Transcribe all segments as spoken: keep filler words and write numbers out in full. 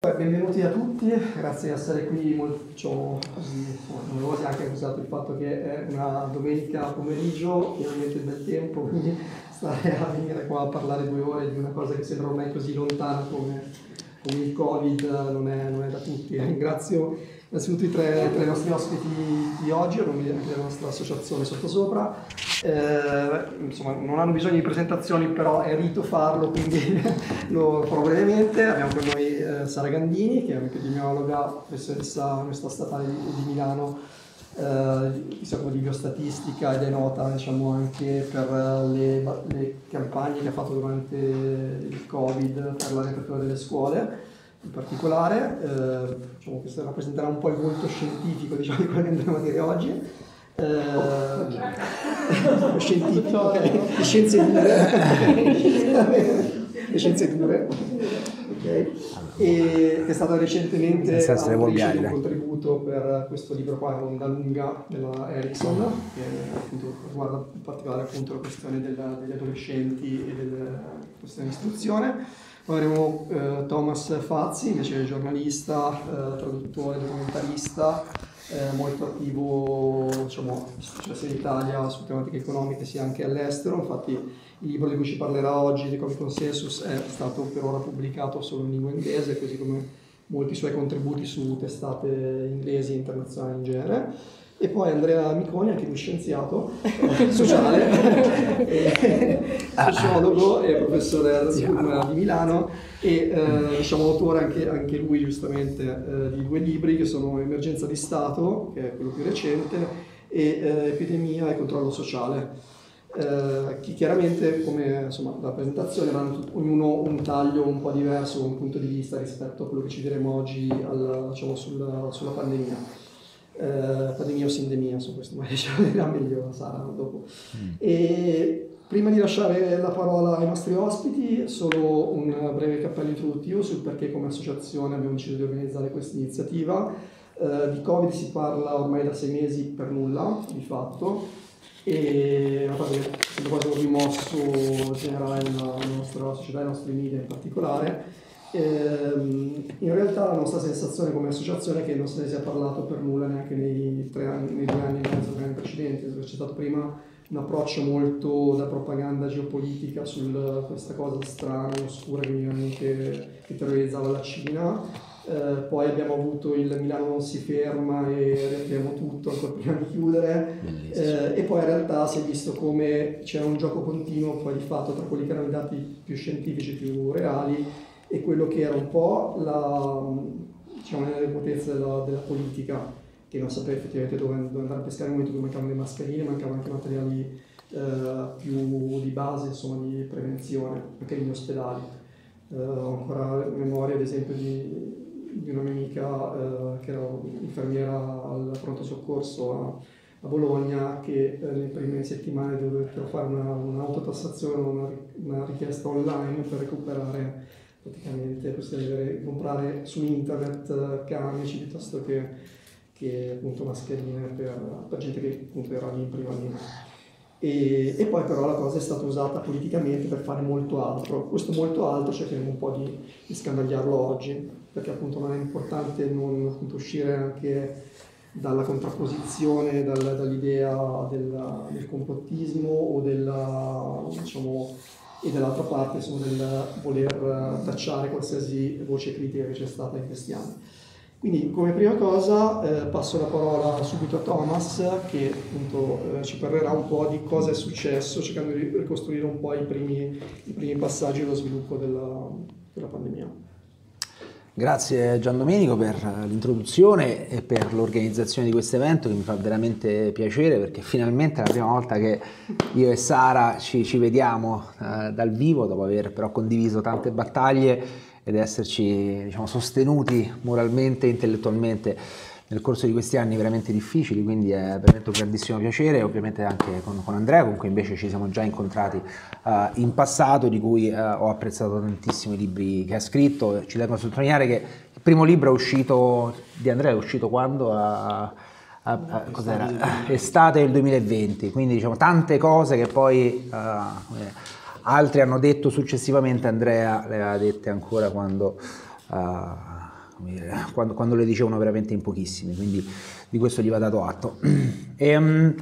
Benvenuti a tutti, grazie di essere qui, molto diciamo, numerosi, anche usato il fatto che è una domenica pomeriggio e ovviamente il bel tempo, quindi stare a venire qua a parlare due ore di una cosa che sembra ormai così lontana come, come il Covid non è, non è da tutti. Ringrazio innanzitutto i tre, tre nostri ospiti di oggi, a nome della nostra associazione Sottosopra. Eh, insomma, non hanno bisogno di presentazioni, però è rito farlo, quindi lo farò brevemente. Abbiamo con noi eh, Sara Gandini, che è un'epidemiologa, professoressa all'Università Statale di, di Milano, eh, che si occupa di biostatistica ed è nota diciamo, anche per le, le campagne che ha fatto durante il Covid per la riapertura delle scuole. In particolare, eh, diciamo che rappresenterà un po' il volto scientifico diciamo, di quello che andremo a dire oggi. Eh, scientifico, okay. Le scienze dure. Le scienze dure. Okay. E è stato recentemente un contributo per questo libro qua, Onda lunga della Erickson, che appunto, riguarda in particolare appunto, la questione della, degli adolescenti e della questione dell'istruzione. Poi avremo eh, Thomas Fazzi, invece giornalista, eh, traduttore, documentarista, eh, molto attivo diciamo, cioè sia in Italia su tematiche economiche sia anche all'estero. Infatti il libro di cui ci parlerà oggi, The Common Consensus, è stato per ora pubblicato solo in lingua inglese, così come molti suoi contributi su testate inglesi e internazionali in genere. E poi Andrea Miconi, anche lui scienziato, sociale, e, sociologo e professore alla Hume di Milano e eh, diciamo, autore anche, anche lui giustamente eh, di due libri che sono Emergenza di Stato, che è quello più recente, e eh, Epidemia e Controllo Sociale. Eh, che chiaramente, come insomma, la presentazione, hanno ognuno un taglio un po' diverso, un punto di vista rispetto a quello che ci diremo oggi al, diciamo, sulla, sulla pandemia. Eh, pandemia o sindemia, su questo magari ce la dirà meglio Sara dopo. Mm. E prima di lasciare la parola ai nostri ospiti, solo un breve cappello introduttivo sul perché come associazione abbiamo deciso di organizzare questa iniziativa. Eh, di Covid si parla ormai da sei mesi per nulla, di fatto, e è una cosa che sembra quasi un rimosso generale nella nostra società, nei nostri media in particolare. Eh, in realtà la nostra sensazione come associazione è che non se ne sia parlato per nulla neanche nei tre anni, nei due anni e mezzo, tre anni precedenti. C'è stato prima un approccio molto da propaganda geopolitica su questa cosa strana, oscura che, che terrorizzava la Cina. Eh, poi abbiamo avuto il Milano non si ferma e riapriamo tutto ancora prima di chiudere, eh, e poi in realtà si è visto come c'era un gioco continuo poi di fatto tra quelli che erano i dati più scientifici, più reali, e quello che era un po' la diciamo, l'irrepotezza della, della politica, che non sapeva effettivamente dove, dove andare a pescare, nel momento in cui mancavano le mascherine, mancavano anche materiali eh, più di base, insomma, di prevenzione, anche negli ospedali. Eh, ho ancora memoria, ad esempio, di, di una mia amica eh, che era infermiera al pronto soccorso a, a Bologna, che nelle prime settimane dovettero fare una, un'autotassazione, una, una richiesta online per recuperare praticamente questo di comprare su internet camici piuttosto che, che appunto mascherine per, per gente che appunto era lì in prima linea. E, e poi però la cosa è stata usata politicamente per fare molto altro. Questo molto altro cercheremo un po' di, di scandagliarlo oggi, perché appunto non è importante non appunto, uscire anche dalla contrapposizione, dal, dall'idea del, del complottismo o della, diciamo, e dall'altra parte insomma, del voler tacciare qualsiasi voce critica che c'è stata in questi anni. Quindi come prima cosa eh, passo la parola subito a Thomas, che appunto eh, ci parlerà un po' di cosa è successo, cercando di ricostruire un po' i primi, i primi passaggi dello sviluppo della, della pandemia. Grazie Giandomenico per l'introduzione e per l'organizzazione di questo evento che mi fa veramente piacere, perché finalmente è la prima volta che io e Sara ci, ci vediamo eh, dal vivo, dopo aver però condiviso tante battaglie ed esserci diciamo, sostenuti moralmente e intellettualmente nel corso di questi anni veramente difficili, quindi è veramente un grandissimo piacere, ovviamente anche con, con Andrea, con cui invece ci siamo già incontrati uh, in passato, di cui uh, ho apprezzato tantissimi i libri che ha scritto. Ci tengo a sottolineare che il primo libro è uscito, di Andrea è uscito quando? A, a, a, a, cos'era? Estate del duemilaventi, quindi diciamo tante cose che poi uh, altri hanno detto successivamente, Andrea le aveva dette ancora quando... Uh, come dire, quando, quando le dicevano veramente in pochissimi, quindi di questo gli va dato atto. E, um,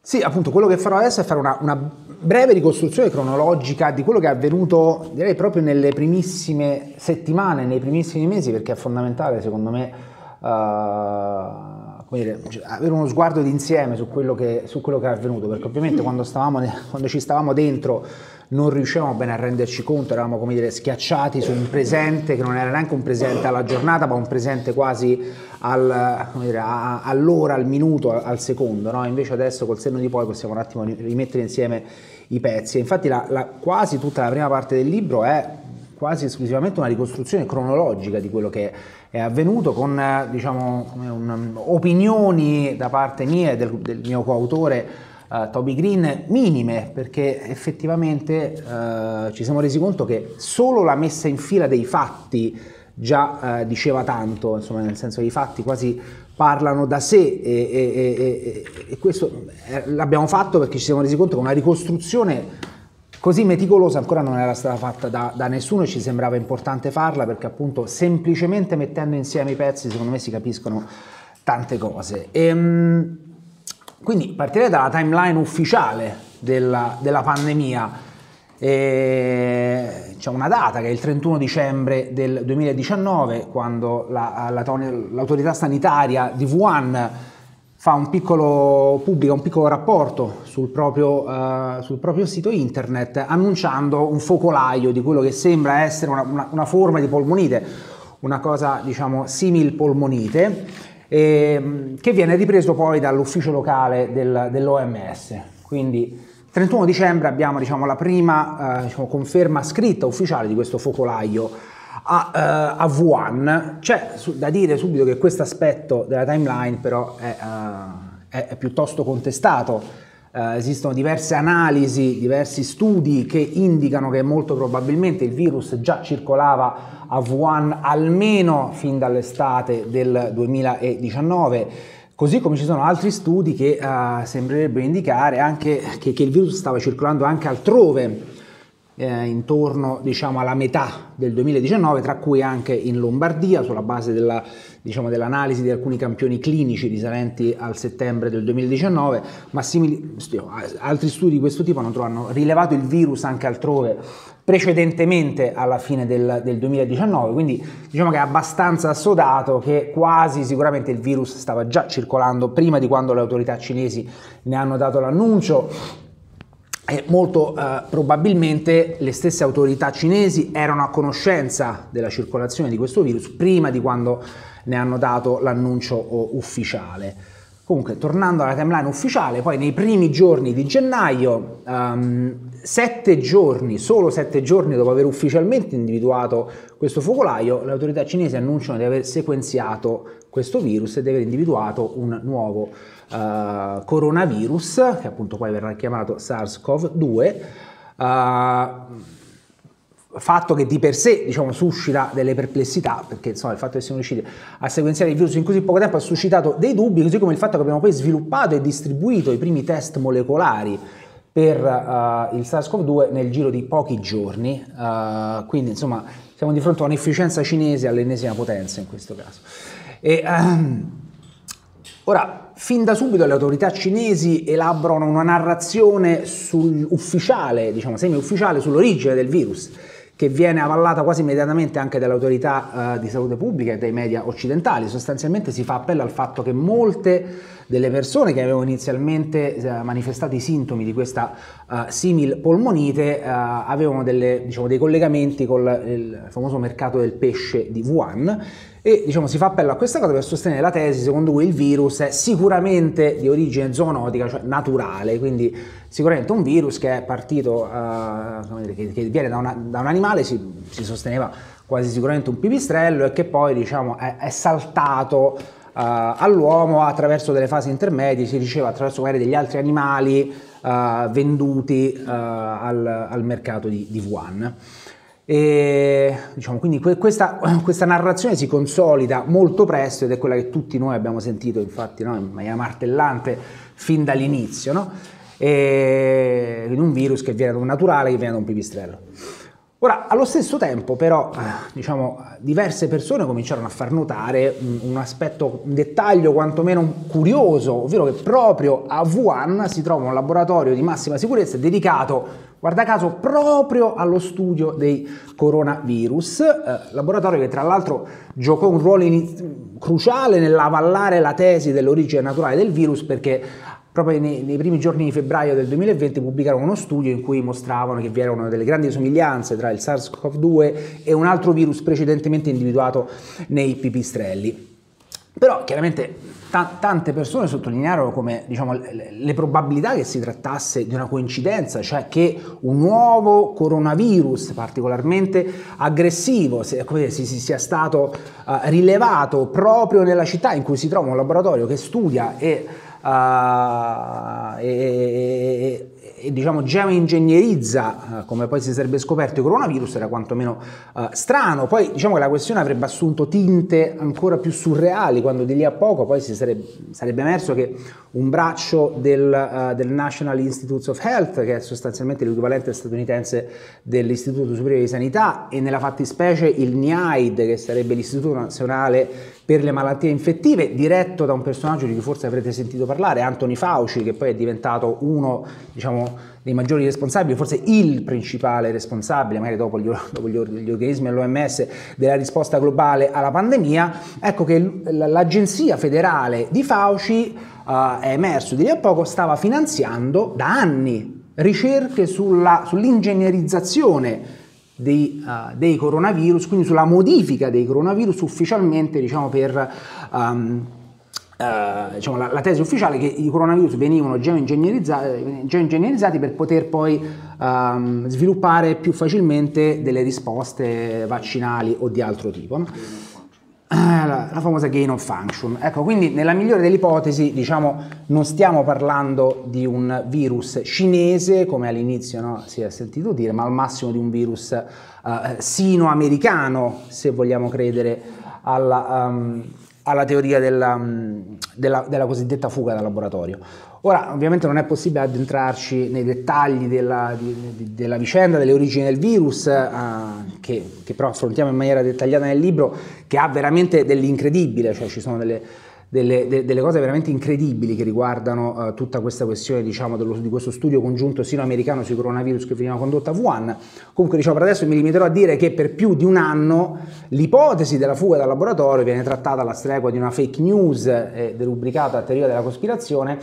sì, appunto, quello che farò adesso è fare una, una breve ricostruzione cronologica di quello che è avvenuto, direi, proprio nelle primissime settimane, nei primissimi mesi, perché è fondamentale, secondo me, uh, come dire, cioè, avere uno sguardo d'insieme su quello che, su quello che è avvenuto, perché ovviamente quando, stavamo, quando ci stavamo dentro non riuscivamo bene a renderci conto, eravamo, come dire, schiacciati su un presente che non era neanche un presente alla giornata, ma un presente quasi al, come dire, a, all'ora, al minuto, al, al secondo, no? Invece adesso col senno di poi possiamo un attimo rimettere insieme i pezzi. Infatti la, la, quasi tutta la prima parte del libro è quasi esclusivamente una ricostruzione cronologica di quello che è avvenuto, con, diciamo, un, opinioni da parte mia e del, del mio coautore uh, Toby Green minime, perché effettivamente uh, ci siamo resi conto che solo la messa in fila dei fatti già uh, diceva tanto, insomma, nel senso che i fatti quasi parlano da sé, e, e, e, e questo eh, l'abbiamo fatto perché ci siamo resi conto che una ricostruzione così meticolosa ancora non era stata fatta da, da nessuno, e ci sembrava importante farla perché, appunto, semplicemente mettendo insieme i pezzi, secondo me, si capiscono tante cose. E, quindi partirei dalla timeline ufficiale della, della pandemia. C'è una data che è il trentuno dicembre del duemiladiciannove, quando la, la, l'autorità sanitaria di Wuhan fa un piccolo, pubblica un piccolo rapporto sul proprio, uh, sul proprio sito internet, annunciando un focolaio di quello che sembra essere una, una, una forma di polmonite, una cosa, diciamo, simil polmonite, eh, che viene ripreso poi dall'ufficio locale del, dell'O M S. Quindi trentuno dicembre abbiamo, diciamo, la prima uh, diciamo, conferma scritta ufficiale di questo focolaio a, uh, a Wuhan. C'è da dire subito che questo aspetto della timeline però è, uh, è, è piuttosto contestato. Uh, esistono diverse analisi, diversi studi che indicano che molto probabilmente il virus già circolava a Wuhan almeno fin dall'estate del duemiladiciannove, così come ci sono altri studi che uh, sembrerebbero indicare anche che, che il virus stava circolando anche altrove, Eh, intorno, diciamo, alla metà del duemiladiciannove, tra cui anche in Lombardia, sulla base della, diciamo, dell'analisi di alcuni campioni clinici risalenti al settembre del duemiladiciannove, ma simili, altri studi di questo tipo hanno, hanno rilevato il virus anche altrove precedentemente alla fine del, del duemiladiciannove, quindi diciamo che è abbastanza assodato che quasi sicuramente il virus stava già circolando prima di quando le autorità cinesi ne hanno dato l'annuncio. E molto eh, probabilmente le stesse autorità cinesi erano a conoscenza della circolazione di questo virus prima di quando ne hanno dato l'annuncio ufficiale. Comunque, tornando alla timeline ufficiale, poi nei primi giorni di gennaio, um, sette giorni, solo sette giorni dopo aver ufficialmente individuato questo focolaio, le autorità cinesi annunciano di aver sequenziato questo virus e di aver individuato un nuovo Uh, coronavirus, che appunto poi verrà chiamato SARS-CoV due, uh, fatto che di per sé, diciamo, suscita delle perplessità, perché, insomma, il fatto che siamo riusciti a sequenziare il virus in così poco tempo ha suscitato dei dubbi, così come il fatto che abbiamo poi sviluppato e distribuito i primi test molecolari per uh, il SARS-CoV due nel giro di pochi giorni, uh, quindi, insomma, siamo di fronte a un'efficienza cinese all'ennesima potenza in questo caso. E, um, ora, fin da subito le autorità cinesi elaborano una narrazione sul ufficiale, diciamo semi-ufficiale, sull'origine del virus, che viene avallata quasi immediatamente anche dalle autorità eh, di salute pubblica e dai media occidentali. Sostanzialmente si fa appello al fatto che molte delle persone che avevano inizialmente eh, manifestato i sintomi di questa eh, simil polmonite eh, avevano delle, diciamo, dei collegamenti col il famoso mercato del pesce di Wuhan. E, diciamo, si fa appello a questa cosa per sostenere la tesi secondo cui il virus è sicuramente di origine zoonotica, cioè naturale, quindi sicuramente un virus che è partito, eh, come dire, che, che viene da, una, da un animale, si, si sosteneva quasi sicuramente un pipistrello, e che poi, diciamo, è, è saltato eh, all'uomo attraverso delle fasi intermedie, si diceva attraverso magari degli altri animali eh, venduti eh, al, al mercato di, di Wuhan. E, diciamo, quindi que questa, questa narrazione si consolida molto presto ed è quella che tutti noi abbiamo sentito, infatti, no? In maniera martellante fin dall'inizio, no? E, in un virus che viene da un naturale, che viene da un pipistrello. Ora, allo stesso tempo però, diciamo, diverse persone cominciarono a far notare un aspetto, un dettaglio quantomeno curioso, ovvero che proprio a Wuhan si trova un laboratorio di massima sicurezza dedicato, guarda caso, proprio allo studio dei coronavirus, eh, laboratorio che tra l'altro giocò un ruolo cruciale nell'avallare la tesi dell'origine naturale del virus, perché proprio nei, nei primi giorni di febbraio del duemilaventi pubblicarono uno studio in cui mostravano che vi erano delle grandi somiglianze tra il SARS-CoV due e un altro virus precedentemente individuato nei pipistrelli. Però chiaramente ta tante persone sottolinearono come, diciamo, le, le probabilità che si trattasse di una coincidenza, cioè che un nuovo coronavirus particolarmente aggressivo se, come dire, si, si sia stato uh, rilevato proprio nella città in cui si trova un laboratorio che studia e, uh, e, e, e, e diciamo, geoingegnerizza, uh, come poi si sarebbe scoperto, il coronavirus, era quantomeno uh, strano. Poi diciamo che la questione avrebbe assunto tinte ancora più surreali quando di lì a poco poi si sarebbe, sarebbe emerso che un braccio del, uh, del National Institutes of Health, che è sostanzialmente l'equivalente statunitense dell'Istituto Superiore di Sanità, e nella fattispecie il NIAID, che sarebbe l'Istituto Nazionale per le malattie infettive, diretto da un personaggio di cui forse avrete sentito parlare, Anthony Fauci, che poi è diventato uno, diciamo, dei maggiori responsabili, forse il principale responsabile, magari dopo gli, dopo gli organismi dell'O M S, della risposta globale alla pandemia. Ecco che l'agenzia federale di Fauci, uh, è emerso di lì a poco, stava finanziando da anni ricerche sull'ingegnerizzazione Dei, uh, dei coronavirus, quindi sulla modifica dei coronavirus ufficialmente, diciamo, per um, uh, diciamo, la, la tesi ufficiale che i coronavirus venivano geoingegnerizzati, geoingegnerizzati per poter poi um, sviluppare più facilmente delle risposte vaccinali o di altro tipo, no? La, la famosa gain of function. Ecco, quindi nella migliore delle ipotesi, diciamo, non stiamo parlando di un virus cinese, come all'inizio, no, si è sentito dire, ma al massimo di un virus uh, sino-americano, se vogliamo credere alla, um, alla teoria della, um, della, della cosiddetta fuga dal laboratorio. Ora, ovviamente non è possibile addentrarci nei dettagli della, di, di, della vicenda, delle origini del virus, uh, che, che però affrontiamo in maniera dettagliata nel libro, che ha veramente dell'incredibile, cioè ci sono delle, delle, de, delle cose veramente incredibili che riguardano uh, tutta questa questione, diciamo, dello, di questo studio congiunto sino-americano sui coronavirus che veniva condotto a Wuhan. Comunque, diciamo, per adesso mi limiterò a dire che per più di un anno l'ipotesi della fuga dal laboratorio viene trattata alla stregua di una fake news e derubricata a teoria della cospirazione,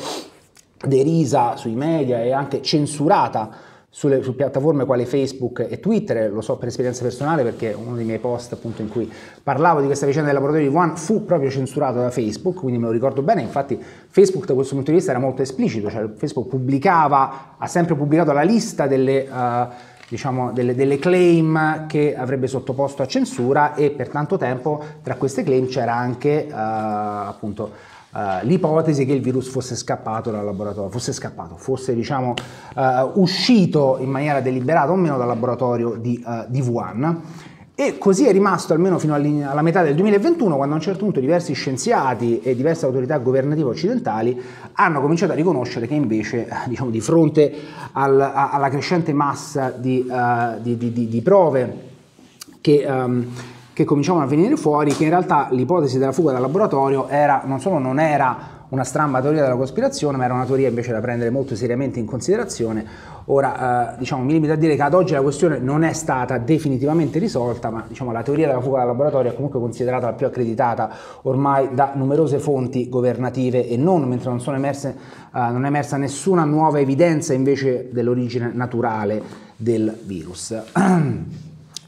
derisa sui media e anche censurata sulle, su piattaforme quali Facebook e Twitter. Lo so per esperienza personale, perché uno dei miei post, appunto, in cui parlavo di questa vicenda del laboratorio di Wuhan fu proprio censurato da Facebook, quindi me lo ricordo bene. Infatti Facebook da questo punto di vista era molto esplicito, cioè Facebook pubblicava, ha sempre pubblicato la lista delle, uh, diciamo, delle, delle claim che avrebbe sottoposto a censura, e per tanto tempo tra queste claim c'era anche uh, appunto Uh, l'ipotesi che il virus fosse scappato dal laboratorio, fosse scappato, fosse, diciamo, uh, uscito in maniera deliberata o meno dal laboratorio di, uh, di Wuhan. E così è rimasto almeno fino alla metà del duemilaventuno, quando a un certo punto diversi scienziati e diverse autorità governative occidentali hanno cominciato a riconoscere che invece, diciamo, di fronte al, a, alla crescente massa di, uh, di, di, di, di prove che... Um, che cominciavano a venire fuori, che in realtà l'ipotesi della fuga dal laboratorio era, non solo non era una stramba teoria della cospirazione, ma era una teoria invece da prendere molto seriamente in considerazione. Ora, eh, diciamo, mi limito a dire che ad oggi la questione non è stata definitivamente risolta, ma, diciamo, la teoria della fuga dal laboratorio è comunque considerata la più accreditata ormai da numerose fonti governative e non, mentre non sono emerse, eh, non è emersa nessuna nuova evidenza invece dell'origine naturale del virus.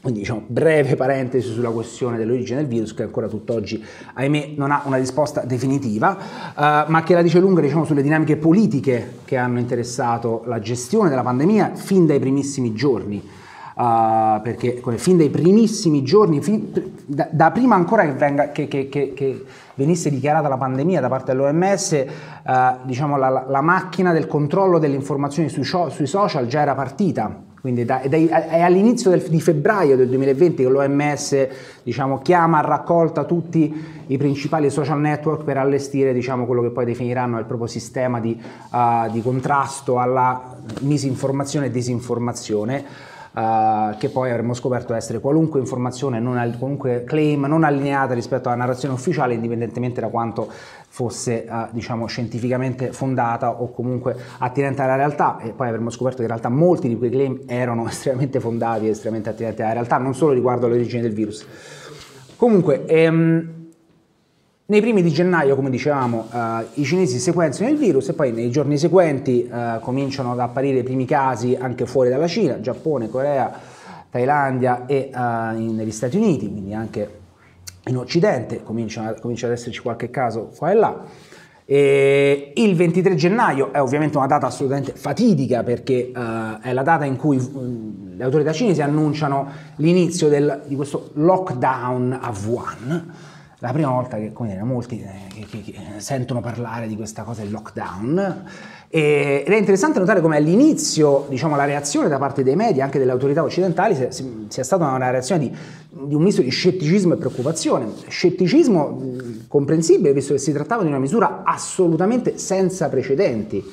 Quindi, diciamo, breve parentesi sulla questione dell'origine del virus, che ancora tutt'oggi, ahimè, non ha una risposta definitiva, eh, ma che la dice lunga, diciamo, sulle dinamiche politiche che hanno interessato la gestione della pandemia fin dai primissimi giorni. Eh, perché come, fin dai primissimi giorni, fin, da, da prima ancora che, venga, che, che, che, che venisse dichiarata la pandemia da parte dell'O M S, eh, diciamo, la, la macchina del controllo delle informazioni sui, sui social già era partita. Quindi da, da, è all'inizio di febbraio del duemilaventi che l'O M S, diciamo, chiama a raccolta tutti i principali social network per allestire, diciamo, quello che poi definiranno il proprio sistema di, uh, di contrasto alla misinformazione e disinformazione. Uh, eh, che poi avremmo scoperto essere qualunque informazione, non, qualunque claim non allineata rispetto alla narrazione ufficiale, indipendentemente da quanto fosse eh, diciamo scientificamente fondata o comunque attinente alla realtà, e poi avremmo scoperto che in realtà molti di quei claim erano estremamente fondati e estremamente attinenti alla realtà, non solo riguardo all'origine del virus. Comunque ehm, nei primi di gennaio, come dicevamo, eh, i cinesi sequenziano il virus e poi nei giorni seguenti eh, cominciano ad apparire i primi casi anche fuori dalla Cina, Giappone, Corea, Thailandia e eh, negli Stati Uniti, quindi anche in Occidente comincia, comincia ad esserci qualche caso qua e là. E il ventitré gennaio è ovviamente una data assolutamente fatidica, perché uh, è la data in cui uh, le autorità cinesi annunciano l'inizio di questo lockdown a Wuhan. La prima volta che, come dire, molti eh, che, che sentono parlare di questa cosa, il lockdown, e, ed è interessante notare come all'inizio, diciamo, la reazione da parte dei media, anche delle autorità occidentali, sia, sia stata una reazione di, di un misto di scetticismo e preoccupazione. Scetticismo mh, comprensibile, visto che si trattava di una misura assolutamente senza precedenti,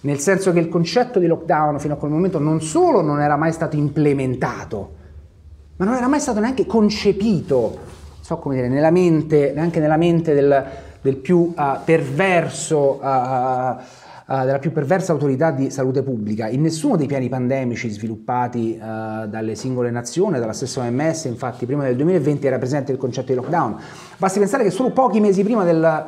nel senso che il concetto di lockdown fino a quel momento non solo non era mai stato implementato, ma non era mai stato neanche concepito, so come dire, nella mente, neanche nella mente del, del più uh, perverso, uh, uh, della più perversa autorità di salute pubblica. In nessuno dei piani pandemici sviluppati uh, dalle singole nazioni, dalla stessa O M S, infatti prima del duemilaventi era presente il concetto di lockdown. Basti pensare che solo pochi mesi prima del,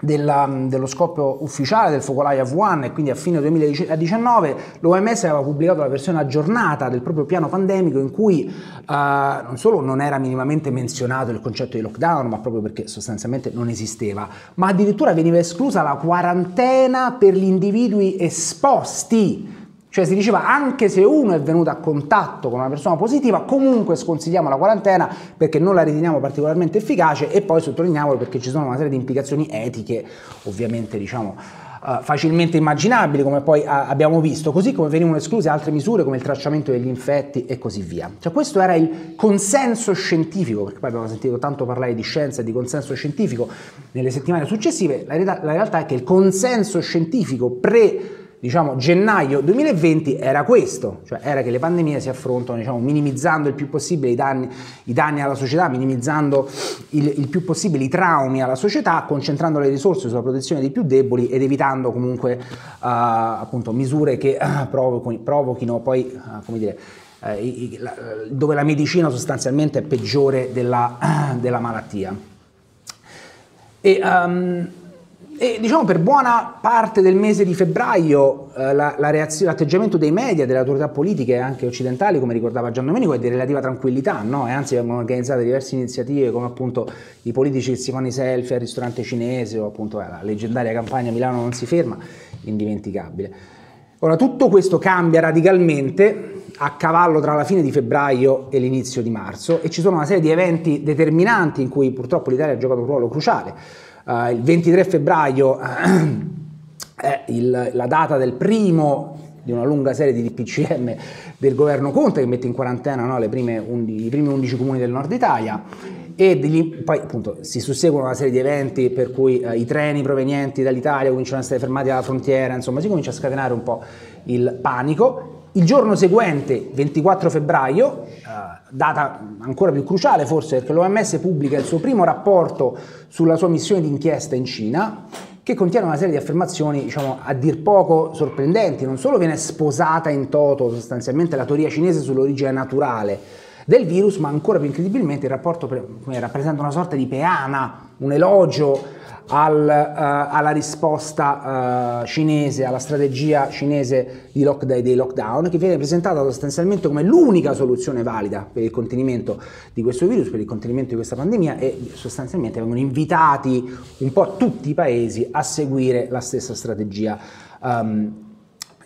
della, dello scoppio ufficiale del focolaio a Wuhan, e quindi a fine duemiladiciannove, l'O M S aveva pubblicato la versione aggiornata del proprio piano pandemico, in cui uh, non solo non era minimamente menzionato il concetto di lockdown, ma proprio perché sostanzialmente non esisteva, ma addirittura veniva esclusa la quarantena per gli individui esposti. Cioè si diceva, anche se uno è venuto a contatto con una persona positiva, comunque sconsigliamo la quarantena perché non la riteniamo particolarmente efficace, e poi sottolineiamolo perché ci sono una serie di implicazioni etiche, ovviamente, diciamo, uh, facilmente immaginabili, come poi uh, abbiamo visto, così come venivano escluse altre misure come il tracciamento degli infetti e così via. Cioè questo era il consenso scientifico, perché poi abbiamo sentito tanto parlare di scienza e di consenso scientifico nelle settimane successive. La, realtà, la realtà è che il consenso scientifico pre- diciamo gennaio duemilaventi era questo, cioè era che le pandemie si affrontano, diciamo, minimizzando il più possibile i danni, i danni alla società, minimizzando il, il più possibile i traumi alla società, concentrando le risorse sulla protezione dei più deboli ed evitando comunque uh, appunto misure che uh, provochino, provochino poi uh, come dire, uh, i, la, dove la medicina sostanzialmente è peggiore della, uh, della malattia. E um, E diciamo per buona parte del mese di febbraio eh, la, la l'atteggiamento dei media, delle autorità politiche anche occidentali, come ricordava Gian Domenico, è di relativa tranquillità, no? E anzi vengono organizzate diverse iniziative, come appunto i politici che si fanno i selfie al ristorante cinese, o appunto eh, la leggendaria campagna Milano non si ferma, indimenticabile. Ora tutto questo cambia radicalmente a cavallo tra la fine di febbraio e l'inizio di marzo, e ci sono una serie di eventi determinanti in cui purtroppo l'Italia ha giocato un ruolo cruciale. Uh, il ventitré febbraio è il, la data del primo di una lunga serie di D P C M del governo Conte, che mette in quarantena, no, le prime undi, i primi undici comuni del nord Italia, e degli, poi appunto si susseguono una serie di eventi per cui uh, i treni provenienti dall'Italia cominciano a essere fermati alla frontiera, insomma si comincia a scatenare un po' il panico. Il giorno seguente, ventiquattro febbraio, eh, data ancora più cruciale forse, perché l'O M S pubblica il suo primo rapporto sulla sua missione di inchiesta in Cina, che contiene una serie di affermazioni, diciamo, a dir poco sorprendenti. Non solo viene sposata in toto sostanzialmente la teoria cinese sull'origine naturale del virus, ma ancora più incredibilmente il rapporto pre- rappresenta una sorta di peana, un elogio Al, uh, alla risposta uh, cinese, alla strategia cinese di lockdown, dei lockdown, che viene presentata sostanzialmente come l'unica soluzione valida per il contenimento di questo virus, per il contenimento di questa pandemia, e sostanzialmente vengono invitati un po' tutti i paesi a seguire la stessa strategia um,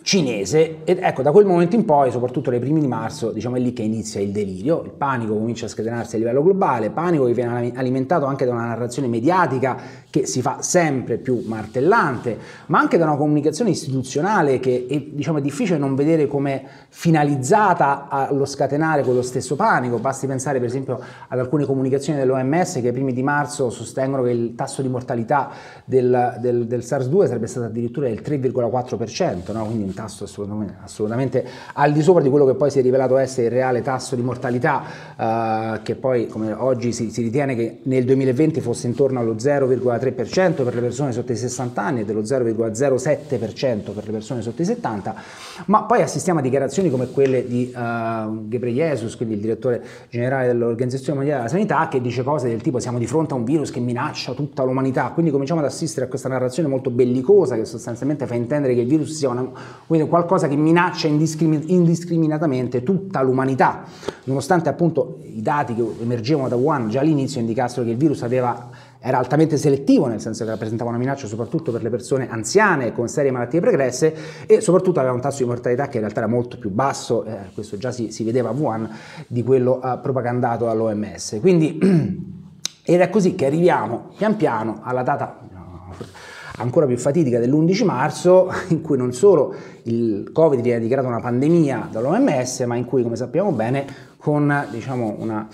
cinese. Ed ecco, da quel momento in poi, soprattutto dai primi di marzo, diciamo è lì che inizia il delirio, il panico comincia a scatenarsi a livello globale, panico che viene alimentato anche da una narrazione mediatica che si fa sempre più martellante, ma anche da una comunicazione istituzionale che è, diciamo, è difficile non vedere come finalizzata allo scatenare quello stesso panico. Basti pensare per esempio ad alcune comunicazioni dell'O M S che ai primi di marzo sostengono che il tasso di mortalità del, del, del SARS due sarebbe stato addirittura del tre virgola quattro per cento, no? Quindi un tasso assolutamente, assolutamente al di sopra di quello che poi si è rivelato essere il reale tasso di mortalità, eh, che poi come oggi si, si ritiene che nel duemilaventi fosse intorno allo zero virgola tre per cento per le persone sotto i sessanta anni e dello zero virgola zero sette per cento per le persone sotto i settanta, ma poi assistiamo a dichiarazioni come quelle di uh, Ghebreyesus, quindi il direttore generale dell'Organizzazione Mondiale della Sanità, che dice cose del tipo siamo di fronte a un virus che minaccia tutta l'umanità, quindi cominciamo ad assistere a questa narrazione molto bellicosa che sostanzialmente fa intendere che il virus sia una, qualcosa che minaccia indiscrimin- indiscriminatamente tutta l'umanità, nonostante appunto i dati che emergevano da Wuhan già all'inizio indicassero che il virus aveva... era altamente selettivo, nel senso che rappresentava una minaccia soprattutto per le persone anziane con serie malattie pregresse e soprattutto aveva un tasso di mortalità che in realtà era molto più basso, eh, questo già si, si vedeva a Wuhan, di quello eh, propagandato dall'O M S. Quindi ed è così che arriviamo pian piano alla data ancora più fatidica dell'undici marzo, in cui non solo il Covid viene dichiarato una pandemia dall'O M S, ma in cui, come sappiamo bene, con diciamo una...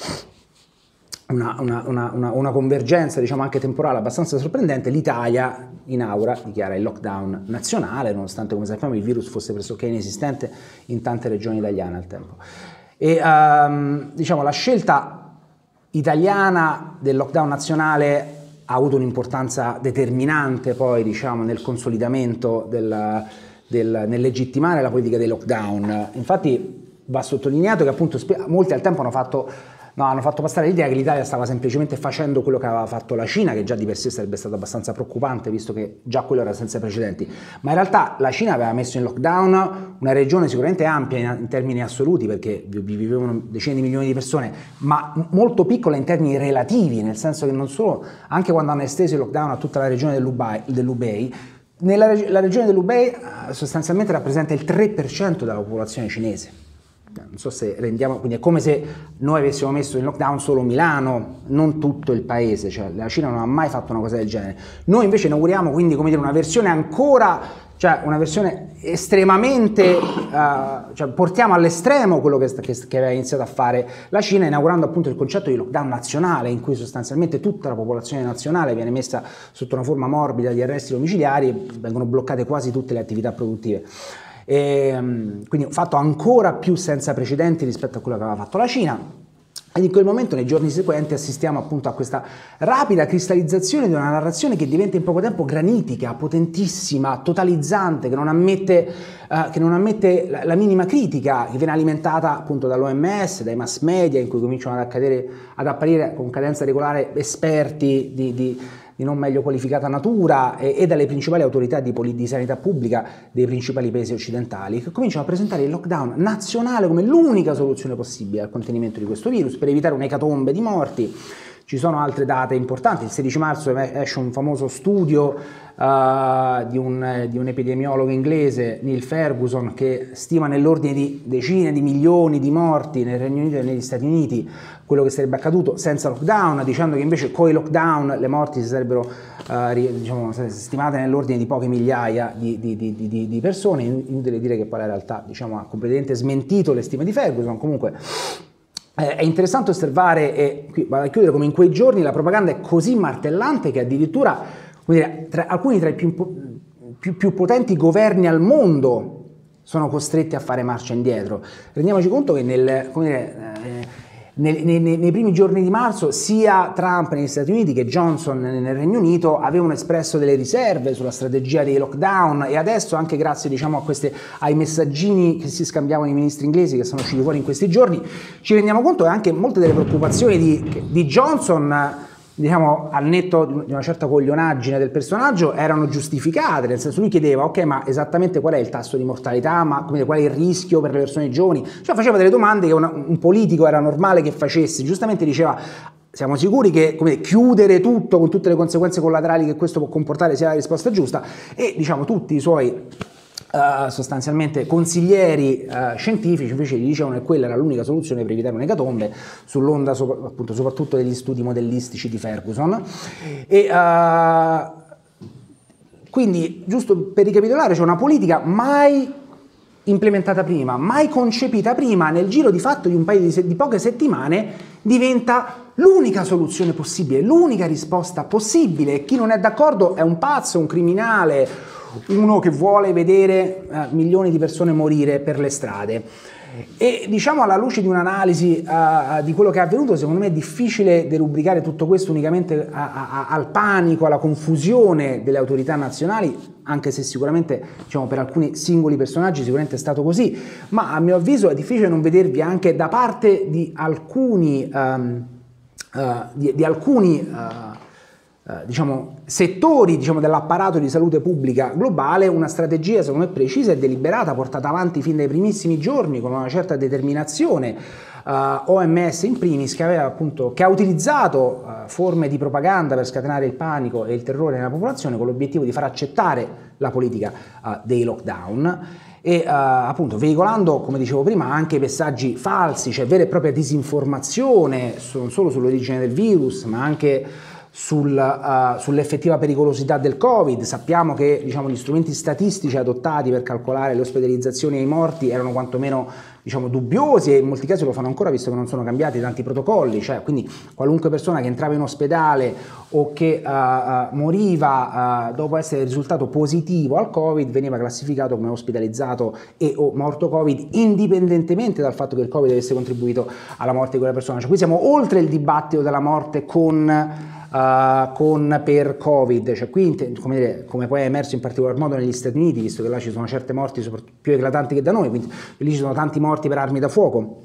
Una, una, una, una convergenza diciamo anche temporale abbastanza sorprendente, l'Italia in aura dichiara il lockdown nazionale, nonostante come sappiamo il virus fosse pressoché inesistente in tante regioni italiane al tempo. E um, diciamo la scelta italiana del lockdown nazionale ha avuto un'importanza determinante poi diciamo nel consolidamento del, del, nel legittimare la politica dei lockdown. Infatti va sottolineato che appunto molti al tempo hanno fatto No, hanno fatto passare l'idea che l'Italia stava semplicemente facendo quello che aveva fatto la Cina, che già di per sé sarebbe stato abbastanza preoccupante, visto che già quello era senza precedenti. Ma in realtà la Cina aveva messo in lockdown una regione sicuramente ampia in termini assoluti, perché vivevano decine di milioni di persone, ma molto piccola in termini relativi, nel senso che non solo, anche quando hanno esteso il lockdown a tutta la regione dell'Hubei, nella reg- la regione dell'Hubei sostanzialmente rappresenta il tre per cento della popolazione cinese. Non so se rendiamo, quindi è come se noi avessimo messo in lockdown solo Milano, non tutto il paese, cioè la Cina non ha mai fatto una cosa del genere. Noi invece inauguriamo quindi, come dire, una versione ancora, cioè una versione estremamente, uh, cioè portiamo all'estremo quello che, che, che aveva iniziato a fare la Cina, inaugurando appunto il concetto di lockdown nazionale, in cui sostanzialmente tutta la popolazione nazionale viene messa sotto una forma morbida di arresti domiciliari e vengono bloccate quasi tutte le attività produttive. E, quindi un fatto ancora più senza precedenti rispetto a quello che aveva fatto la Cina, e in quel momento, nei giorni seguenti, assistiamo appunto a questa rapida cristallizzazione di una narrazione che diventa in poco tempo granitica, potentissima, totalizzante, che non ammette, uh, che non ammette la, la minima critica, che viene alimentata appunto dall'O M S, dai mass media, in cui cominciano ad accadere, ad apparire con cadenza regolare esperti di... di di non meglio qualificata natura e, e dalle principali autorità di, di sanità pubblica dei principali paesi occidentali, che cominciano a presentare il lockdown nazionale come l'unica soluzione possibile al contenimento di questo virus per evitare un'ecatombe di morti. Ci sono altre date importanti, il sedici marzo esce un famoso studio Uh, di, un, di un epidemiologo inglese, Neil Ferguson, che stima nell'ordine di decine di milioni di morti nel Regno Unito e negli Stati Uniti quello che sarebbe accaduto senza lockdown, dicendo che invece coi lockdown le morti si sarebbero uh, diciamo, stimate nell'ordine di poche migliaia di, di, di, di, di persone. Inutile dire che poi in realtà diciamo, ha completamente smentito le stime di Ferguson. Comunque è interessante osservare, e qui vado a chiudere, come in quei giorni la propaganda è così martellante che addirittura Quindi, tra, alcuni tra i più, più, più potenti governi al mondo sono costretti a fare marcia indietro. Rendiamoci conto che nel, come dire, eh, nel, nei, nei primi giorni di marzo sia Trump negli Stati Uniti che Johnson nel Regno Unito avevano espresso delle riserve sulla strategia dei lockdown, e adesso anche grazie diciamo, a queste, ai messaggini che si scambiavano i ministri inglesi che sono usciti fuori in questi giorni, ci rendiamo conto che anche molte delle preoccupazioni di, di Johnson, diciamo, al netto di una certa coglionaggine del personaggio, erano giustificate, nel senso lui chiedeva, ok, ma esattamente qual è il tasso di mortalità, ma come, qual è il rischio per le persone giovani, cioè faceva delle domande che una, un politico era normale che facesse, giustamente diceva, siamo sicuri che come dire, chiudere tutto con tutte le conseguenze collaterali che questo può comportare sia la risposta giusta, e diciamo tutti i suoi Uh, sostanzialmente consiglieri uh, scientifici invece gli dicevano che quella era l'unica soluzione per evitare un'ecatombe, sull'onda so- appunto soprattutto degli studi modellistici di Ferguson. E uh, quindi, giusto per ricapitolare, c'è cioè una politica mai implementata prima, mai concepita prima, nel giro di fatto di un paio di, se- di poche settimane diventa l'unica soluzione possibile, l'unica risposta possibile. Chi non è d'accordo è un pazzo, un criminale, uno che vuole vedere eh, milioni di persone morire per le strade. E diciamo, alla luce di un'analisi uh, di quello che è avvenuto, secondo me è difficile derubricare tutto questo unicamente a, a, a, al panico, alla confusione delle autorità nazionali, anche se sicuramente, diciamo, per alcuni singoli personaggi sicuramente è stato così, ma a mio avviso è difficile non vedervi anche da parte di alcuni, um, uh, di, di alcuni uh, Uh, diciamo, settori diciamo, dell'apparato di salute pubblica globale, una strategia secondo me precisa e deliberata, portata avanti fin dai primissimi giorni con una certa determinazione, uh, O M S in primis, che, aveva, appunto, che ha utilizzato uh, forme di propaganda per scatenare il panico e il terrore nella popolazione, con l'obiettivo di far accettare la politica uh, dei lockdown e uh, appunto veicolando, come dicevo prima, anche messaggi falsi, cioè vera e propria disinformazione non solo sull'origine del virus ma anche Sul, uh, sull'effettiva pericolosità del Covid. Sappiamo che diciamo, gli strumenti statistici adottati per calcolare le ospedalizzazioni e i morti erano quantomeno diciamo, dubbiosi, e in molti casi lo fanno ancora, visto che non sono cambiati tanti protocolli, cioè quindi qualunque persona che entrava in ospedale o che uh, uh, moriva uh, dopo essere risultato positivo al Covid veniva classificato come ospedalizzato e o morto Covid, indipendentemente dal fatto che il Covid avesse contribuito alla morte di quella persona. Cioè qui siamo oltre il dibattito della morte con... Uh, con per Covid, cioè qui come, dire, come poi è emerso in particolar modo negli Stati Uniti, visto che là ci sono certe morti più eclatanti che da noi, quindi lì ci sono tanti morti per armi da fuoco.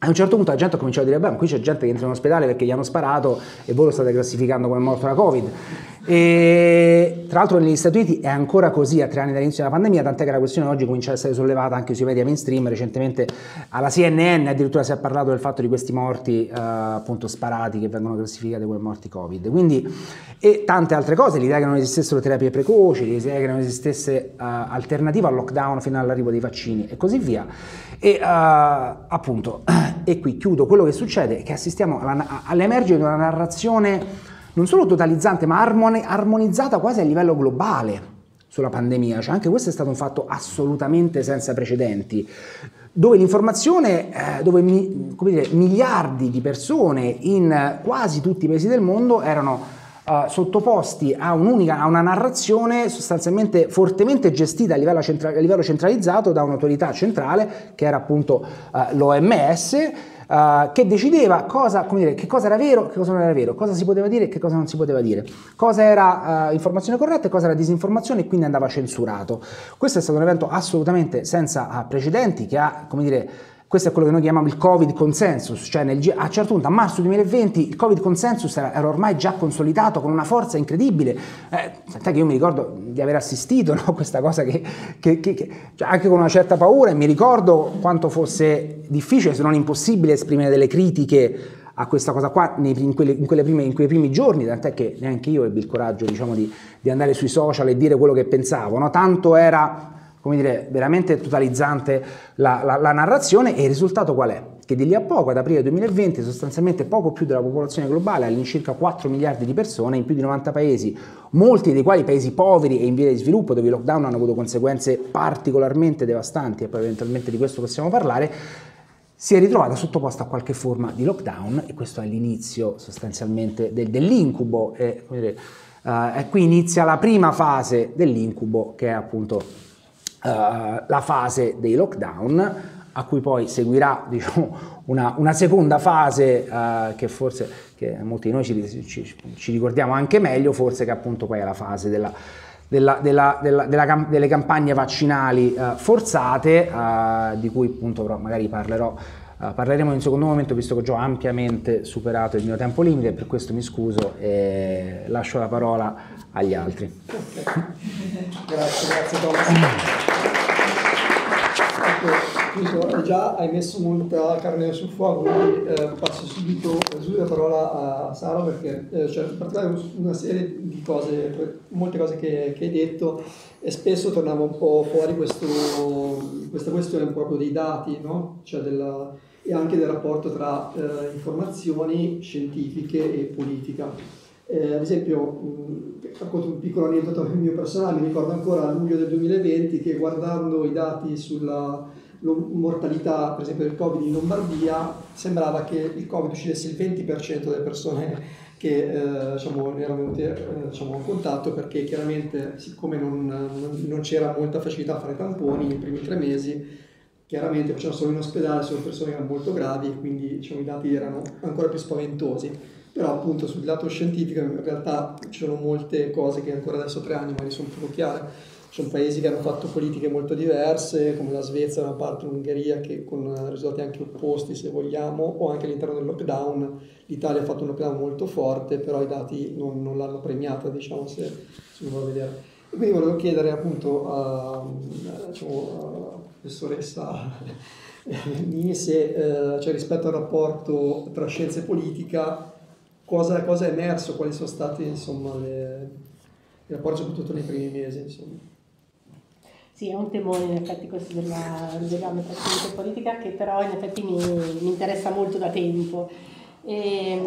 A un certo punto la gente ha cominciato a dire: beh, ma qui c'è gente che entra in ospedale perché gli hanno sparato e voi lo state classificando come morto da Covid. E tra l'altro negli Stati Uniti è ancora così a tre anni dall'inizio della pandemia, tant'è che la questione oggi comincia a essere sollevata anche sui media mainstream. Recentemente alla C N N addirittura si è parlato del fatto di questi morti eh, appunto sparati, che vengono classificati come morti Covid. Quindi, e tante altre cose, l'idea che non esistessero terapie precoci, l'idea che non esistesse eh, alternativa al lockdown fino all'arrivo dei vaccini e così via. E eh, appunto, e qui chiudo, quello che succede è che assistiamo all'emergere di una narrazione non solo totalizzante ma armonizzata quasi a livello globale sulla pandemia, cioè anche questo è stato un fatto assolutamente senza precedenti, dove l'informazione, eh, dove mi, come dire, miliardi di persone in quasi tutti i paesi del mondo erano eh, sottoposti a un'unica, a una narrazione sostanzialmente fortemente gestita a livello, centra, a livello centralizzato da un'autorità centrale che era appunto eh, l'O M S, Uh, che decideva cosa, come dire, che cosa era vero e che cosa non era vero, cosa si poteva dire e che cosa non si poteva dire, cosa era uh, informazione corretta e cosa era disinformazione, e quindi andava censurato. Questo è stato un evento assolutamente senza precedenti, che ha, come dire, questo è quello che noi chiamiamo il Covid consensus, cioè nel, a un certo punto a marzo duemilaventi il Covid consensus era, era ormai già consolidato con una forza incredibile, eh, tant'è che io mi ricordo di aver assistito a no, questa cosa che, che, che, che cioè anche con una certa paura, e mi ricordo quanto fosse difficile, se non impossibile, esprimere delle critiche a questa cosa qua nei, in, quelle, in, quelle prime, in quei primi giorni, tant'è che neanche io ebbi il coraggio diciamo, di, di andare sui social e dire quello che pensavo, no? Tanto era, come dire, veramente totalizzante la, la, la narrazione. E il risultato qual è? Che di lì a poco, ad aprile duemilaventi, sostanzialmente poco più della popolazione globale, all'incirca quattro miliardi di persone, in più di novanta paesi, molti dei quali paesi poveri e in via di sviluppo, dove i lockdown hanno avuto conseguenze particolarmente devastanti, e poi eventualmente di questo possiamo parlare, si è ritrovata sottoposta a qualche forma di lockdown. E questo è l'inizio sostanzialmente del, dell'incubo, e, come dire, uh, e qui inizia la prima fase dell'incubo, che è appunto uh, la fase dei lockdown, a cui poi seguirà diciamo, una, una seconda fase uh, che forse che molti di noi ci, ci, ci ricordiamo anche meglio, forse, che appunto poi è la fase della, della, della, della, della cam- delle campagne vaccinali uh, forzate, uh, di cui appunto però magari parlerò, uh, parleremo in un secondo momento, visto che ho già ampiamente superato il mio tempo limite. Per questo mi scuso e lascio la parola agli altri. Grazie, grazie Thomas. Già hai messo molta carne sul fuoco, quindi eh, passo subito su la parola a Sara, perché eh, cioè, in particolare una serie di cose, molte cose che, che hai detto, e spesso tornava un po' fuori questo, questa questione proprio dei dati, no? Cioè della, e anche del rapporto tra eh, informazioni scientifiche e politica. Eh, ad esempio, mh, racconto un piccolo aneddoto mio personale, mi ricordo ancora a luglio del duemilaventi che, guardando i dati sulla mortalità per esempio del Covid in Lombardia, sembrava che il Covid uccidesse il venti per cento delle persone che eh, diciamo, erano venuti eh, diciamo, in contatto, perché chiaramente, siccome non, non, non c'era molta facilità a fare tamponi nei primi tre mesi, chiaramente c'era solo in ospedale, solo persone che erano molto gravi, e quindi diciamo, i dati erano ancora più spaventosi. Però appunto sul lato scientifico in realtà ci sono molte cose che ancora adesso tre anni magari sono poco chiare. Ci sono paesi che hanno fatto politiche molto diverse, come la Svezia, una parte l'Ungheria, che con risultati anche opposti se vogliamo, o anche all'interno del lockdown. L'Italia ha fatto un lockdown molto forte, però i dati non, non l'hanno premiata, diciamo, se si vuole vedere. E quindi volevo chiedere appunto a, diciamo, a professoressa Mini se eh, cioè, rispetto al rapporto tra scienza e politica, cosa, cosa è emerso, quali sono stati insomma le, i rapporti soprattutto nei primi mesi, insomma. Sì, è un temore in effetti questo della, della scienza e politica, che però in effetti mi, mi interessa molto da tempo. E,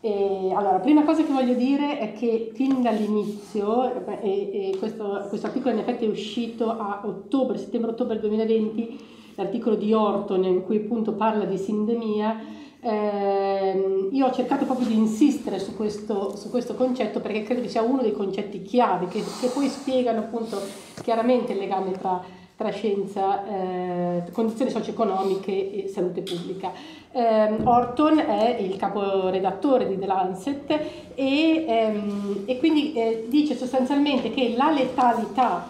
e, allora, prima cosa che voglio dire è che fin dall'inizio, e, e questo, questo articolo in effetti è uscito a ottobre, settembre-ottobre duemilaventi, l'articolo di Orton in cui appunto parla di sindemia. Eh, io ho cercato proprio di insistere su questo, su questo concetto, perché credo che sia uno dei concetti chiave che, che poi spiegano appunto chiaramente il legame tra, tra scienza, eh, condizioni socio-economiche e salute pubblica. Eh, Orton è il caporedattore di The Lancet e, ehm, e quindi eh, dice sostanzialmente che la letalità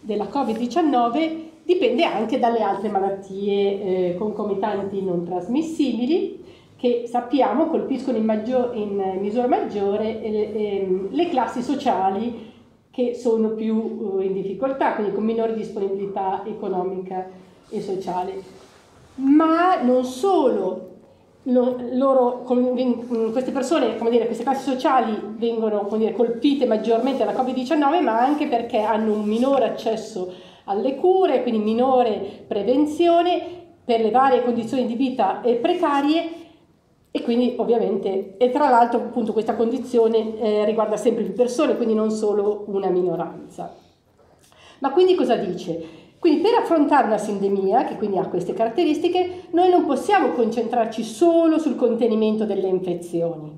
della Covid diciannove dipende anche dalle altre malattie eh, concomitanti non trasmissibili, che sappiamo colpiscono in, maggio, in misura maggiore eh, eh, le classi sociali che sono più eh, in difficoltà, quindi con minore disponibilità economica e sociale. Ma non solo, lo, loro, con, queste persone, come dire, queste classi sociali vengono, come dire, colpite maggiormente dalla Covid diciannove, ma anche perché hanno un minore accesso alle cure, quindi minore prevenzione per le varie condizioni di vita precarie, e quindi ovviamente, e tra l'altro appunto questa condizione eh, riguarda sempre più persone, quindi non solo una minoranza. Ma quindi cosa dice? Quindi per affrontare una sindemia, che quindi ha queste caratteristiche, noi non possiamo concentrarci solo sul contenimento delle infezioni,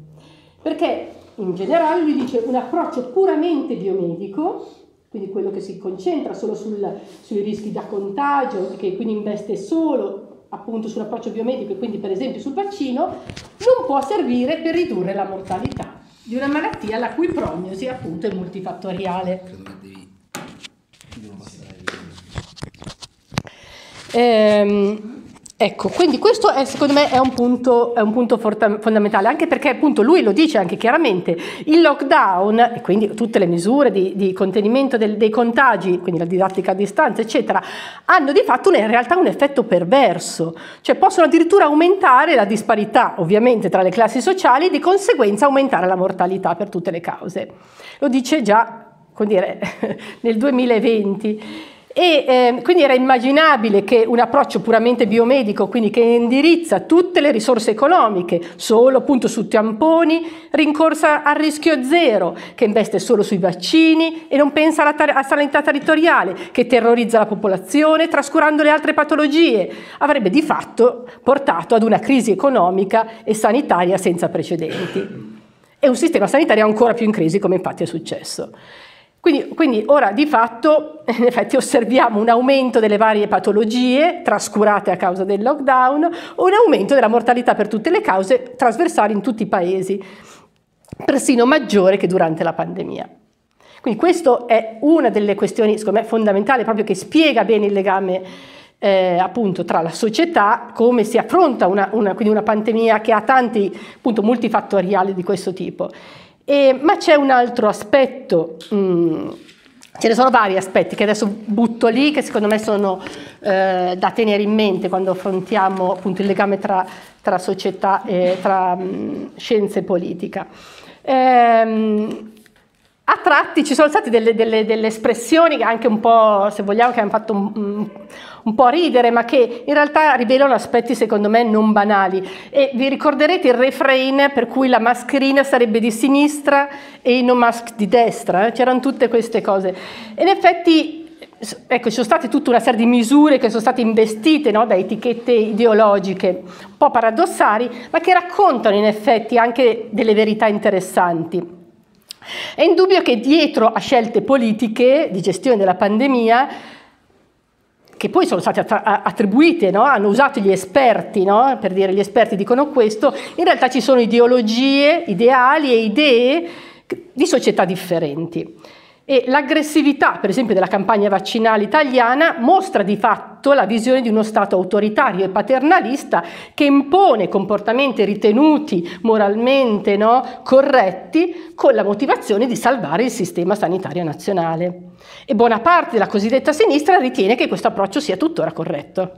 perché in generale lui dice un approccio puramente biomedico, quindi quello che si concentra solo sul, sui rischi da contagio, che quindi investe solo appunto su un approccio biomedico e quindi per esempio sul vaccino, non può servire per ridurre la mortalità di una malattia la cui prognosi appunto è multifattoriale. Ehm, ecco, quindi questo è, secondo me è un punto, è un punto fondamentale, anche perché appunto lui lo dice anche chiaramente, il lockdown e quindi tutte le misure di, di contenimento del, dei contagi, quindi la didattica a distanza eccetera, hanno di fatto in realtà un effetto perverso, cioè possono addirittura aumentare la disparità ovviamente tra le classi sociali e di conseguenza aumentare la mortalità per tutte le cause. Lo dice già, come dire, nel duemilaventi. E eh, quindi era immaginabile che un approccio puramente biomedico, quindi che indirizza tutte le risorse economiche solo appunto su tamponi, rincorsa al rischio zero, che investe solo sui vaccini e non pensa alla, alla sanità territoriale, che terrorizza la popolazione trascurando le altre patologie, avrebbe di fatto portato ad una crisi economica e sanitaria senza precedenti e un sistema sanitario ancora più in crisi, come infatti è successo. Quindi, quindi ora di fatto in effetti osserviamo un aumento delle varie patologie trascurate a causa del lockdown, un aumento della mortalità per tutte le cause trasversali in tutti i paesi, persino maggiore che durante la pandemia. Quindi questa è una delle questioni, secondo me, fondamentali, proprio che spiega bene il legame eh, appunto tra la società, come si affronta una, una, quindi una pandemia che ha tanti appunto multifattoriali di questo tipo. Eh, ma c'è un altro aspetto, mm, ce ne sono vari aspetti che adesso butto lì, che secondo me sono eh, da tenere in mente quando affrontiamo appunto il legame tra, tra società e tra mm, scienza e politica. Ehm, a tratti ci sono state delle, delle, delle espressioni che anche un po', se vogliamo, che hanno fatto un, un, un po' ridere, ma che in realtà rivelano aspetti secondo me non banali. E vi ricorderete il refrain per cui la mascherina sarebbe di sinistra e i no mask di destra, eh? C'erano tutte queste cose. E in effetti Ecco, ci sono state tutta una serie di misure che sono state investite, no, da etichette ideologiche un po' paradossali, ma che raccontano in effetti anche delle verità interessanti. È indubbio che dietro a scelte politiche di gestione della pandemia, che poi sono state attribuite, no? Hanno usato gli esperti, no? Per dire gli esperti dicono questo, in realtà ci sono ideologie, ideali e idee di società differenti. E l'aggressività, per esempio, della campagna vaccinale italiana mostra di fatto la visione di uno Stato autoritario e paternalista che impone comportamenti ritenuti moralmente, no, corretti con la motivazione di salvare il sistema sanitario nazionale. E buona parte della cosiddetta sinistra ritiene che questo approccio sia tuttora corretto.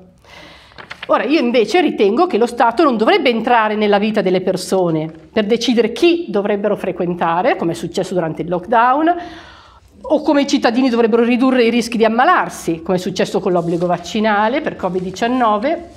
Ora, io invece ritengo che lo Stato non dovrebbe entrare nella vita delle persone per decidere chi dovrebbero frequentare, come è successo durante il lockdown, o come i cittadini dovrebbero ridurre i rischi di ammalarsi, come è successo con l'obbligo vaccinale per Covid diciannove.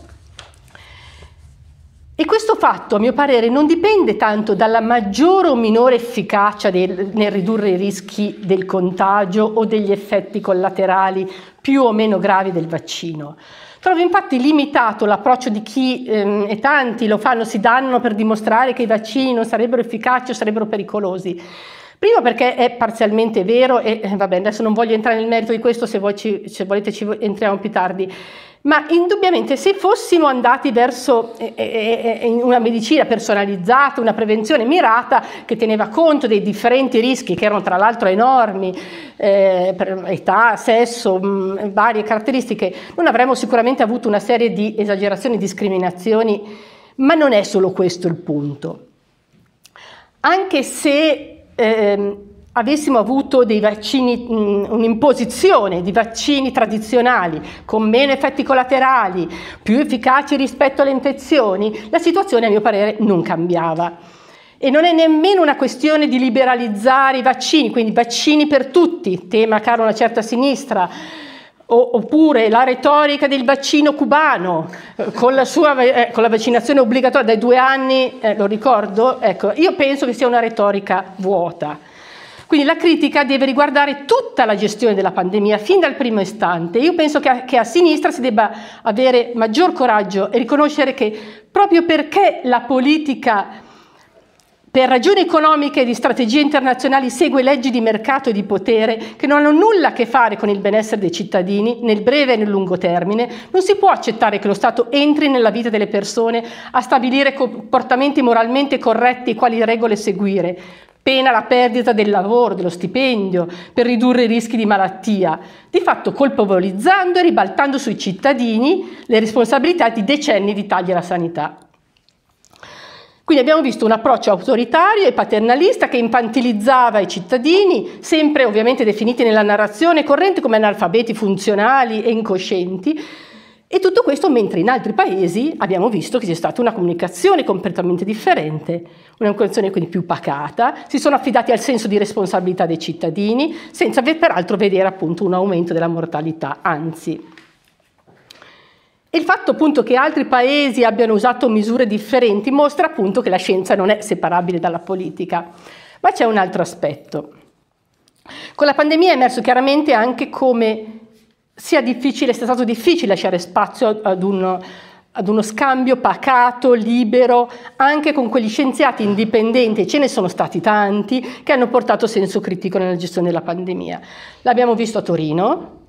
E questo fatto, a mio parere, non dipende tanto dalla maggiore o minore efficacia del, nel ridurre i rischi del contagio o degli effetti collaterali più o meno gravi del vaccino. Trovo infatti limitato l'approccio di chi, ehm, e tanti lo fanno, si danno per dimostrare che i vaccini non sarebbero efficaci o sarebbero pericolosi. Primo perché è parzialmente vero, e va bene, adesso non voglio entrare nel merito di questo, se, voi ci, se volete ci entriamo più tardi, ma indubbiamente se fossimo andati verso eh, eh, una medicina personalizzata, una prevenzione mirata che teneva conto dei differenti rischi, che erano tra l'altro enormi, eh, per età, sesso, mh, varie caratteristiche, non avremmo sicuramente avuto una serie di esagerazioni e discriminazioni, ma non è solo questo il punto. Anche se Eh, avessimo avuto dei vaccini, un'imposizione di vaccini tradizionali con meno effetti collaterali, più efficaci rispetto alle infezioni, la situazione a mio parere non cambiava. E non è nemmeno una questione di liberalizzare i vaccini, quindi vaccini per tutti, tema caro a una certa sinistra, oppure la retorica del vaccino cubano con la, sua, eh, con la vaccinazione obbligatoria dai due anni, eh, lo ricordo, ecco, io penso che sia una retorica vuota. Quindi la critica deve riguardare tutta la gestione della pandemia fin dal primo istante. Io penso che a, che a sinistra si debba avere maggior coraggio e riconoscere che proprio perché la politica per ragioni economiche e di strategie internazionali segue leggi di mercato e di potere che non hanno nulla a che fare con il benessere dei cittadini nel breve e nel lungo termine, non si può accettare che lo Stato entri nella vita delle persone a stabilire comportamenti moralmente corretti e quali regole seguire, pena la perdita del lavoro, dello stipendio, per ridurre i rischi di malattia, di fatto colpevolizzando e ribaltando sui cittadini le responsabilità di decenni di tagli alla sanità. Quindi abbiamo visto un approccio autoritario e paternalista che infantilizzava i cittadini, sempre ovviamente definiti nella narrazione corrente come analfabeti funzionali e incoscienti, e tutto questo mentre in altri paesi abbiamo visto che c'è stata una comunicazione completamente differente, una comunicazione quindi più pacata, si sono affidati al senso di responsabilità dei cittadini, senza peraltro vedere appunto un aumento della mortalità, anzi. Il fatto appunto che altri paesi abbiano usato misure differenti mostra appunto che la scienza non è separabile dalla politica. Ma c'è un altro aspetto. Con la pandemia è emerso chiaramente anche come sia difficile, sia stato difficile lasciare spazio ad uno, ad uno scambio pacato, libero, anche con quegli scienziati indipendenti, ce ne sono stati tanti, che hanno portato senso critico nella gestione della pandemia. L'abbiamo visto a Torino,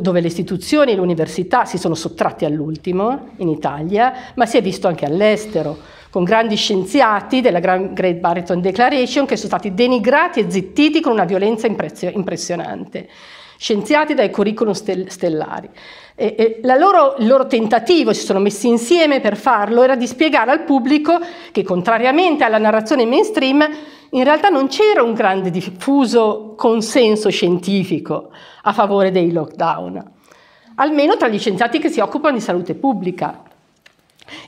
dove le istituzioni e l'università si sono sottratti all'ultimo in Italia, ma si è visto anche all'estero, con grandi scienziati della Great Barrington Declaration che sono stati denigrati e zittiti con una violenza impressionante, scienziati dai curriculum stellari. E, e la loro, il loro tentativo, si sono messi insieme per farlo, era di spiegare al pubblico che, contrariamente alla narrazione mainstream, in realtà non c'era un grande diffuso consenso scientifico a favore dei lockdown, almeno tra gli scienziati che si occupano di salute pubblica.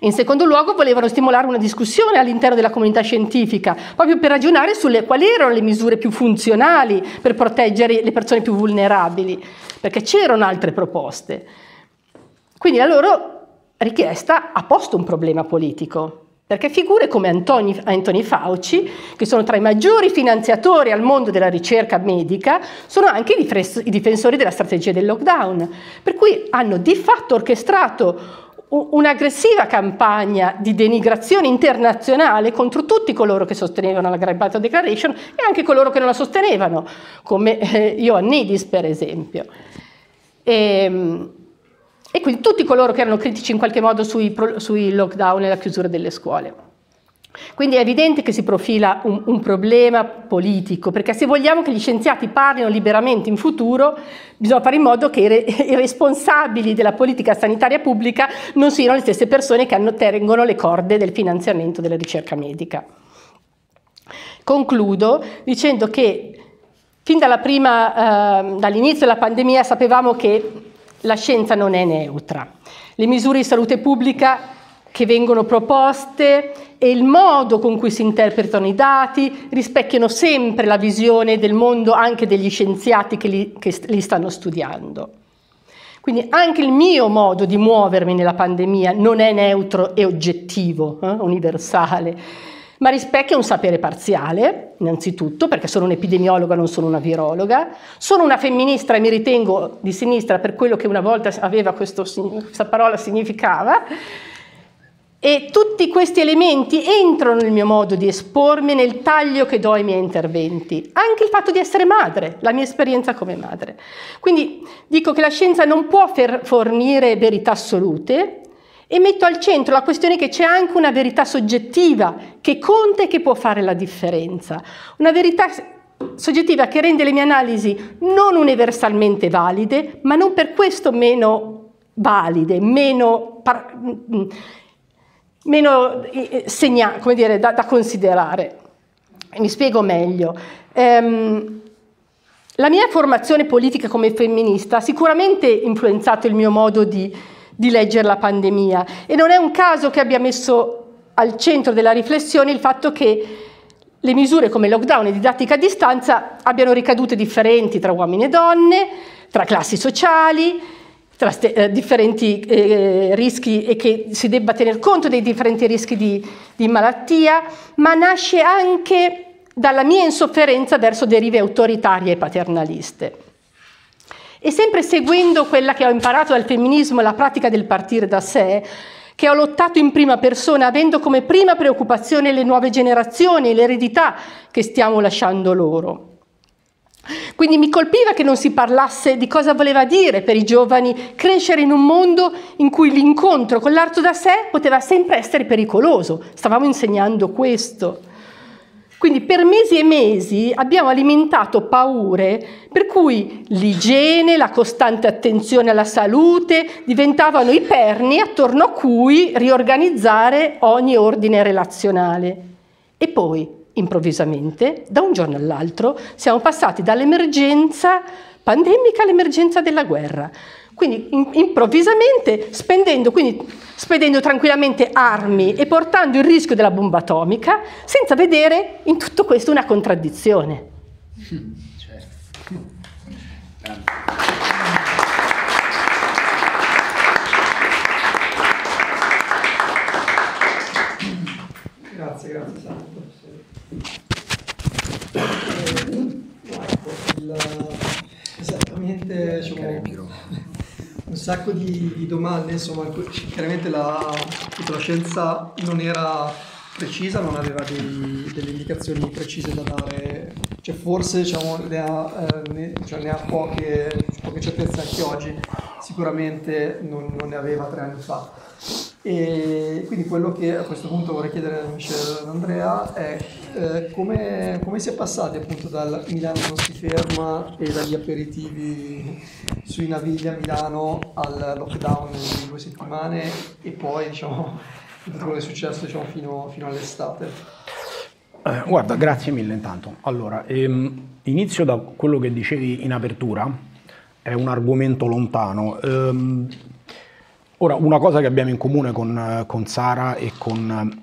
In secondo luogo volevano stimolare una discussione all'interno della comunità scientifica, proprio per ragionare sulle quali erano le misure più funzionali per proteggere le persone più vulnerabili, perché c'erano altre proposte. Quindi la loro richiesta ha posto un problema politico, Perché figure come Anthony, Anthony Fauci, che sono tra i maggiori finanziatori al mondo della ricerca medica, sono anche i, difres- i difensori della strategia del lockdown, per cui hanno di fatto orchestrato un'aggressiva campagna di denigrazione internazionale contro tutti coloro che sostenevano la Great Barrington Declaration e anche coloro che non la sostenevano, come eh, Ioannidis per esempio. E, e quindi tutti coloro che erano critici in qualche modo sui, sui lockdown e la chiusura delle scuole. Quindi è evidente che si profila un, un problema politico, perché se vogliamo che gli scienziati parlino liberamente in futuro, bisogna fare in modo che i, re, i responsabili della politica sanitaria pubblica non siano le stesse persone che hanno, tengono le corde del finanziamento della ricerca medica. Concludo dicendo che fin dalla prima, eh, dall'inizio della pandemia sapevamo che la scienza non è neutra. Le misure di salute pubblica che vengono proposte e il modo con cui si interpretano i dati rispecchiano sempre la visione del mondo anche degli scienziati che li, che li stanno studiando. Quindi anche il mio modo di muovermi nella pandemia non è neutro e oggettivo, eh, universale, ma rispecchia un sapere parziale, innanzitutto, perché sono un'epidemiologa, non sono una virologa, sono una femminista e mi ritengo di sinistra per quello che una volta aveva questo, questa parola significava. E tutti questi elementi entrano nel mio modo di espormi, nel taglio che do ai miei interventi. Anche il fatto di essere madre, la mia esperienza come madre. Quindi dico che la scienza non può fornire verità assolute e metto al centro la questione che c'è anche una verità soggettiva che conta e che può fare la differenza. Una verità soggettiva che rende le mie analisi non universalmente valide, ma non per questo meno valide, meno... meno segna, come dire, da, da considerare. Mi spiego meglio. Ehm, la mia formazione politica come femminista ha sicuramente influenzato il mio modo di, di leggere la pandemia e non è un caso che abbia messo al centro della riflessione il fatto che le misure come lockdown e didattica a distanza abbiano ricadute differenti tra uomini e donne, tra classi sociali, tra eh, differenti eh, rischi e che si debba tener conto dei differenti rischi di, di malattia, ma nasce anche dalla mia insofferenza verso derive autoritarie e paternaliste. E sempre seguendo quella che ho imparato dal femminismo, la pratica del partire da sé, che ho lottato in prima persona, avendo come prima preoccupazione le nuove generazioni, l'eredità che stiamo lasciando loro. Quindi mi colpiva che non si parlasse di cosa voleva dire per i giovani crescere in un mondo in cui l'incontro con l'altro da sé poteva sempre essere pericoloso. Stavamo insegnando questo. Quindi per mesi e mesi abbiamo alimentato paure per cui l'igiene, la costante attenzione alla salute diventavano i perni attorno a cui riorganizzare ogni ordine relazionale. E poi, improvvisamente, da un giorno all'altro, siamo passati dall'emergenza pandemica all'emergenza della guerra. Quindi improvvisamente spendendo, quindi, spendendo tranquillamente armi e portando il rischio della bomba atomica, senza vedere in tutto questo una contraddizione. Grazie, grazie Sara. Esattamente, cioè, un sacco di, di domande, insomma, chiaramente la, la scienza non era precisa, non aveva dei, delle indicazioni precise da dare, cioè, forse diciamo, ne, ha, eh, ne, cioè, ne ha poche, poche certezze anche oggi, sicuramente non, non ne aveva tre anni fa. E quindi quello che a questo punto vorrei chiedere a Michele e Andrea è eh, come, come si è passati appunto dal Milano non si ferma e dagli aperitivi sui Navigli a Milano al lockdown di due settimane e poi diciamo tutto quello che è successo diciamo, fino, fino all'estate. Eh, guarda, grazie mille intanto. Allora, ehm, inizio da quello che dicevi in apertura, è un argomento lontano. Ehm, Ora, una cosa che abbiamo in comune con, con Sara e con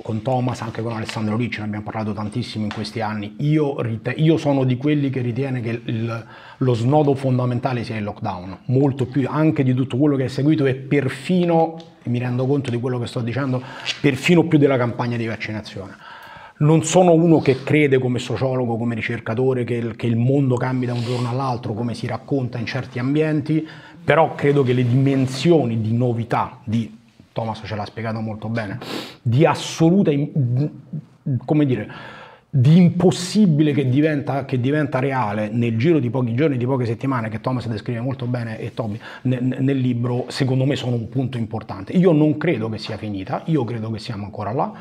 con Thomas, anche con Alessandro Ricci, ne abbiamo parlato tantissimo in questi anni. Io, io sono di quelli che ritiene che il, lo snodo fondamentale sia il lockdown, molto più anche di tutto quello che è seguito e perfino, mi rendo conto di quello che sto dicendo, perfino più della campagna di vaccinazione. Non sono uno che crede, come sociologo, come ricercatore, che il, che il mondo cambi da un giorno all'altro, come si racconta in certi ambienti, però credo che le dimensioni di novità, di Thomas ce l'ha spiegato molto bene, di assoluta, come dire, di impossibile che diventa, che diventa reale nel giro di pochi giorni, di poche settimane, che Thomas descrive molto bene e Toby nel, nel libro, secondo me sono un punto importante. Io non credo che sia finita, io credo che siamo ancora là.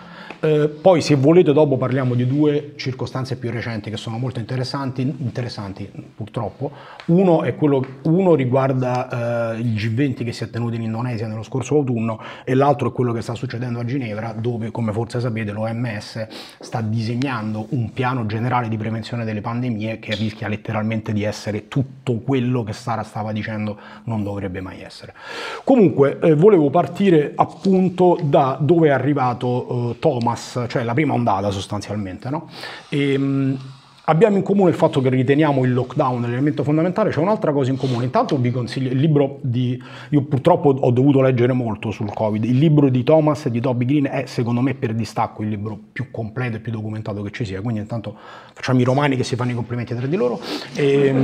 Eh, poi, se volete, dopo parliamo di due circostanze più recenti che sono molto interessanti, interessanti purtroppo. Uno, è quello, uno riguarda eh, il G venti che si è tenuto in Indonesia nello scorso autunno, e l'altro è quello che sta succedendo a Ginevra, dove, come forse sapete, l'O M S sta disegnando un piano generale di prevenzione delle pandemie che rischia letteralmente di essere tutto quello che Sara stava dicendo non dovrebbe mai essere. Comunque eh, volevo partire appunto da dove è arrivato eh, Thomas, cioè la prima ondata sostanzialmente, no? E, mh, abbiamo in comune il fatto che riteniamo il lockdown l'elemento fondamentale. C'è un'altra cosa in comune. Intanto vi consiglio il libro di... Io purtroppo ho dovuto leggere molto sul Covid. Il libro di Thomas e di Toby Green è, secondo me, per distacco il libro più completo e più documentato che ci sia. Quindi intanto facciamo i romani che si fanno i complimenti tra di loro. E,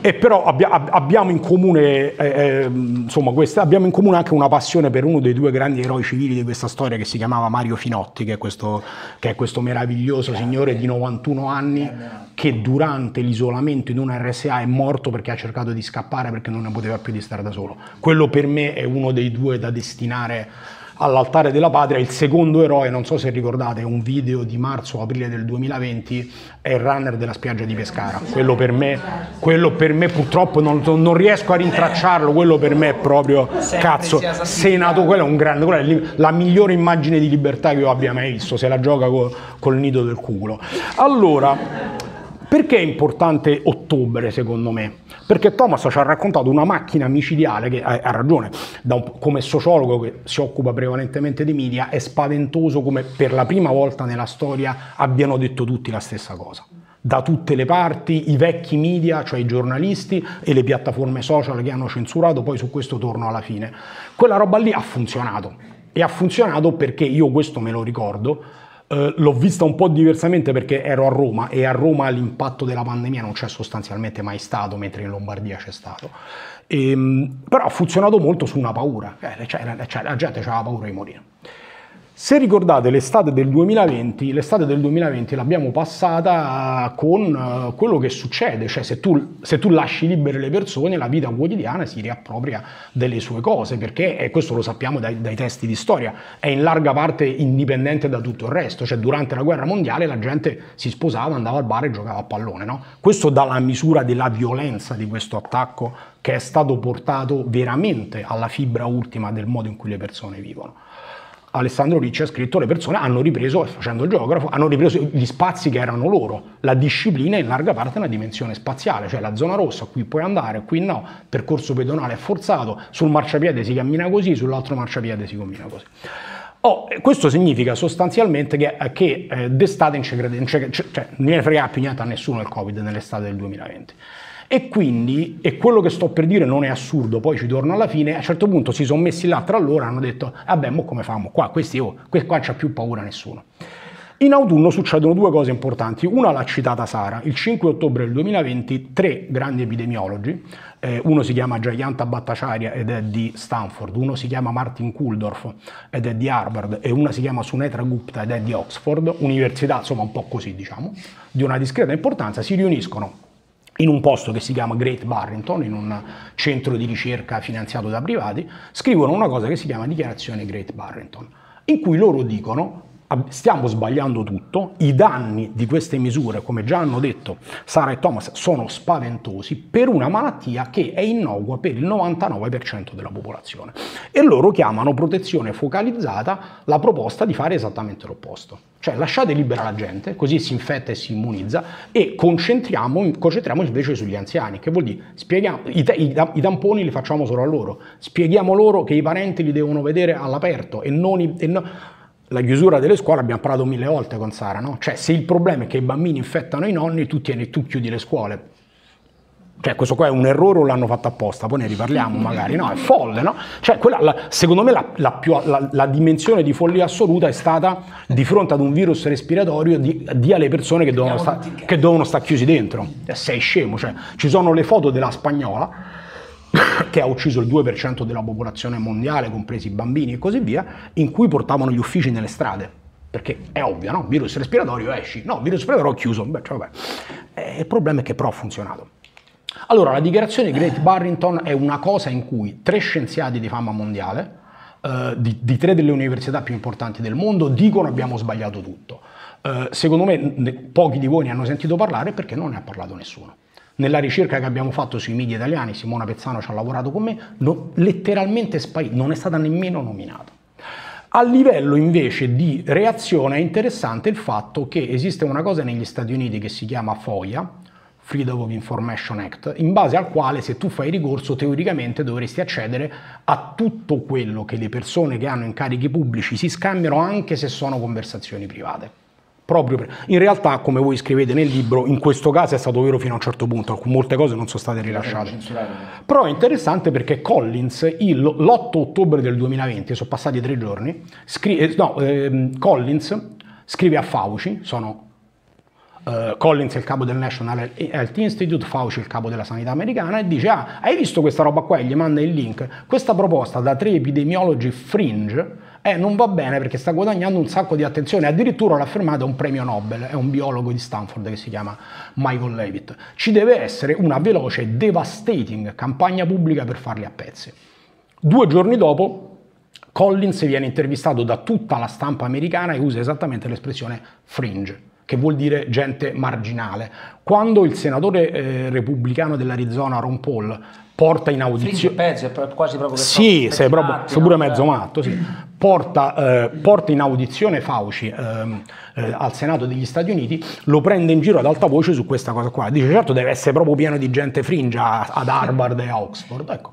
e però abbia, abbiamo in comune, eh, insomma, questa, abbiamo in comune anche una passione per uno dei due grandi eroi civili di questa storia, che si chiamava Mario Finotti, che è questo, che è questo meraviglioso signore di novantuno anni. Che durante l'isolamento in una R S A è morto perché ha cercato di scappare perché non ne poteva più di stare da solo. Quello per me è uno dei due da destinare all'altare della patria. Il secondo eroe, non so se ricordate, è un video di marzo-aprile del duemilaventi, è il runner della spiaggia di Pescara. Quello per me, quello per me purtroppo non, non riesco a rintracciarlo, quello per me è proprio, cazzo, Senato, quello è un grande, quella è la migliore immagine di libertà che io abbia mai visto, se la gioca col, col nido del culo. Allora, perché è importante ottobre, secondo me? Perché Thomas ci ha raccontato una macchina micidiale che, ha ragione, da un, come sociologo che si occupa prevalentemente di media, è spaventoso come per la prima volta nella storia abbiano detto tutti la stessa cosa. Da tutte le parti, i vecchi media, cioè i giornalisti e le piattaforme social che hanno censurato, poi su questo torno alla fine. Quella roba lì ha funzionato, e ha funzionato perché, io questo me lo ricordo, Uh, l'ho vista un po' diversamente perché ero a Roma, e a Roma l'impatto della pandemia non c'è sostanzialmente mai stato, mentre in Lombardia c'è stato. Ehm, però ha funzionato molto su una paura, eh, cioè, la, cioè, la gente aveva paura di morire. Se ricordate l'estate del duemilaventi, l'estate del duemilaventi l'abbiamo passata con uh, quello che succede, cioè se tu, se tu lasci libere le persone, la vita quotidiana si riappropria delle sue cose, perché, e questo lo sappiamo dai, dai testi di storia, è in larga parte indipendente da tutto il resto, cioè durante la guerra mondiale la gente si sposava, andava al bar e giocava a pallone, no? Questo dà la misura della violenza di questo attacco, che è stato portato veramente alla fibra ultima del modo in cui le persone vivono. Alessandro Ricci ha scritto: le persone hanno ripreso, facendo il geografo, hanno ripreso gli spazi che erano loro. La disciplina è in larga parte una dimensione spaziale, cioè la zona rossa, qui puoi andare, qui no, percorso pedonale è forzato, sul marciapiede si cammina così, sull'altro marciapiede si cammina così. Oh, questo significa sostanzialmente che, che eh, d'estate non ci crede, non ci, cioè, non ne frega più niente a nessuno il Covid nell'estate del duemilaventi. E quindi, e quello che sto per dire non è assurdo, poi ci torno alla fine, a un certo punto si sono messi là tra loro e hanno detto: vabbè, mo come famo qua, questi, oh, questi qua non c'ha più paura nessuno. In autunno succedono due cose importanti, una l'ha citata Sara, il cinque ottobre del duemilaventi tre grandi epidemiologi, eh, uno si chiama Jayanta Bhattacharya ed è di Stanford, uno si chiama Martin Kulldorff ed è di Harvard e una si chiama Sunetra Gupta ed è di Oxford, università insomma un po' così diciamo, di una discreta importanza, si riuniscono in un posto che si chiama Great Barrington, in un centro di ricerca finanziato da privati, scrivono una cosa che si chiama Dichiarazione Great Barrington, in cui loro dicono: stiamo sbagliando tutto, i danni di queste misure, come già hanno detto Sara e Thomas, sono spaventosi per una malattia che è innocua per il novantanove per cento della popolazione. E loro chiamano protezione focalizzata la proposta di fare esattamente l'opposto, cioè lasciate libera la gente, così si infetta e si immunizza, e concentriamo, concentriamo invece sugli anziani, che vuol dire spieghiamo, i, i, i tamponi li facciamo solo a loro, spieghiamo loro che i parenti li devono vedere all'aperto e non... I, e no, La chiusura delle scuole, abbiamo parlato mille volte con Sara, no? Cioè, se il problema è che i bambini infettano i nonni, tu, tieni, tu chiudi le scuole. Cioè, questo qua è un errore o l'hanno fatto apposta? Poi ne riparliamo magari, no? È folle, no? Cioè, quella, la, secondo me la, la, più, la, la dimensione di follia assoluta è stata di fronte ad un virus respiratorio di, di alle persone che devono sta, che devono stare chiusi dentro. Sei scemo, cioè, ci sono le foto della spagnola che ha ucciso il due per cento della popolazione mondiale, compresi i bambini e così via, in cui portavano gli uffici nelle strade. Perché è ovvio, no? Virus respiratorio, esci. No, virus respiratorio, chiuso. Beh, cioè, vabbè. Eh, il problema è che però ha funzionato. Allora, la dichiarazione di Great Barrington è una cosa in cui tre scienziati di fama mondiale, eh, di, di tre delle università più importanti del mondo, dicono abbiamo sbagliato tutto. Eh, secondo me ne, pochi di voi ne hanno sentito parlare perché non ne ha parlato nessuno. Nella ricerca che abbiamo fatto sui media italiani, Simona Pezzano ci ha lavorato con me, no, letteralmente sparito, non è stata nemmeno nominata. A livello invece di reazione è interessante il fatto che esiste una cosa negli Stati Uniti che si chiama FOIA, Freedom of Information Act, in base al quale se tu fai ricorso teoricamente dovresti accedere a tutto quello che le persone che hanno incarichi pubblici si scambiano, anche se sono conversazioni private. Proprio per... In realtà, come voi scrivete nel libro, in questo caso è stato vero fino a un certo punto, molte cose non sono state rilasciate. Però è interessante perché Collins, l'otto ottobre del duemilaventi, sono passati tre giorni, scri... no, ehm, Collins scrive a Fauci, sono... Uh, Collins è il capo del National Health Institute, Fauci è il capo della sanità americana, e dice: ah, hai visto questa roba qua? E gli manda il link. Questa proposta da tre epidemiologi fringe eh, non va bene perché sta guadagnando un sacco di attenzione, addirittura l'ha affermato un premio Nobel, è un biologo di Stanford che si chiama Michael Leavitt. Ci deve essere una veloce, devastating campagna pubblica per farli a pezzi. Due giorni dopo Collins viene intervistato da tutta la stampa americana e usa esattamente l'espressione fringe, che vuol dire gente marginale. Quando il senatore eh, repubblicano dell'Arizona, Ron Paul, porta in audizione... Pezzi, quasi proprio... Sì, sei proprio, sei pure mezzo matto, sì. Porta, eh, porta in audizione Fauci ehm, eh, al Senato degli Stati Uniti, lo prende in giro ad alta voce su questa cosa qua. Dice, certo, deve essere proprio pieno di gente fringe ad Harvard e a Oxford. Ecco.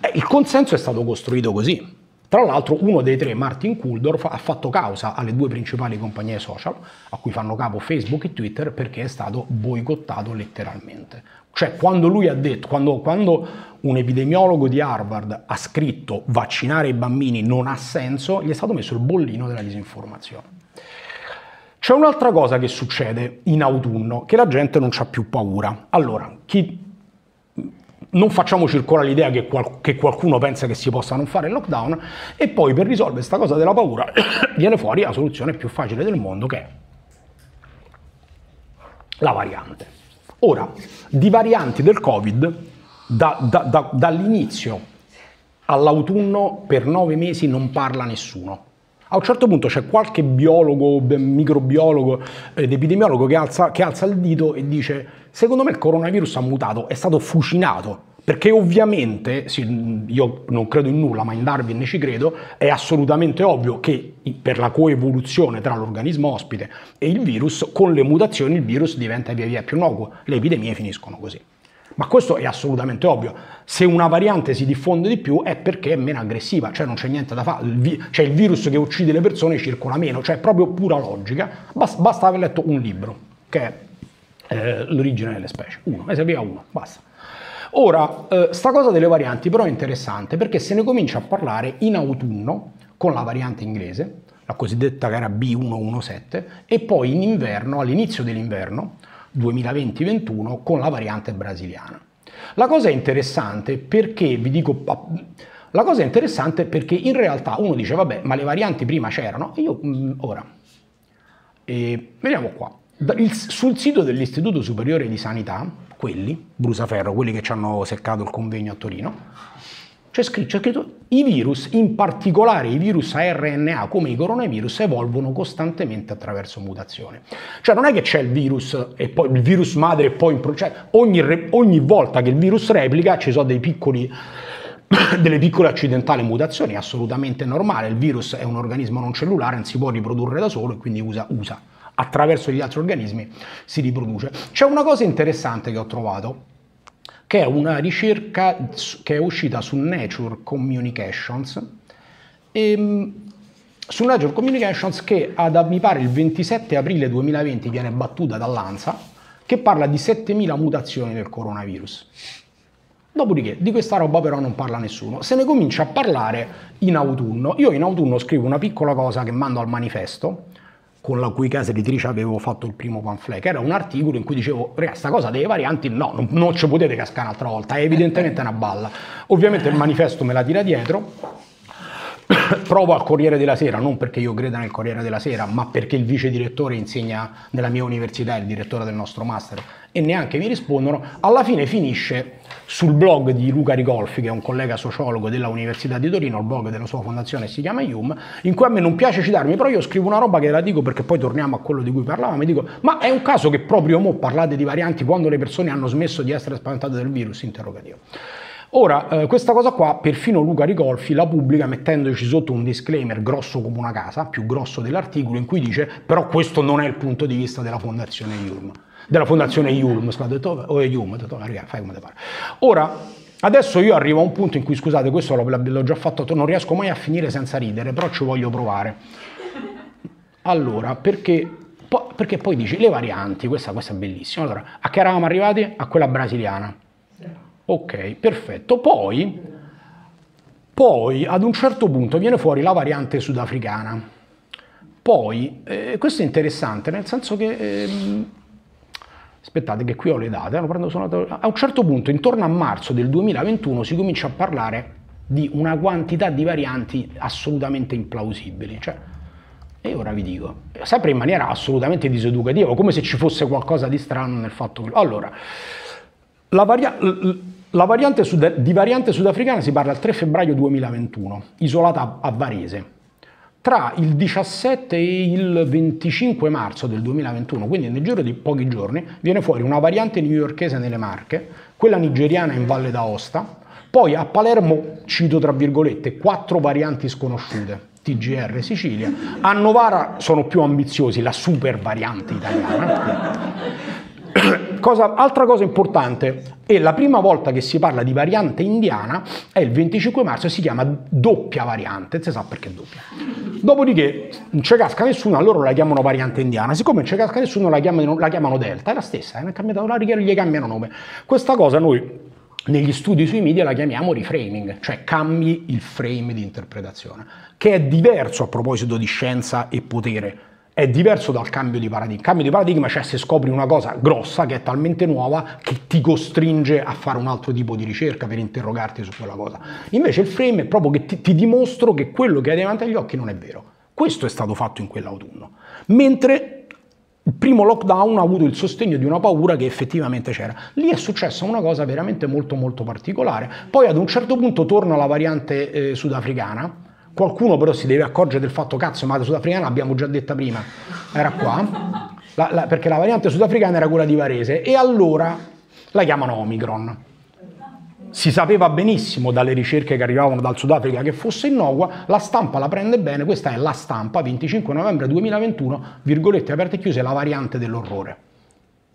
Eh, il consenso è stato costruito così. Tra l'altro uno dei tre, Martin Kulldorff, ha fatto causa alle due principali compagnie social, a cui fanno capo Facebook e Twitter, perché è stato boicottato letteralmente. Cioè, quando lui ha detto, quando, quando un epidemiologo di Harvard ha scritto vaccinare i bambini non ha senso, gli è stato messo il bollino della disinformazione. C'è un'altra cosa che succede in autunno, che la gente non c'ha più paura. Allora, chi... Non facciamo circolare l'idea che, qual che qualcuno pensa che si possa non fare il lockdown, e poi per risolvere questa cosa della paura viene fuori la soluzione più facile del mondo, che è la variante. Ora, di varianti del Covid, da, da, da, dall'inizio all'autunno per nove mesi non parla nessuno. A un certo punto c'è qualche biologo, microbiologo ed epidemiologo che alza, che alza il dito e dice: secondo me il coronavirus ha mutato, è stato fucinato, perché ovviamente, sì, io non credo in nulla, ma in Darwin ci credo, è assolutamente ovvio che per la coevoluzione tra l'organismo ospite e il virus, con le mutazioni il virus diventa via via più innocuo, le epidemie finiscono così. Ma questo è assolutamente ovvio. Se una variante si diffonde di più è perché è meno aggressiva, cioè non c'è niente da fare, c'è il virus che uccide le persone, circola meno, cioè è proprio pura logica. Basta aver letto un libro, che è eh, L'origine delle specie, uno, ne serviva uno, basta. Ora, eh, sta cosa delle varianti però è interessante, perché se ne comincia a parlare in autunno con la variante inglese, la cosiddetta che era B uno uno sette, e poi in inverno, all'inizio dell'inverno, duemilaventi ventuno, con la variante brasiliana. La cosa è interessante perché vi dico la cosa è interessante perché in realtà uno dice vabbè, ma le varianti prima c'erano. Io ora e vediamo qua il, sul sito dell'Istituto Superiore di Sanità, quelli brusaferro, quelli che ci hanno seccato il convegno a Torino, c'è scritto, c'è scritto i virus, in particolare i virus a R N A come i coronavirus, evolvono costantemente attraverso mutazioni. Cioè non è che c'è il virus e poi il virus madre e poi in processo, ogni, ogni volta che il virus replica ci sono dei piccoli, delle piccole accidentali mutazioni, è assolutamente normale, il virus è un organismo non cellulare, non si può riprodurre da solo e quindi usa, usa. attraverso gli altri organismi si riproduce. C'è una cosa interessante che ho trovato, che è una ricerca che è uscita su Nature Communications, e su Nature Communications, che ad, mi pare il ventisette aprile duemilaventi viene battuta dall'ANSA, che parla di settemila mutazioni del coronavirus. Dopodiché di questa roba però non parla nessuno, se ne comincia a parlare in autunno. Io in autunno scrivo una piccola cosa che mando al Manifesto, con la cui casa editrice avevo fatto il primo pamphlet, che era un articolo in cui dicevo, raga, sta cosa delle varianti, no, non, non ci potete cascare un'altra volta, è evidentemente una balla. Ovviamente il Manifesto me la tira dietro. Provo al Corriere della Sera, non perché io creda nel Corriere della Sera, ma perché il vice direttore insegna nella mia università, il direttore del nostro master, e neanche mi rispondono. Alla fine finisce sul blog di Luca Ricolfi, che è un collega sociologo della Università di Torino, il blog della sua fondazione si chiama Hume, in cui a me non piace citarmi, però io scrivo una roba che la dico perché poi torniamo a quello di cui parlavamo, e dico, ma è un caso che proprio mo parlate di varianti quando le persone hanno smesso di essere spaventate del virus? Interrogativo. Ora, eh, questa cosa qua, perfino Luca Ricolfi la pubblica mettendoci sotto un disclaimer grosso come una casa, più grosso dell'articolo, in cui dice, però questo non è il punto di vista della fondazione I U L M. Della fondazione I U L M, scusate, o I U L M, ragazzi, fai come te pare. Ora, adesso io arrivo a un punto in cui, scusate, questo l'ho già fatto, non riesco mai a finire senza ridere, però ci voglio provare. Allora, perché... Po perché poi dici, le varianti, questa, questa è bellissima. Allora, a che eravamo arrivati? A quella brasiliana. Ok, perfetto. Poi, poi ad un certo punto viene fuori la variante sudafricana. Poi, eh, questo è interessante, nel senso che... Eh, aspettate che qui ho le date, eh, lo prendo solo... A un certo punto, intorno a marzo del duemilaventuno, si comincia a parlare di una quantità di varianti assolutamente implausibili. Cioè, e ora vi dico, sempre in maniera assolutamente diseducativa, come se ci fosse qualcosa di strano nel fatto che... Allora, la variante... La variante sud- di variante sudafricana si parla il tre febbraio duemilaventuno, isolata a Varese. Tra il diciassette e il venticinque marzo del duemilaventuno, quindi nel giro di pochi giorni, viene fuori una variante newyorkese nelle Marche, quella nigeriana in Valle d'Aosta, poi a Palermo, cito tra virgolette, quattro varianti sconosciute, T G R Sicilia, a Novara sono più ambiziosi, la super variante italiana. Cosa, altra cosa importante, è la prima volta che si parla di variante indiana è il venticinque marzo e si chiama doppia variante, non si sa perché doppia. Dopodiché non ci casca nessuno, a loro la chiamano variante indiana, siccome non ci casca nessuno la chiamano, la chiamano Delta, è la stessa, è cambiata, la, gli cambiano nome. Questa cosa noi negli studi sui media la chiamiamo reframing, cioè cambi il frame di interpretazione, che è diverso a proposito di scienza e potere. È diverso dal cambio di paradigma. Il cambio di paradigma c'è, cioè, se scopri una cosa grossa che è talmente nuova che ti costringe a fare un altro tipo di ricerca per interrogarti su quella cosa. Invece il frame è proprio che ti, ti dimostro che quello che hai davanti agli occhi non è vero. Questo è stato fatto in quell'autunno. Mentre il primo lockdown ha avuto il sostegno di una paura che effettivamente c'era. Lì è successa una cosa veramente molto molto particolare. Poi ad un certo punto torna la variante eh, sudafricana. Qualcuno però si deve accorgere del fatto, cazzo, ma la sudafricana l'abbiamo già detta prima, era qua, la, la, perché la variante sudafricana era quella di Varese, e allora la chiamano Omicron. Si sapeva benissimo dalle ricerche che arrivavano dal Sudafrica che fosse innocua, la stampa la prende bene, questa è la stampa, venticinque novembre duemilaventuno, virgolette aperte e chiuse, la variante dell'orrore.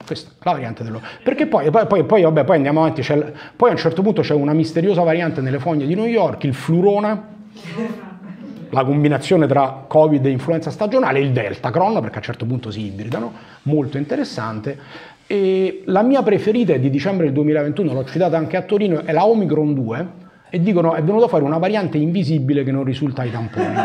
Questa, la variante dell'orrore. Perché poi, poi, poi, poi, vabbè, poi andiamo avanti, poi a un certo punto c'è una misteriosa variante nelle fogne di New York, il flurona, la combinazione tra Covid e influenza stagionale, il Deltacron, perché a un certo punto si ibridano, molto interessante. E la mia preferita è di dicembre del duemilaventuno, l'ho citata anche a Torino, è la Omicron due, e dicono è venuta fuori una variante invisibile che non risulta ai tamponi.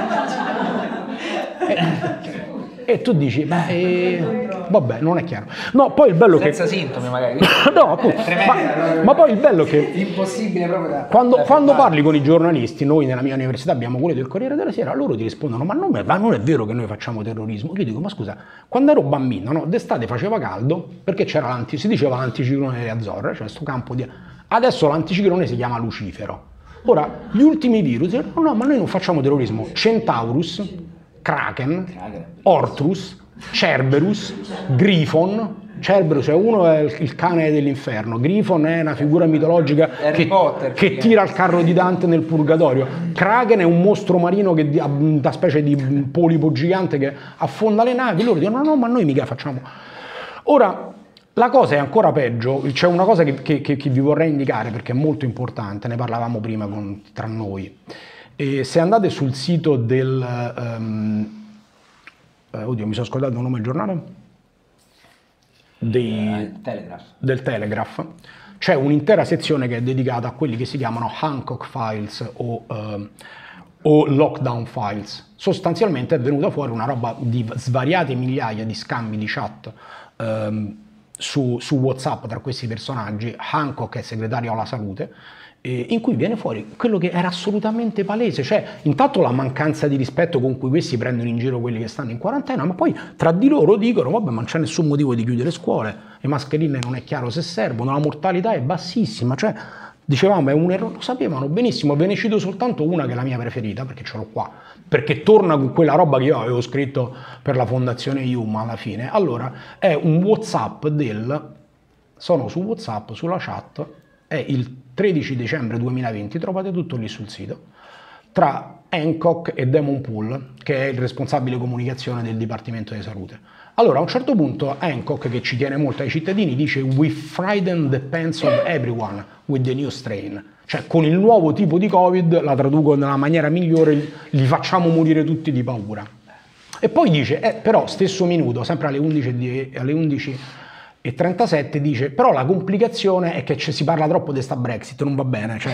e, e tu dici, ma eh, vabbè, non è chiaro. No, poi il bello senza che... sintomi magari. no, appunto. Ma, ma poi il bello che... Impossibile proprio da... Quando, da quando parli con i giornalisti, noi nella mia università abbiamo quelli del Corriere della Sera, loro ti rispondono, ma non è, ma non è vero che noi facciamo terrorismo. Io dico, ma scusa, quando ero bambino, no? D'estate faceva caldo, perché c'era l'anti... si diceva l'anticiclone delle Azzorre, cioè sto campo di... Adesso l'anticiclone si chiama Lucifero. Ora, gli ultimi virus, no, no, ma noi non facciamo terrorismo. Centaurus, Kraken, Ortrus, Cerberus, Grifon. Cerberus è uno, è il cane dell'inferno. Grifon è una figura mitologica che, Potter, che tira il carro di Dante nel purgatorio. Kraken è un mostro marino che ha una specie di polipo gigante che affonda le navi. Loro dicono: no, no, ma noi mica facciamo. Ora, la cosa è ancora peggio. C'è una cosa che, che, che vi vorrei indicare perché è molto importante. Ne parlavamo prima con, tra noi. E se andate sul sito del... Um, eh, oddio, mi sono scordato il nome del giornale? Dei, uh, Telegraph. Del Telegraph. C'è un'intera sezione che è dedicata a quelli che si chiamano Hancock Files o, eh, o Lockdown Files. Sostanzialmente è venuta fuori una roba di svariate migliaia di scambi di chat eh, su, su WhatsApp tra questi personaggi. Hancock è segretario alla salute, eh, in cui viene fuori quello che era assolutamente palese, cioè intanto la mancanza di rispetto con cui questi prendono in giro quelli che stanno in quarantena, ma poi tra di loro dicono vabbè, ma non c'è nessun motivo di chiudere scuole, le mascherine non è chiaro se servono, la mortalità è bassissima, cioè dicevamo è un errore, lo sapevano benissimo. Ve ne cito soltanto una che è la mia preferita perché ce l'ho qua, perché torna con quella roba che io avevo scritto per la fondazione Hume alla fine. Allora è un WhatsApp del, sono su WhatsApp, sulla chat, è il tredici dicembre duemilaventi, trovate tutto lì sul sito, tra Hancock e Damon Poole, che è il responsabile comunicazione del Dipartimento di Salute. Allora, a un certo punto Hancock, che ci tiene molto ai cittadini, dice "We frighten the pants of everyone with the new strain". Cioè, con il nuovo tipo di Covid, la traduco nella maniera migliore, li facciamo morire tutti di paura. E poi dice, eh, però stesso minuto, sempre alle undici e trentasette, dice "Però la complicazione è che si parla troppo di sta Brexit, non va bene". Cioè,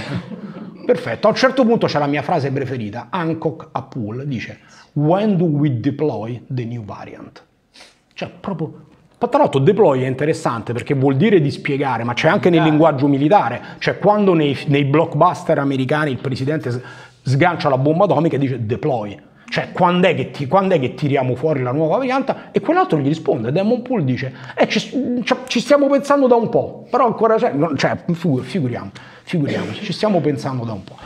perfetto. A un certo punto c'è la mia frase preferita, Hancock a Poole, dice "When do we deploy the new variant?". Cioè, proprio... Tra l'altro deploy è interessante perché vuol dire dispiegare, ma c'è anche nel linguaggio militare. Cioè, quando nei, nei blockbuster americani il presidente sgancia la bomba atomica e dice "deploy". Cioè, quando è che, ti, quando è che tiriamo fuori la nuova variante? E quell'altro gli risponde, Damon Poole dice eh, ci, ci stiamo pensando da un po', però ancora c'è... Cioè, figuriamo, figuriamoci, ci stiamo pensando da un po'.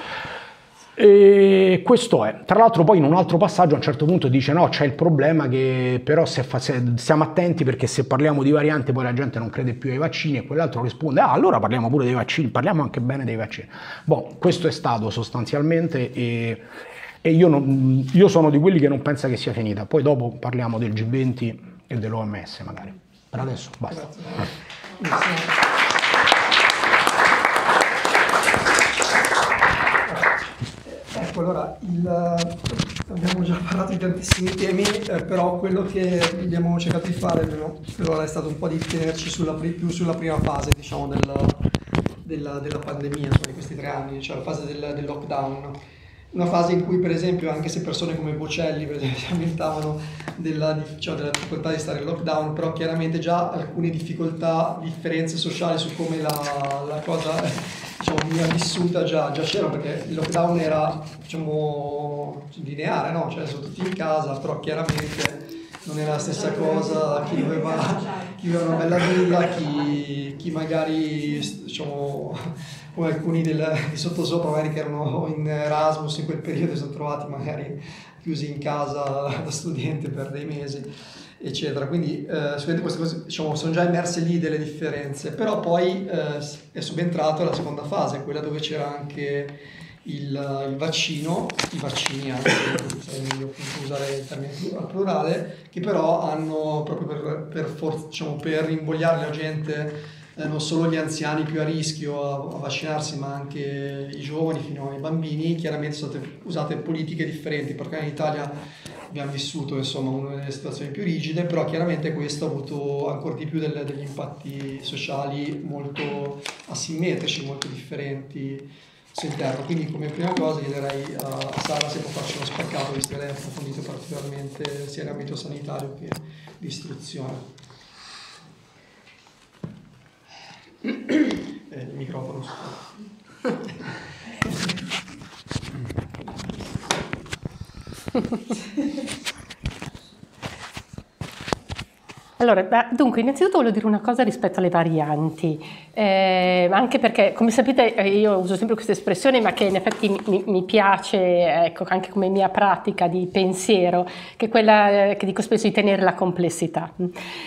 E questo è, tra l'altro poi in un altro passaggio a un certo punto dice no, c'è il problema che però se, fa, se stiamo attenti perché se parliamo di variante poi la gente non crede più ai vaccini, e quell'altro risponde ah, allora parliamo pure dei vaccini, parliamo anche bene dei vaccini. Boh, questo è stato sostanzialmente e, e io, non, io sono di quelli che non pensa che sia finita, poi dopo parliamo del G venti e dell'O M S magari, per adesso basta. Grazie. Ecco, allora, il, abbiamo già parlato di tantissimi temi, eh, però quello che abbiamo cercato di fare, almeno per ora, è stato un po' di tenerci sulla, più sulla prima fase, diciamo, della, della, della pandemia, cioè di questi tre anni, cioè la fase del, del lockdown. Una fase in cui, per esempio, anche se persone come Bocelli, per esempio, si lamentavano della, cioè, della difficoltà di stare in lockdown, però chiaramente già alcune difficoltà, differenze sociali su come la, la cosa... diciamo, mi ha vissuta già, già c'era, perché il lockdown era, diciamo, lineare, no? Cioè sono tutti in casa, però chiaramente non era la stessa cosa chi aveva, chi aveva una bella villa, chi, chi magari, diciamo, come alcuni del, di sottosopra magari che erano in Erasmus in quel periodo si sono trovati magari chiusi in casa da studente per dei mesi, eccetera. Quindi eh, sicuramente queste cose, diciamo, sono già emerse lì delle differenze, però poi eh, è subentrata la seconda fase, quella dove c'era anche il, il vaccino, i vaccini anche, sarebbe meglio usare il termine al plurale, che però hanno proprio per, per, for, diciamo, per rinvogliare la gente, eh, non solo gli anziani più a rischio a, a vaccinarsi, ma anche i giovani fino ai bambini, chiaramente sono state usate politiche differenti, perché in Italia abbiamo vissuto, insomma, una delle situazioni più rigide, però chiaramente questo ha avuto ancora di più delle, degli impatti sociali molto asimmetrici, molto differenti all'interno. Quindi come prima cosa chiederei a Sara se può farci uno spaccato, visto che lei ha approfondito particolarmente sia in ambito sanitario che di istruzione. Eh, il microfono. Allora, beh, dunque, innanzitutto voglio dire una cosa rispetto alle varianti, eh, anche perché, come sapete, io uso sempre questa espressione, ma che in effetti mi, mi piace, ecco, anche come mia pratica di pensiero, che è quella che dico spesso di tenere la complessità.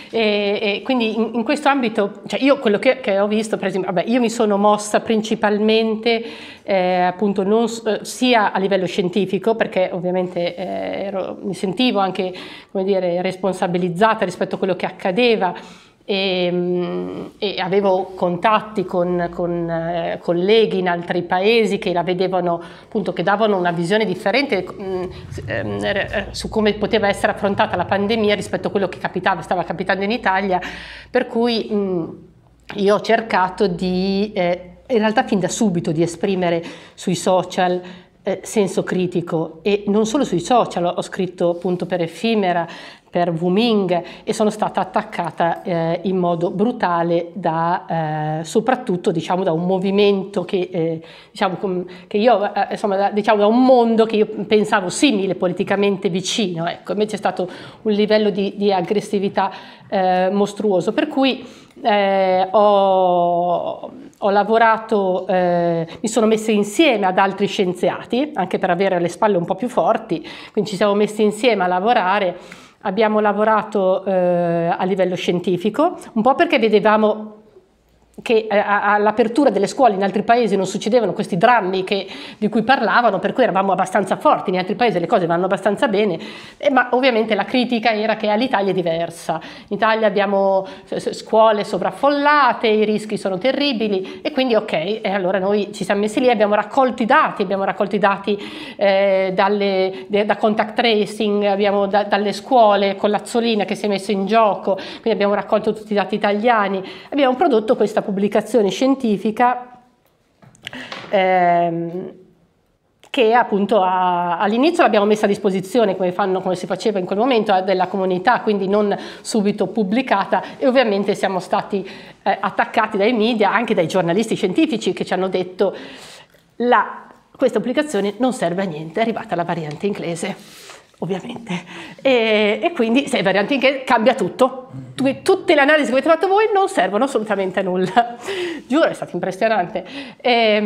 E, e quindi in, in questo ambito, cioè io quello che, che ho visto, per esempio, vabbè, io mi sono mossa principalmente eh, appunto non, sia a livello scientifico, perché ovviamente eh, ero, mi sentivo anche, come dire, responsabilizzata rispetto a quello che accadeva E, e avevo contatti con, con eh, colleghi in altri paesi che la vedevano, appunto, che davano una visione differente mh, eh, su come poteva essere affrontata la pandemia rispetto a quello che capitava, stava capitando in Italia, per cui mh, io ho cercato di, eh, in realtà fin da subito, di esprimere sui social eh, senso critico, e non solo sui social. Ho scritto appunto per Effimera, per Wuming, e sono stata attaccata eh, in modo brutale da, eh, soprattutto diciamo, da un movimento che, eh, diciamo, che io, eh, insomma, da, diciamo, da un mondo che io pensavo simile, politicamente vicino, ecco. Invece è stato un livello di, di aggressività eh, mostruoso, per cui eh, ho, ho lavorato, eh, mi sono messa insieme ad altri scienziati, anche per avere le spalle un po' più forti, quindi ci siamo messi insieme a lavorare. Abbiamo lavorato eh, a livello scientifico, un po' perché vedevamo che eh, all'apertura delle scuole in altri paesi non succedevano questi drammi che, di cui parlavano, per cui eravamo abbastanza forti, in altri paesi le cose vanno abbastanza bene, eh, ma ovviamente la critica era che all'Italia è diversa. In Italia abbiamo scuole sovraffollate, i rischi sono terribili, e quindi ok, e allora noi ci siamo messi lì, abbiamo raccolto i dati, abbiamo raccolto i dati eh, dalle, da contact tracing, abbiamo da, dalle scuole, con l'Azzolina che si è messo in gioco, quindi abbiamo raccolto tutti i dati italiani, abbiamo prodotto questa pubblicazione scientifica ehm, che appunto all'inizio l'abbiamo messa a disposizione, come, fanno, come si faceva in quel momento, della comunità, quindi non subito pubblicata, e ovviamente siamo stati eh, attaccati dai media, anche dai giornalisti scientifici che ci hanno detto la, questa pubblicazione non serve a niente, è arrivata la variante inglese. Ovviamente, e, e quindi se è variante inglese cambia tutto, tutte le analisi che avete fatto voi non servono assolutamente a nulla, giuro, è stato impressionante. E,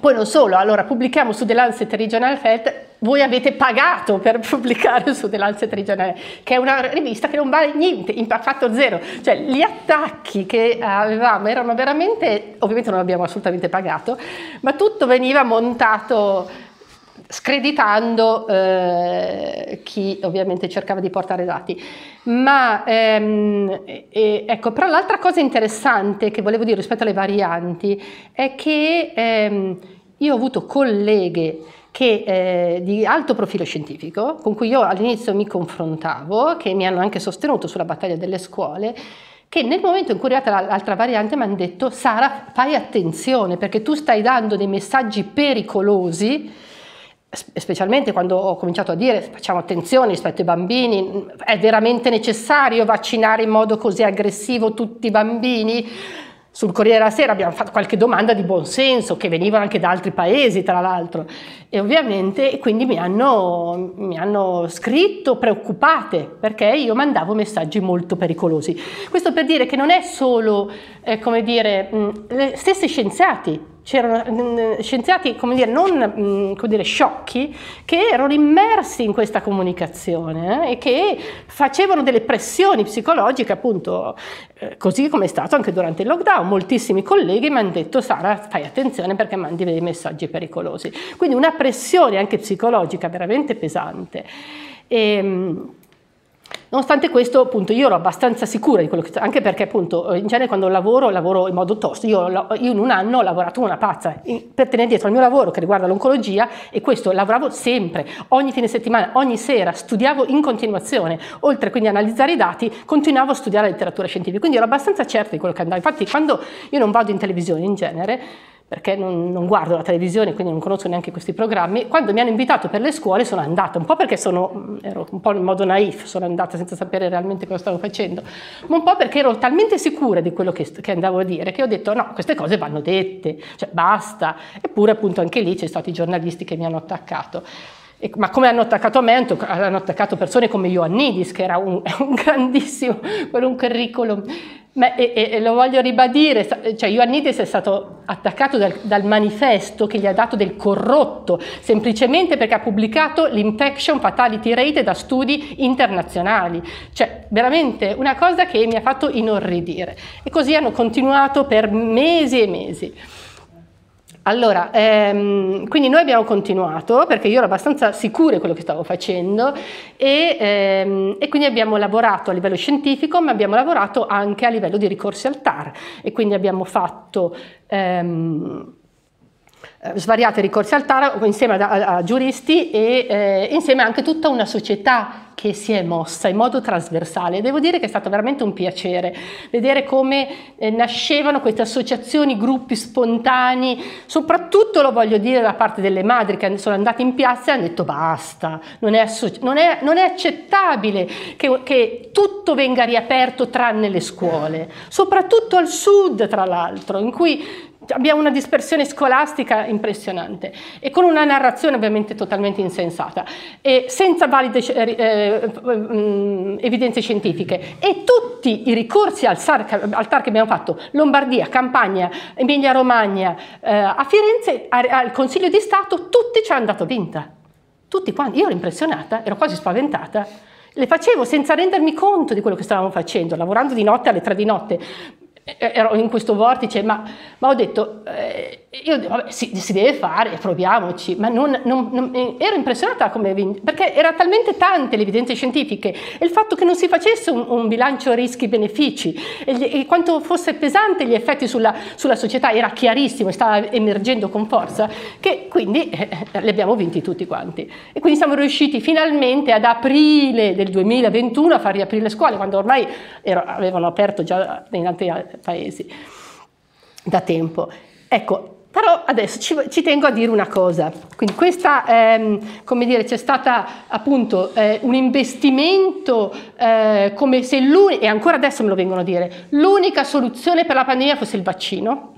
poi non solo, allora pubblichiamo su The Lancet Regional Health, voi avete pagato per pubblicare su The Lancet Regional Health, che è una rivista che non vale niente, ha fatto zero, cioè gli attacchi che avevamo erano veramente, ovviamente non abbiamo assolutamente pagato, ma tutto veniva montato screditando eh, chi ovviamente cercava di portare dati. Ma ehm, e, ecco, però l'altra cosa interessante che volevo dire rispetto alle varianti è che ehm, io ho avuto colleghe che, eh, di alto profilo scientifico, con cui io all'inizio mi confrontavo, che mi hanno anche sostenuto sulla battaglia delle scuole, che nel momento in cui è arrivata l'altra variante mi hanno detto: Sara, fai attenzione, perché tu stai dando dei messaggi pericolosi, specialmente quando ho cominciato a dire facciamo attenzione rispetto ai bambini, è veramente necessario vaccinare in modo così aggressivo tutti i bambini? Sul Corriere della Sera abbiamo fatto qualche domanda di buonsenso che veniva anche da altri paesi, tra l'altro, e ovviamente quindi mi hanno, mi hanno scritto preoccupate, perché io mandavo messaggi molto pericolosi. Questo per dire che non è solo, eh, come dire, mh, le stesse scienziati, c'erano scienziati, come dire, non come dire, sciocchi, che erano immersi in questa comunicazione eh, e che facevano delle pressioni psicologiche, appunto, eh, così come è stato anche durante il lockdown. Moltissimi colleghi mi hanno detto: Sara, fai attenzione perché mandi dei messaggi pericolosi. Quindi una pressione anche psicologica veramente pesante. E, nonostante questo, appunto, io ero abbastanza sicura di quello che, anche perché appunto in genere quando lavoro lavoro in modo tosto. Io, io in un anno ho lavorato una pazza per tenere dietro il mio lavoro che riguarda l'oncologia, e questo lavoravo sempre, ogni fine settimana, ogni sera, studiavo in continuazione, oltre quindi a analizzare i dati, continuavo a studiare la letteratura scientifica, quindi ero abbastanza certa di quello che andava. Infatti quando io non vado in televisione in genere, perché non, non guardo la televisione, quindi non conosco neanche questi programmi, quando mi hanno invitato per le scuole sono andata, un po' perché sono, ero un po' in modo naif, sono andata senza sapere realmente cosa stavo facendo, ma un po' perché ero talmente sicura di quello che, che andavo a dire, che ho detto no, queste cose vanno dette, cioè basta. Eppure appunto anche lì c'è stati i giornalisti che mi hanno attaccato. Ma come hanno attaccato me, hanno attaccato persone come Ioannidis, che era un, un grandissimo, per un curriculum. Ma, e, e lo voglio ribadire, cioè Ioannidis è stato attaccato dal, dal manifesto che gli ha dato del corrotto, semplicemente perché ha pubblicato l'infection fatality rate da studi internazionali. Cioè veramente una cosa che mi ha fatto inorridire. E così hanno continuato per mesi e mesi. Allora, ehm, quindi noi abbiamo continuato, perché io ero abbastanza sicura di quello che stavo facendo, e, ehm, e quindi abbiamo lavorato a livello scientifico, ma abbiamo lavorato anche a livello di ricorsi al T A R, e quindi abbiamo fatto ehm, svariati ricorsi al T A R insieme a, a, a giuristi e eh, insieme anche tutta una società che si è mossa in modo trasversale. Devo dire che è stato veramente un piacere vedere come eh, nascevano queste associazioni, gruppi spontanei, soprattutto lo voglio dire da parte delle madri che sono andate in piazza e hanno detto basta, non è, non è, non è accettabile che, che tutto venga riaperto tranne le scuole, soprattutto al sud tra l'altro, in cui abbiamo una dispersione scolastica impressionante e con una narrazione ovviamente totalmente insensata e senza valide eh, evidenze scientifiche, e tutti i ricorsi al, al T A R che abbiamo fatto, Lombardia, Campania, Emilia Romagna, eh, a Firenze, a, al Consiglio di Stato, tutti ci hanno dato vinta, tutti quanti. Io ero impressionata, ero quasi spaventata, le facevo senza rendermi conto di quello che stavamo facendo, lavorando di notte alle tre di notte, ero in questo vortice, ma, ma ho detto eh, io, vabbè, si, si deve fare, proviamoci, ma non, non, non, ero impressionata come, perché erano talmente tante le evidenze scientifiche e il fatto che non si facesse un, un bilancio rischi-benefici e, e quanto fosse pesante gli effetti sulla, sulla società era chiarissimo e stava emergendo con forza, che quindi eh, li abbiamo vinti tutti quanti, e quindi siamo riusciti finalmente ad aprile del duemilaventuno a far riaprire le scuole, quando ormai ero, avevano aperto già in altri paesi da tempo. Ecco, però adesso ci, ci tengo a dire una cosa, quindi questa, ehm, come dire, c'è stata appunto eh, un investimento eh, come se lui, e ancora adesso me lo vengono a dire, l'unica soluzione per la pandemia fosse il vaccino,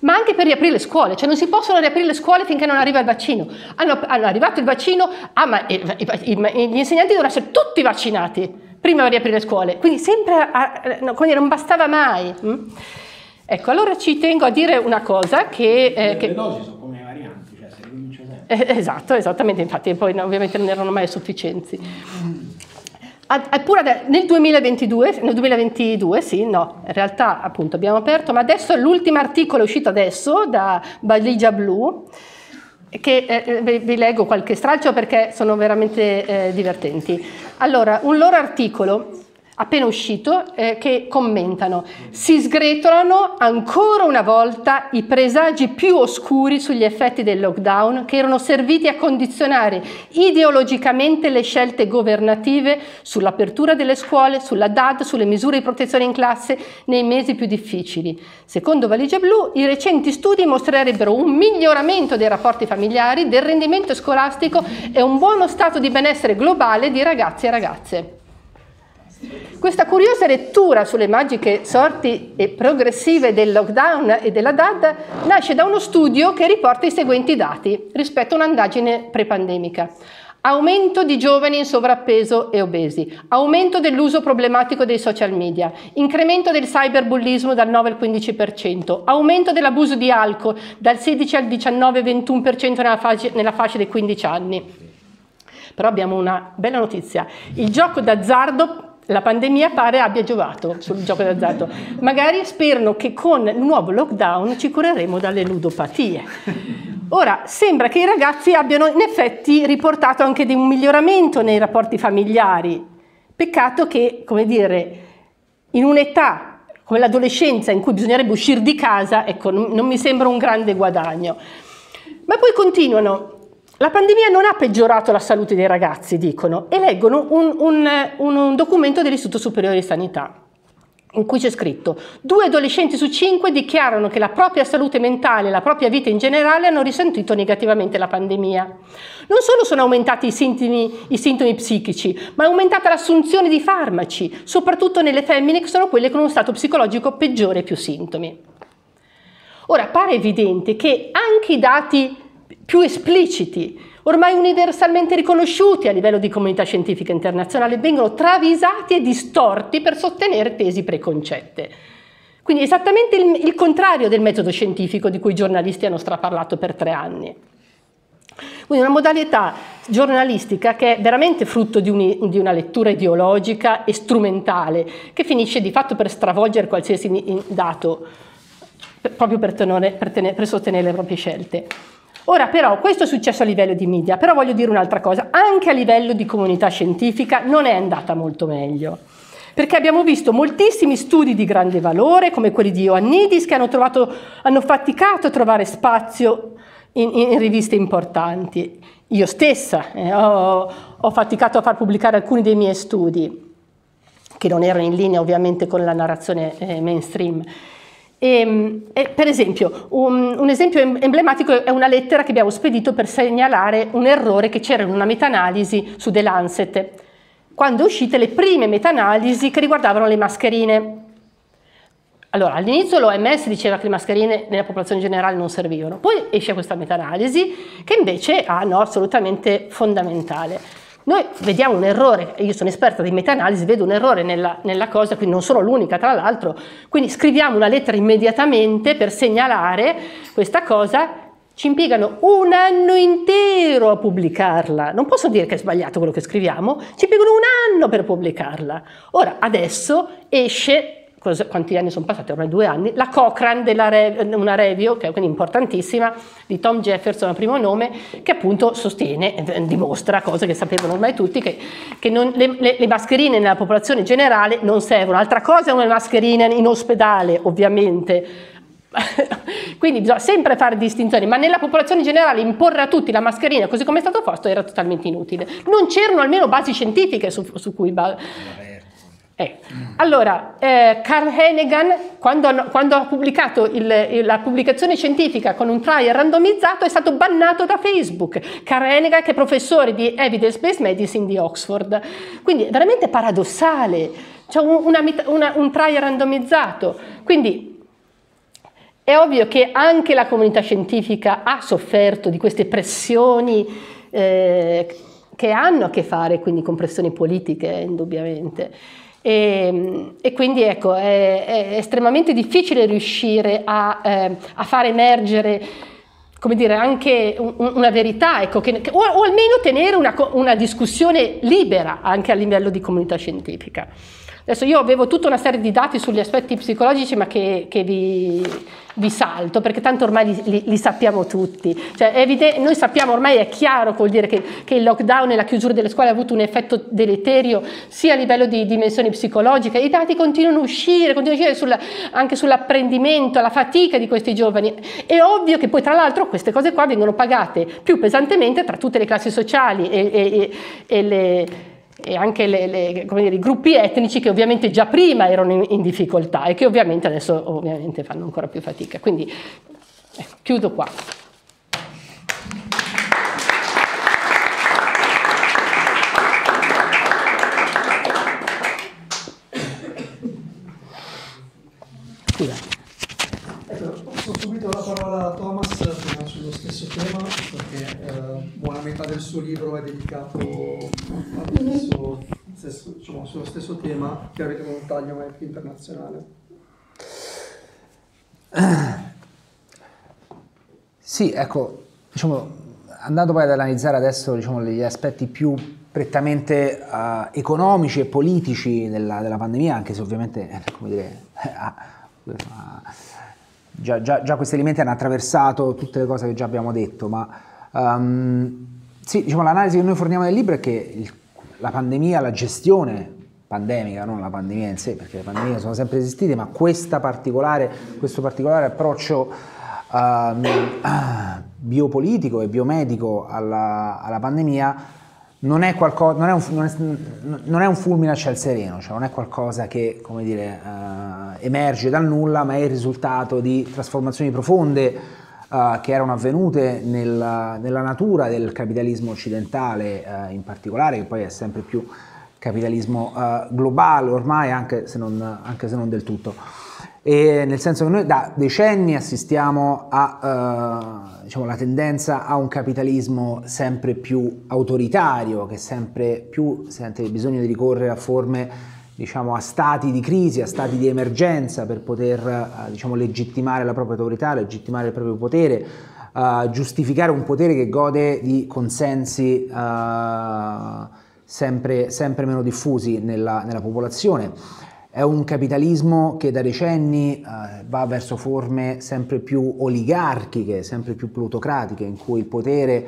ma anche per riaprire le scuole, cioè non si possono riaprire le scuole finché non arriva il vaccino, hanno, hanno arrivato il vaccino, ah ma i, i, i, gli insegnanti devono essere tutti vaccinati prima di riaprire le scuole, quindi sempre a, no, quindi non bastava mai. Mm? Ecco, allora ci tengo a dire una cosa che... Eh, le che... dosi sono come varianti, cioè si ricomincia sempre. Eh, esatto, esattamente, infatti poi ovviamente non erano mai sufficienti. Mm. Eppure nel duemilaventidue, nel duemilaventidue, sì, no, in realtà appunto abbiamo aperto, ma adesso l'ultimo articolo è uscito adesso da Valigia Blu, che eh, vi, vi leggo qualche stralcio perché sono veramente eh, divertenti. Allora, un loro articolo appena uscito eh, che commentano: si sgretolano ancora una volta i presagi più oscuri sugli effetti del lockdown che erano serviti a condizionare ideologicamente le scelte governative sull'apertura delle scuole, sulla D A D, sulle misure di protezione in classe nei mesi più difficili. Secondo Valigia Blu, i recenti studi mostrerebbero un miglioramento dei rapporti familiari, del rendimento scolastico e un buono stato di benessere globale di ragazzi e ragazze. Questa curiosa lettura sulle magiche sorti e progressive del lockdown e della D A D nasce da uno studio che riporta i seguenti dati rispetto a un'indagine pre-pandemica. Aumento di giovani in sovrappeso e obesi, aumento dell'uso problematico dei social media, incremento del cyberbullismo dal nove al quindici per cento, aumento dell'abuso di alcol dal sedici al diciannove ventuno per cento nella fascia, nella fascia dei quindici anni. Però abbiamo una bella notizia, il gioco d'azzardo la pandemia pare abbia giovato sul gioco d'azzardo. Magari sperano che con il nuovo lockdown ci cureremo dalle ludopatie. Ora, sembra che i ragazzi abbiano in effetti riportato anche di un miglioramento nei rapporti familiari. Peccato che, come dire, in un'età come l'adolescenza in cui bisognerebbe uscire di casa, ecco, non mi sembra un grande guadagno. Ma poi continuano. La pandemia non ha peggiorato la salute dei ragazzi, dicono, e leggono un, un, un documento dell'Istituto Superiore di Sanità in cui c'è scritto: due adolescenti su cinque dichiarano che la propria salute mentale e la propria vita in generale hanno risentito negativamente la pandemia. Non solo sono aumentati i sintomi, i sintomi psichici, ma è aumentata l'assunzione di farmaci, soprattutto nelle femmine che sono quelle con uno stato psicologico peggiore e più sintomi. Ora, pare evidente che anche i dati più espliciti, ormai universalmente riconosciuti a livello di comunità scientifica internazionale, vengono travisati e distorti per sostenere tesi preconcette. Quindi esattamente il, il contrario del metodo scientifico di cui i giornalisti hanno straparlato per tre anni. Quindi una modalità giornalistica che è veramente frutto di, un, di una lettura ideologica e strumentale, che finisce di fatto per stravolgere qualsiasi dato per, proprio per, tenere, per, tenere, per sostenere le proprie scelte. Ora però, questo è successo a livello di media, però voglio dire un'altra cosa, anche a livello di comunità scientifica non è andata molto meglio, perché abbiamo visto moltissimi studi di grande valore, come quelli di Ioannidis, che hanno, trovato, hanno faticato a trovare spazio in, in riviste importanti. Io stessa eh, ho, ho faticato a far pubblicare alcuni dei miei studi, che non erano in linea ovviamente con la narrazione eh, mainstream. E, e, per esempio, un, un esempio emblematico è una lettera che abbiamo spedito per segnalare un errore che c'era in una meta-analisi su The Lancet, quando uscite le prime meta-analisi che riguardavano le mascherine. Allora, all'inizio l'O M S diceva che le mascherine nella popolazione generale non servivano, poi esce questa meta-analisi che invece ah no, assolutamente fondamentale. Noi vediamo un errore, io sono esperta di meta-analisi, vedo un errore nella, nella cosa, quindi non sono l'unica tra l'altro, quindi scriviamo una lettera immediatamente per segnalare questa cosa, ci impiegano un anno intero a pubblicarla, non posso dire che è sbagliato quello che scriviamo, ci impiegano un anno per pubblicarla. Ora, adesso esce, quanti anni sono passati, ormai due anni, la Cochrane, della Re, una review, che è quindi importantissima, di Tom Jefferson a primo nome, che appunto sostiene, dimostra cose che sapevano ormai tutti, che, che non, le, le, le mascherine nella popolazione generale non servono. Altra cosa è una mascherina in ospedale, ovviamente. Quindi bisogna sempre fare distinzioni, ma nella popolazione generale imporre a tutti la mascherina, così come è stato fatto, era totalmente inutile. Non c'erano almeno basi scientifiche su, su cui... Eh. Allora, eh, Carl Hennigan, quando, quando ha pubblicato il, la pubblicazione scientifica con un trial randomizzato, è stato bannato da Facebook. Carl Hennigan, che è professore di Evidence-Based Medicine di Oxford. Quindi è veramente paradossale, c'è un, una, una, un trial randomizzato. Quindi è ovvio che anche la comunità scientifica ha sofferto di queste pressioni eh, che hanno a che fare quindi con pressioni politiche, indubbiamente. E, e quindi ecco, è, è estremamente difficile riuscire a, eh, a far emergere, come dire, anche un, una verità, ecco, che, o, o almeno tenere una, una discussione libera anche a livello di comunità scientifica. Adesso io avevo tutta una serie di dati sugli aspetti psicologici, ma che, che vi, vi salto, perché tanto ormai li, li sappiamo tutti. Cioè, è evidente, noi sappiamo, ormai è chiaro, vuol dire che, che il lockdown e la chiusura delle scuole ha avuto un effetto deleterio sia a livello di dimensioni psicologiche. I dati continuano a uscire, continuano a uscire sulla, anche sull'apprendimento, la fatica di questi giovani. È ovvio che poi, tra l'altro, queste cose qua vengono pagate più pesantemente tra tutte le classi sociali e, e, e le... e anche le, le, come dire, i gruppi etnici che ovviamente già prima erano in, in difficoltà e che ovviamente adesso ovviamente fanno ancora più fatica. Quindi eh, chiudo qua. Scusa. Ecco, posso subito la parola a Thomas sullo stesso tema, perché eh, buona metà del suo libro è dedicato adesso, diciamo, sullo stesso tema, che avete un taglio più internazionale. Sì, ecco, diciamo, andando poi ad analizzare adesso, diciamo, gli aspetti più prettamente uh, economici e politici della, della pandemia, anche se ovviamente, eh, come dire, Già, già, già questi elementi hanno attraversato tutte le cose che già abbiamo detto, ma um, sì, diciamo, l'analisi che noi forniamo nel libro è che il, la pandemia, la gestione pandemica, non la pandemia in sé, perché le pandemie sono sempre esistite, ma questa particolare, questo particolare approccio um, biopolitico e biomedico alla, alla pandemia non è, qualcosa, non, è un, non, è, non è un fulmine a ciel sereno, cioè non è qualcosa che, come dire, uh, emerge dal nulla, ma è il risultato di trasformazioni profonde uh, che erano avvenute nel, nella natura del capitalismo occidentale uh, in particolare, che poi è sempre più capitalismo uh, globale ormai, anche se, non, anche se non del tutto. E nel senso che noi da decenni assistiamo a... Uh, diciamo, la tendenza a un capitalismo sempre più autoritario, che sempre più sente il bisogno di ricorrere a forme, diciamo, a stati di crisi, a stati di emergenza per poter, diciamo, legittimare la propria autorità, legittimare il proprio potere, uh, giustificare un potere che gode di consensi uh, sempre, sempre meno diffusi nella, nella popolazione. È un capitalismo che da decenni eh, va verso forme sempre più oligarchiche, sempre più plutocratiche, in cui il potere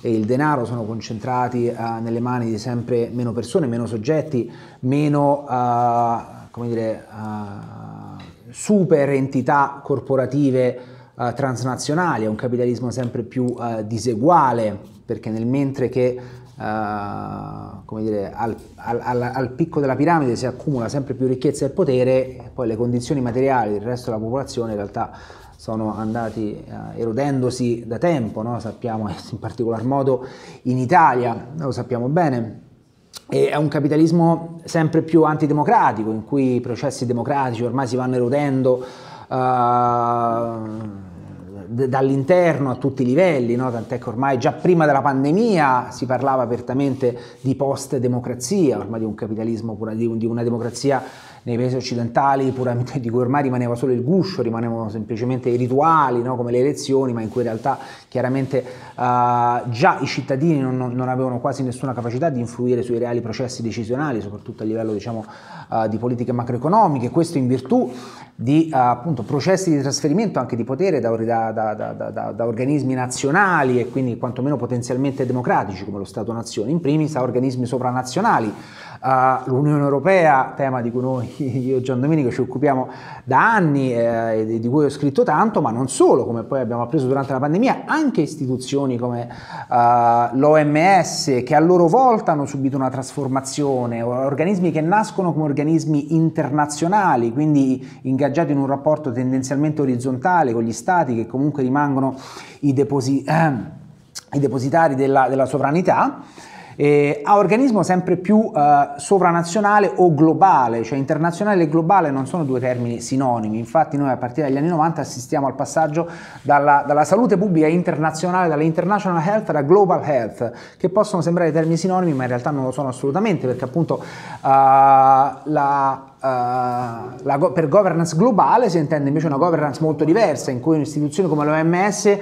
e il denaro sono concentrati eh, nelle mani di sempre meno persone, meno soggetti, meno eh, come dire, eh, super entità corporative eh, transnazionali. È un capitalismo sempre più eh, diseguale, perché nel mentre che Uh, come dire, al, al, al, al picco della piramide si accumula sempre più ricchezza e potere, e poi le condizioni materiali del resto della popolazione in realtà sono andati uh, erodendosi da tempo, no? Sappiamo in particolar modo in Italia, lo sappiamo bene. E è un capitalismo sempre più antidemocratico, in cui i processi democratici ormai si vanno erodendo uh, dall'interno a tutti i livelli, no? Tant'è che ormai già prima della pandemia si parlava apertamente di post-democrazia, ormai di un capitalismo, pura, di, un, di una democrazia nei paesi occidentali puramente, di cui ormai rimaneva solo il guscio, rimanevano semplicemente i rituali, no? Come le elezioni, ma in cui in realtà chiaramente uh, già i cittadini non, non avevano quasi nessuna capacità di influire sui reali processi decisionali, soprattutto a livello, diciamo, uh, di politiche macroeconomiche, questo in virtù di uh, appunto processi di trasferimento anche di potere da, da, da, da, da, da organismi nazionali e quindi quantomeno potenzialmente democratici come lo Stato-Nazione, in primis a organismi sovranazionali. Uh, L'Unione Europea, tema di cui noi, io e Gian Domenico, ci occupiamo da anni eh, e di cui ho scritto tanto, ma non solo, come poi abbiamo appreso durante la pandemia, anche istituzioni come uh, l'O M S, che a loro volta hanno subito una trasformazione, organismi che nascono come organismi internazionali, quindi ingaggiati in un rapporto tendenzialmente orizzontale con gli stati, che comunque rimangono i, deposi- ehm, i depositari della, della sovranità. Eh, a organismo sempre più eh, sovranazionale o globale, cioè internazionale e globale non sono due termini sinonimi, infatti noi a partire dagli anni novanta assistiamo al passaggio dalla, dalla salute pubblica internazionale, dalla international health alla global health, che possono sembrare termini sinonimi ma in realtà non lo sono assolutamente, perché appunto uh, la... Uh, la go- per governance globale si intende invece una governance molto diversa, in cui un'istituzione come l'O M S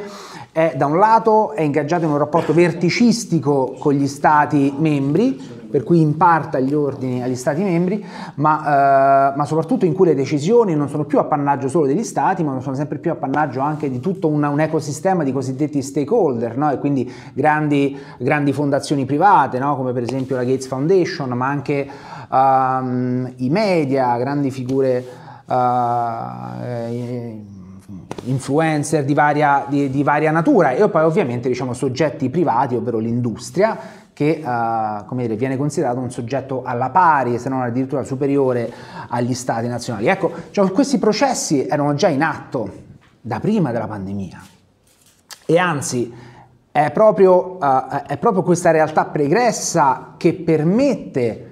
è, da un lato è ingaggiata in un rapporto verticistico con gli stati membri, per cui imparta gli ordini agli stati membri, ma, uh, ma soprattutto in cui le decisioni non sono più appannaggio solo degli stati, ma sono sempre più appannaggio anche di tutto una, un ecosistema di cosiddetti stakeholder, no? E quindi grandi, grandi fondazioni private, no? Come per esempio la Gates Foundation, ma anche Um, i media, grandi figure uh, eh, influencer di varia, di, di varia natura, e poi ovviamente, diciamo, soggetti privati, ovvero l'industria, che uh, come dire, viene considerato un soggetto alla pari, se non addirittura superiore agli stati nazionali. Ecco, cioè, questi processi erano già in atto da prima della pandemia, e anzi è proprio, uh, è proprio questa realtà pregressa che permette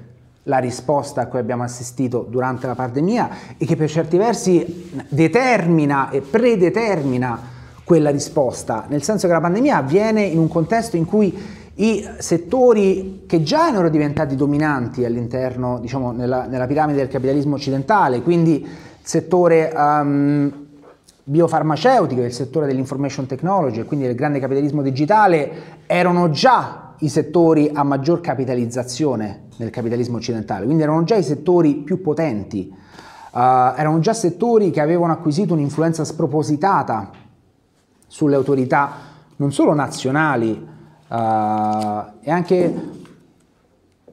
la risposta a cui abbiamo assistito durante la pandemia e che per certi versi determina e predetermina quella risposta, nel senso che la pandemia avviene in un contesto in cui i settori che già erano diventati dominanti all'interno, diciamo, nella, nella piramide del capitalismo occidentale, quindi il settore um, biofarmaceutico, il settore dell'information technology e quindi del grande capitalismo digitale, erano già i settori a maggior capitalizzazione nel capitalismo occidentale, quindi erano già i settori più potenti, uh, erano già settori che avevano acquisito un'influenza spropositata sulle autorità non solo nazionali uh, e anche,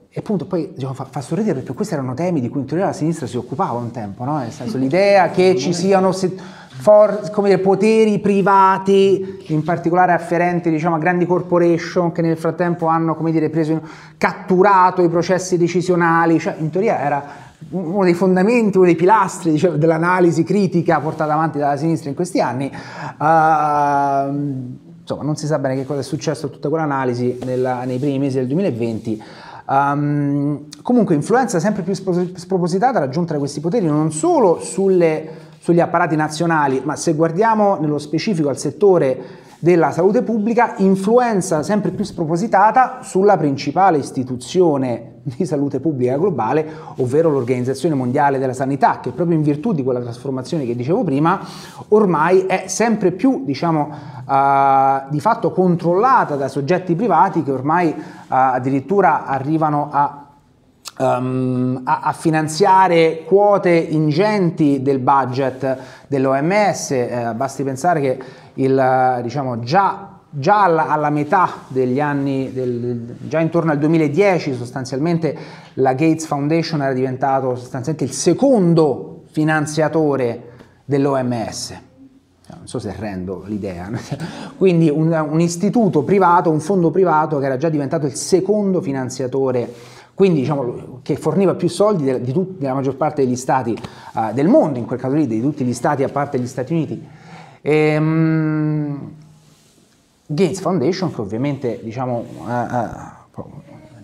e appunto poi, diciamo, fa, fa sorridere perché questi erano temi di cui in teoria la sinistra si occupava un tempo, no? Nel senso, l'idea che ci siano settori, For, come dire, poteri privati, in particolare afferenti, diciamo, a grandi corporation, che nel frattempo hanno, come dire, preso, catturato i processi decisionali, cioè in teoria era uno dei fondamenti, uno dei pilastri, diciamo, dell'analisi critica portata avanti dalla sinistra in questi anni. Uh, insomma, non si sa bene che cosa è successo a tutta quell'analisi nella, nei primi mesi del duemilaventi. Um, comunque influenza sempre più spropositata raggiunta da questi poteri, non solo sulle sugli apparati nazionali, ma se guardiamo nello specifico al settore della salute pubblica, influenza sempre più spropositata sulla principale istituzione di salute pubblica globale, ovvero l'Organizzazione Mondiale della Sanità, che proprio in virtù di quella trasformazione che dicevo prima, ormai è sempre più, diciamo, uh, di fatto controllata da soggetti privati che ormai uh, addirittura arrivano a um, a, a finanziare quote ingenti del budget dell'O M S, eh, basti pensare che il, diciamo, già Già alla, alla metà degli anni, del, già intorno al duemiladieci sostanzialmente la Gates Foundation era diventato sostanzialmente il secondo finanziatore dell'O M S. Non so se rendo l'idea. Quindi un, un istituto privato, un fondo privato che era già diventato il secondo finanziatore, quindi diciamo che forniva più soldi della, di tut, della maggior parte degli stati uh, del mondo, in quel caso lì di tutti gli stati a parte gli Stati Uniti. E, um, Gates Foundation, che ovviamente diciamo, eh, eh,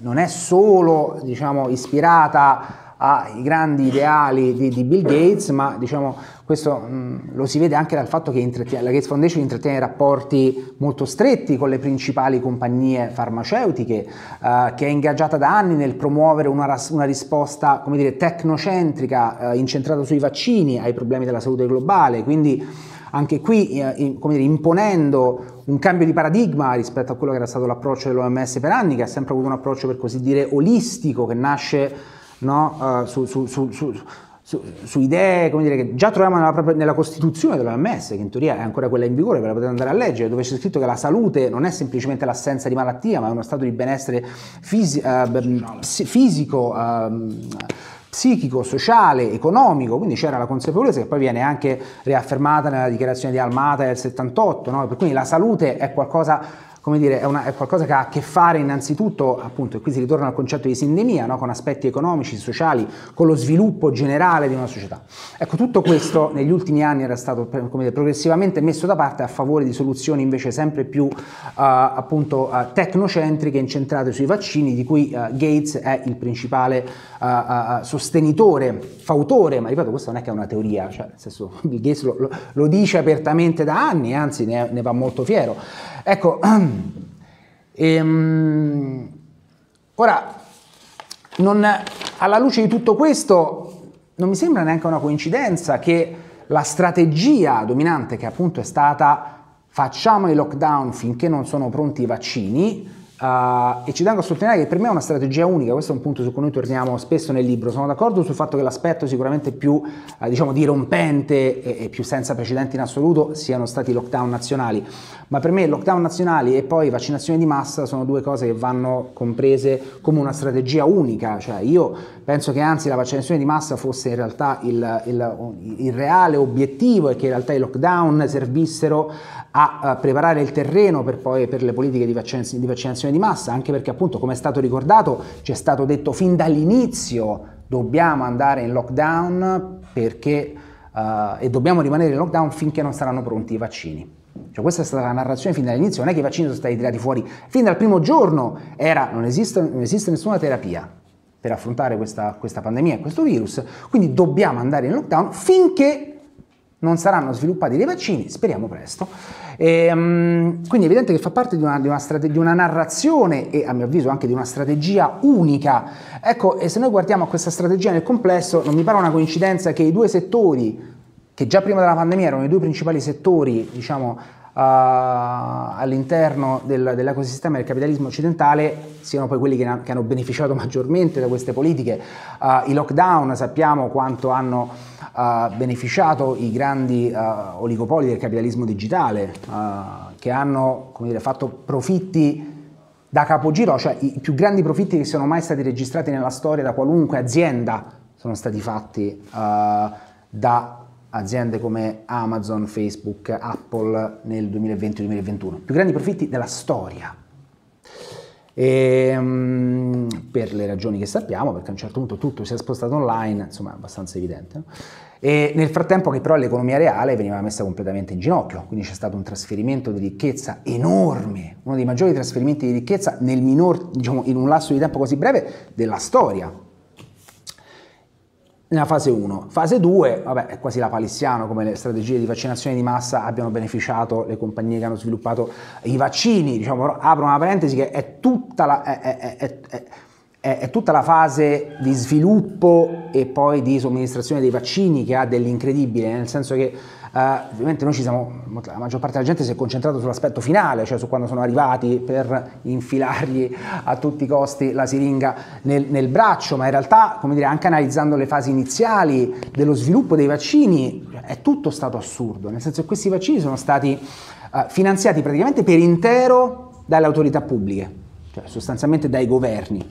non è solo diciamo, ispirata ai grandi ideali di, di Bill Gates, ma diciamo, questo mh, lo si vede anche dal fatto che la Gates Foundation intrattiene rapporti molto stretti con le principali compagnie farmaceutiche, eh, che è ingaggiata da anni nel promuovere una, una risposta, come dire, tecnocentrica, eh, incentrata sui vaccini, ai problemi della salute globale, quindi anche qui eh, come dire, imponendo un cambio di paradigma rispetto a quello che era stato l'approccio dell'O M S per anni, che ha sempre avuto un approccio per così dire olistico, che nasce no, eh, su, su, su, su, su, su idee come dire, che già troviamo nella, propria, nella Costituzione dell'O M S, che in teoria è ancora quella in vigore, ve la potete andare a leggere, dove c'è scritto che la salute non è semplicemente l'assenza di malattia, ma è uno stato di benessere fisi- eh, fisico, eh, psichico, sociale, economico, quindi c'era la consapevolezza che poi viene anche riaffermata nella dichiarazione di Almata del settantotto, no? Per cui la salute è qualcosa, come dire, è, una, è qualcosa che ha a che fare innanzitutto, appunto, e qui si ritorna al concetto di sindemia, no? Con aspetti economici, sociali, con lo sviluppo generale di una società. Ecco, tutto questo negli ultimi anni era stato, come dire, progressivamente messo da parte a favore di soluzioni invece sempre più uh, appunto uh, tecnocentriche, incentrate sui vaccini, di cui uh, Gates è il principale uh, uh, sostenitore, fautore, ma ripeto, questa non è che è una teoria, cioè nel senso Bill Gates lo, lo, lo dice apertamente da anni, anzi ne, ne va molto fiero. Ecco, ehm, ora, non, alla luce di tutto questo, non mi sembra neanche una coincidenza che la strategia dominante, che appunto è stata facciamo i lockdown finché non sono pronti i vaccini, Uh, e ci tengo a sottolineare che per me è una strategia unica, questo è un punto su cui noi torniamo spesso nel libro. Sono d'accordo sul fatto che l'aspetto sicuramente più uh, diciamo dirompente e, e più senza precedenti in assoluto siano stati i lockdown nazionali, ma per me lockdown nazionali e poi vaccinazione di massa sono due cose che vanno comprese come una strategia unica, cioè io penso che anzi la vaccinazione di massa fosse in realtà il, il, il reale obiettivo e che in realtà i lockdown servissero a, a preparare il terreno per poi per le politiche di, vaccin- di vaccinazione di massa, anche perché appunto, come è stato ricordato, ci è stato detto fin dall'inizio dobbiamo andare in lockdown perché uh, e dobbiamo rimanere in lockdown finché non saranno pronti i vaccini. Cioè questa è stata la narrazione fin dall'inizio, non è che i vaccini sono stati tirati fuori fin dal primo giorno, era non esiste, non esiste nessuna terapia per affrontare questa, questa pandemia e questo virus, quindi dobbiamo andare in lockdown finché non saranno sviluppati dei vaccini, speriamo presto. E, um, quindi è evidente che fa parte di una, di, una strate- di una narrazione e a mio avviso anche di una strategia unica. Ecco, e se noi guardiamo a questa strategia nel complesso, non mi pare una coincidenza che i due settori, che già prima della pandemia erano i due principali settori, diciamo, uh, all'interno del, dell'ecosistema del capitalismo occidentale, siano poi quelli che, na- che hanno beneficiato maggiormente da queste politiche. Uh, i lockdown sappiamo quanto hanno Uh, beneficiato i grandi uh, oligopoli del capitalismo digitale, uh, che hanno, come dire, fatto profitti da capogiro, cioè i più grandi profitti che sono mai stati registrati nella storia da qualunque azienda sono stati fatti uh, da aziende come Amazon, Facebook, Apple nel duemilaventi duemilaventuno, più grandi profitti della storia. E, um, per le ragioni che sappiamo, perché a un certo punto tutto si è spostato online, insomma è abbastanza evidente, no? E nel frattempo che però l'economia reale veniva messa completamente in ginocchio, quindi c'è stato un trasferimento di ricchezza enorme, uno dei maggiori trasferimenti di ricchezza nel minor, diciamo, in un lasso di tempo così breve della storia. Nella fase uno. Fase due, vabbè, è quasi la lapalissiano come le strategie di vaccinazione di massa abbiano beneficiato le compagnie che hanno sviluppato i vaccini. Diciamo, apro una parentesi che è tutta la, è, è, è, è, è tutta la fase di sviluppo e poi di somministrazione dei vaccini che ha dell'incredibile, nel senso che uh, ovviamente noi ci siamo, la maggior parte della gente si è concentrata sull'aspetto finale, cioè su quando sono arrivati per infilargli a tutti i costi la siringa nel, nel braccio, ma in realtà, come dire, anche analizzando le fasi iniziali dello sviluppo dei vaccini è tutto stato assurdo, nel senso che questi vaccini sono stati uh, finanziati praticamente per intero dalle autorità pubbliche, cioè sostanzialmente dai governi.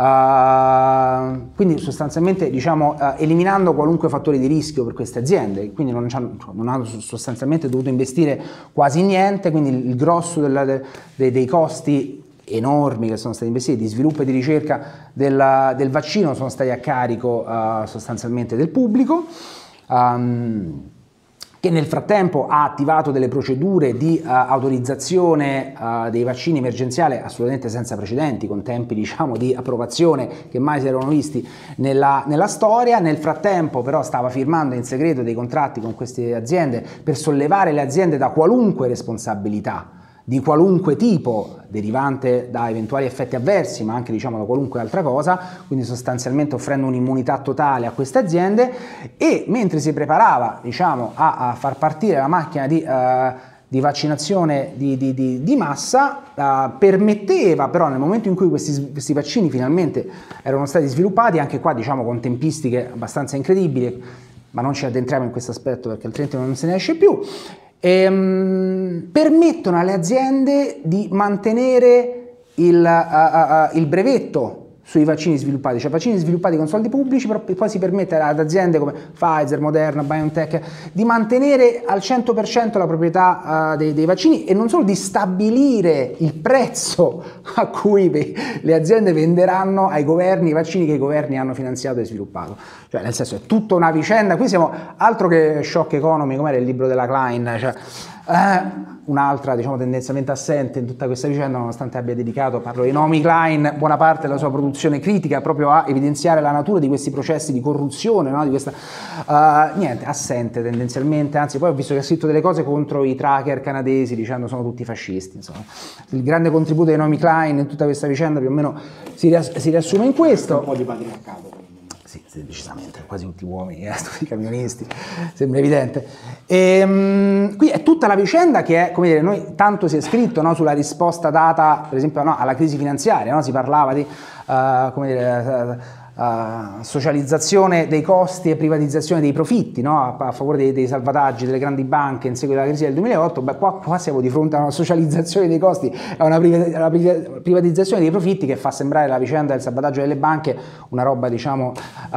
Uh, quindi sostanzialmente, diciamo, uh, eliminando qualunque fattore di rischio per queste aziende, quindi non hanno, non hanno sostanzialmente dovuto investire quasi niente, quindi il grosso della, de, de, dei costi enormi che sono stati investiti di sviluppo e di ricerca della, del vaccino sono stati a carico uh, sostanzialmente del pubblico, um, che nel frattempo ha attivato delle procedure di uh, autorizzazione uh, dei vaccini emergenziali assolutamente senza precedenti, con tempi, diciamo, di approvazione che mai si erano visti nella, nella storia. Nel frattempo però stava firmando in segreto dei contratti con queste aziende per sollevare le aziende da qualunque responsabilità, di qualunque tipo, derivante da eventuali effetti avversi, ma anche, diciamo, da qualunque altra cosa, quindi sostanzialmente offrendo un'immunità totale a queste aziende. E mentre si preparava, diciamo, a, a far partire la macchina di, uh, di vaccinazione di, di, di, di massa, uh, permetteva però, nel momento in cui questi, questi vaccini finalmente erano stati sviluppati, anche qua, diciamo, con tempistiche abbastanza incredibili, ma non ci addentriamo in questo aspetto perché altrimenti non se ne esce più, Ehm, permettono alle aziende di mantenere il, uh, uh, uh, il brevetto sui vaccini sviluppati, cioè vaccini sviluppati con soldi pubblici, però poi si permette ad aziende come Pfizer, Moderna, BioNTech di mantenere al cento per cento la proprietà uh, dei, dei vaccini, e non solo di stabilire il prezzo a cui le aziende venderanno ai governi i vaccini che i governi hanno finanziato e sviluppato. Cioè, nel senso, è tutta una vicenda, qui siamo altro che Shock Economy, com'era il libro della Klein, cioè, eh, un'altra, diciamo, tendenzialmente assente in tutta questa vicenda, nonostante abbia dedicato, parlo dei nomi Klein, buona parte della sua produzione critica proprio a evidenziare la natura di questi processi di corruzione, no? Di questa, uh, niente, assente tendenzialmente, anzi poi ho visto che ha scritto delle cose contro i tracker canadesi dicendo sono tutti fascisti, insomma. Il grande contributo dei nomi Klein in tutta questa vicenda più o meno si, rias si riassume in questo. Un po' di patriarcato. Sì, decisamente, quasi tutti uomini, eh, tutti camionisti, sembra evidente. E, um, qui è tutta la vicenda che è, come dire, noi tanto si è scritto, no, sulla risposta data, per esempio, no, alla crisi finanziaria, no? Si parlava di uh, come dire, uh, uh, socializzazione dei costi e privatizzazione dei profitti, no? a, a favore dei, dei salvataggi delle grandi banche in seguito alla crisi del duemilaotto. Beh, qua, qua siamo di fronte a una socializzazione dei costi, a una privatizzazione dei profitti che fa sembrare la vicenda del salvataggio delle banche una roba, diciamo, uh,